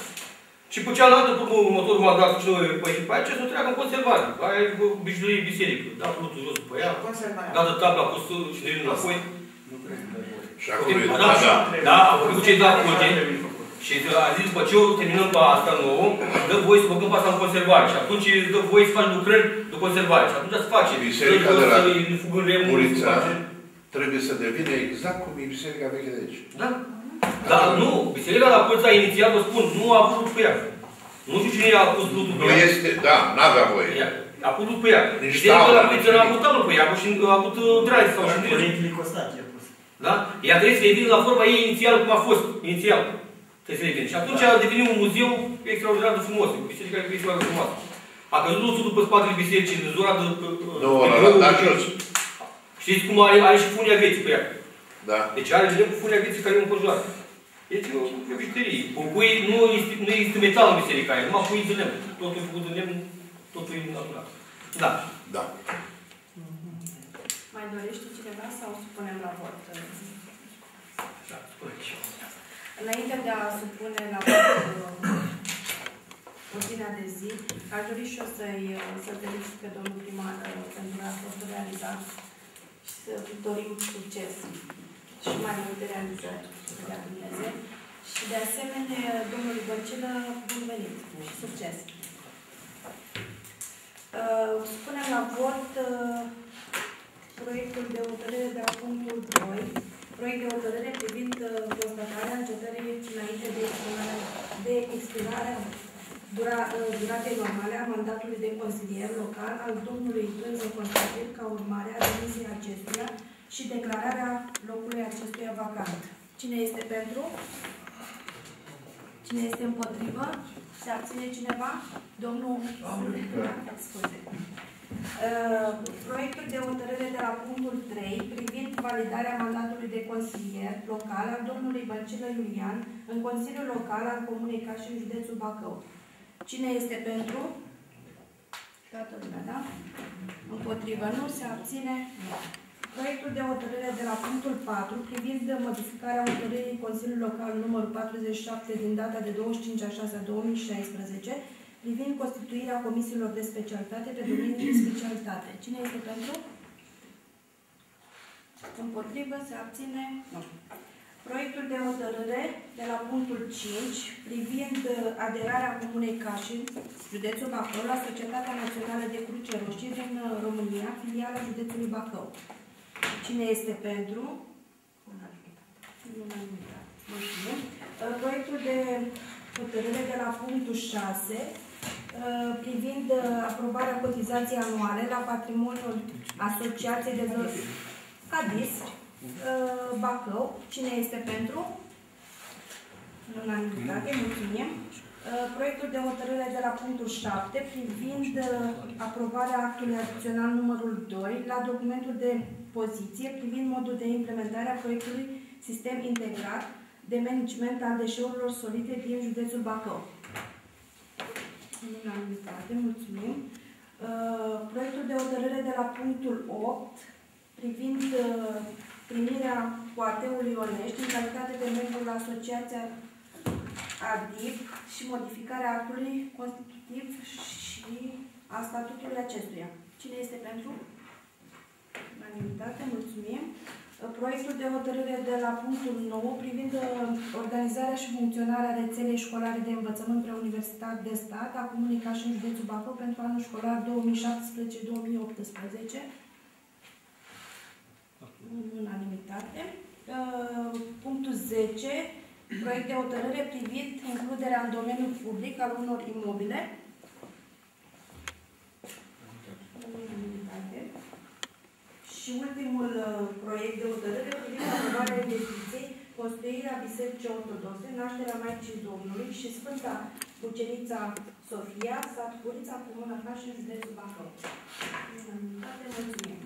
Și pe cealaltă, după următorul mandat, cu noi, pe aceea, să o treacă în conservare. Aia e bijuterie biserică. Da, flutul jos după ea. Dată tabla cu sârul și de rând înapoi. Și acolo e da, da. Da, au făcut cei de la Conte și a zis, după ce terminăm pe asta nouă, dă voie să băgăm pe asta în conservare. Și atunci dă voie să faci lucrări de conservare. Și atunci să faci. Biserica de la Murița trebuie să devină exact cum e biserica veche de aici. Da? Dar nu, biserica de la Murița inițial, vă spun, nu a avut lucru pe ea. Nu știu cine a pus lucru pe ea. Nu este, da, n-avea voie. A pus lucru pe ea. Biserica de la Murița n-a avut lucru pe ea, a avut dragi sau și dragi. Da? Ea trebuie să revină la forma ei inițială, cum a fost, inițial. Trebuie să revină. Și atunci da. A devenit un muzeu extraordinar de frumos, o biserică care e mai frumoasă. A căzut totul după spatele bisericii, în zona de... Nu, la jos. Știți cum are, are și funia vieții pe ea. Da. Deci are vedem cu funia vieții care e înconjurată. Deci e o bijuterie. Cu cui nu, nu există metal în biserica aia, numai cui de lemn. Totul e făcut de lemn, totul e natural. Da. Da. Mai dorește cineva sau supunem la vot? Da, înainte de a supune la vot ordinea de zi, aș dori și eu să-i felicit pe domnul primar pentru raportul realizat și să dorim succes și mai multe realizări de la Dumnezeu. Și de asemenea, domnului Băncilă, bun venit și succes! Supunem la vot proiectul de hotărâre de la punctul doi, proiect de hotărâre privind constatarea încetării înainte de, de expirarea dura, duratei normale a mandatului de consilier local al domnului Tânză Constantin ca urmare a demisiei acestuia și declararea locului acestuia vacant. Cine este pentru? Cine este împotrivă? Se abține cineva? Domnul? Scuze. Uh, proiectul de hotărâre de la punctul trei privind validarea mandatului de consilier local al domnului Băncilă Iulian în Consiliul Local al Comunei Cași în județul Bacău. Cine este pentru? Toată lumea, da? Împotrivă nu, se abține. Proiectul de hotărâre de la punctul patru privind modificarea hotărârii Consiliului Local numărul patruzeci și șapte din data de douăzeci și cinci a șasea două mii șaisprezece privind constituirea comisiilor de specialitate pe domenii de specialitate. Cine este pentru? Împotrivă, se abține? Nu. Proiectul de hotărâre de la punctul cinci privind aderarea Comunei Cașin, județul Bacău, la Societatea Națională de Cruce Roșii din România, filiala județului Bacău. Cine este pentru? Unanimitate. Mulțumim. Proiectul de hotărâre de la punctul șase privind aprobarea cotizației anuale la patrimoniul Asociației de Adis Bacău. Cine este pentru? În unanimitate, mulțumim. Proiectul de hotărâre de la punctul șapte privind aprobarea actului adițional numărul doi la documentul de poziție privind modul de implementare a proiectului Sistem Integrat de Management al Deșeurilor Solide din județul Bacău. Unanimitate, mulțumim. Uh, proiectul de hotărâre de la punctul opt, privind uh, primirea Coateului Onești în calitate de membru la Asociația A D I P și modificarea actului constitutiv și a statutului acestuia. Cine este pentru? Unanimitate, mulțumim. proiectul de hotărâre de la punctul nouă privind organizarea și funcționarea rețelei școlare de învățământ preuniversitar de stat a comunicat și în județul Bacău pentru anul școlar două mii șaptesprezece două mii optsprezece. În unanimitate. Punctul zece. Proiect de hotărâre privind includerea în domeniul public al unor imobile. Și ultimul proiect de hotărâre privind aprobarea investiției, construirea bisericii ortodoxe, nașterea Maicii Domnului și Sfânta Mucenița Sofia, sat Curița, comuna Cașin, județul Bacău. Unanimitate, mulțumim.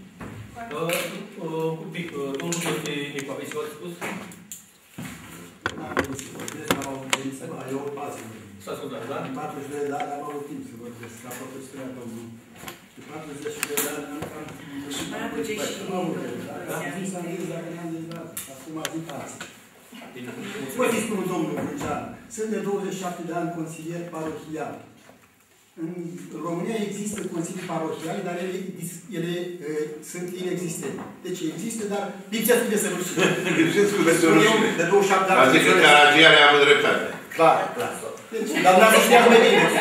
Un pic, domnul Coste Nicoavici, v-ați spus? N-am vrut să vorbesc, n-am avut timp să vorbesc. Eu pasul. S-a scutat, da? patruzeci de ani, n-am avut timp să vorbesc, la faptul să spunea domnul. De patruzeci de ani, n-am avut timp să vorbesc. Am zis, am zis, dacă ne-am dezbrat. Acum a zis asta. Voi zis cum domnul Crucean, sunt de douăzeci și șapte de ani consilier parohial. În România există consilii parohiale, dar ele, ele e, sunt inexistente. Deci există, dar lipsesc de săvârșire. Lipsesc de săvârșire. De douăzeci și șapte de ani. Adică Caragia le-a avut dreptate. Clar, clar. Deci, dar nu ați știat mai bine. Mulțumesc.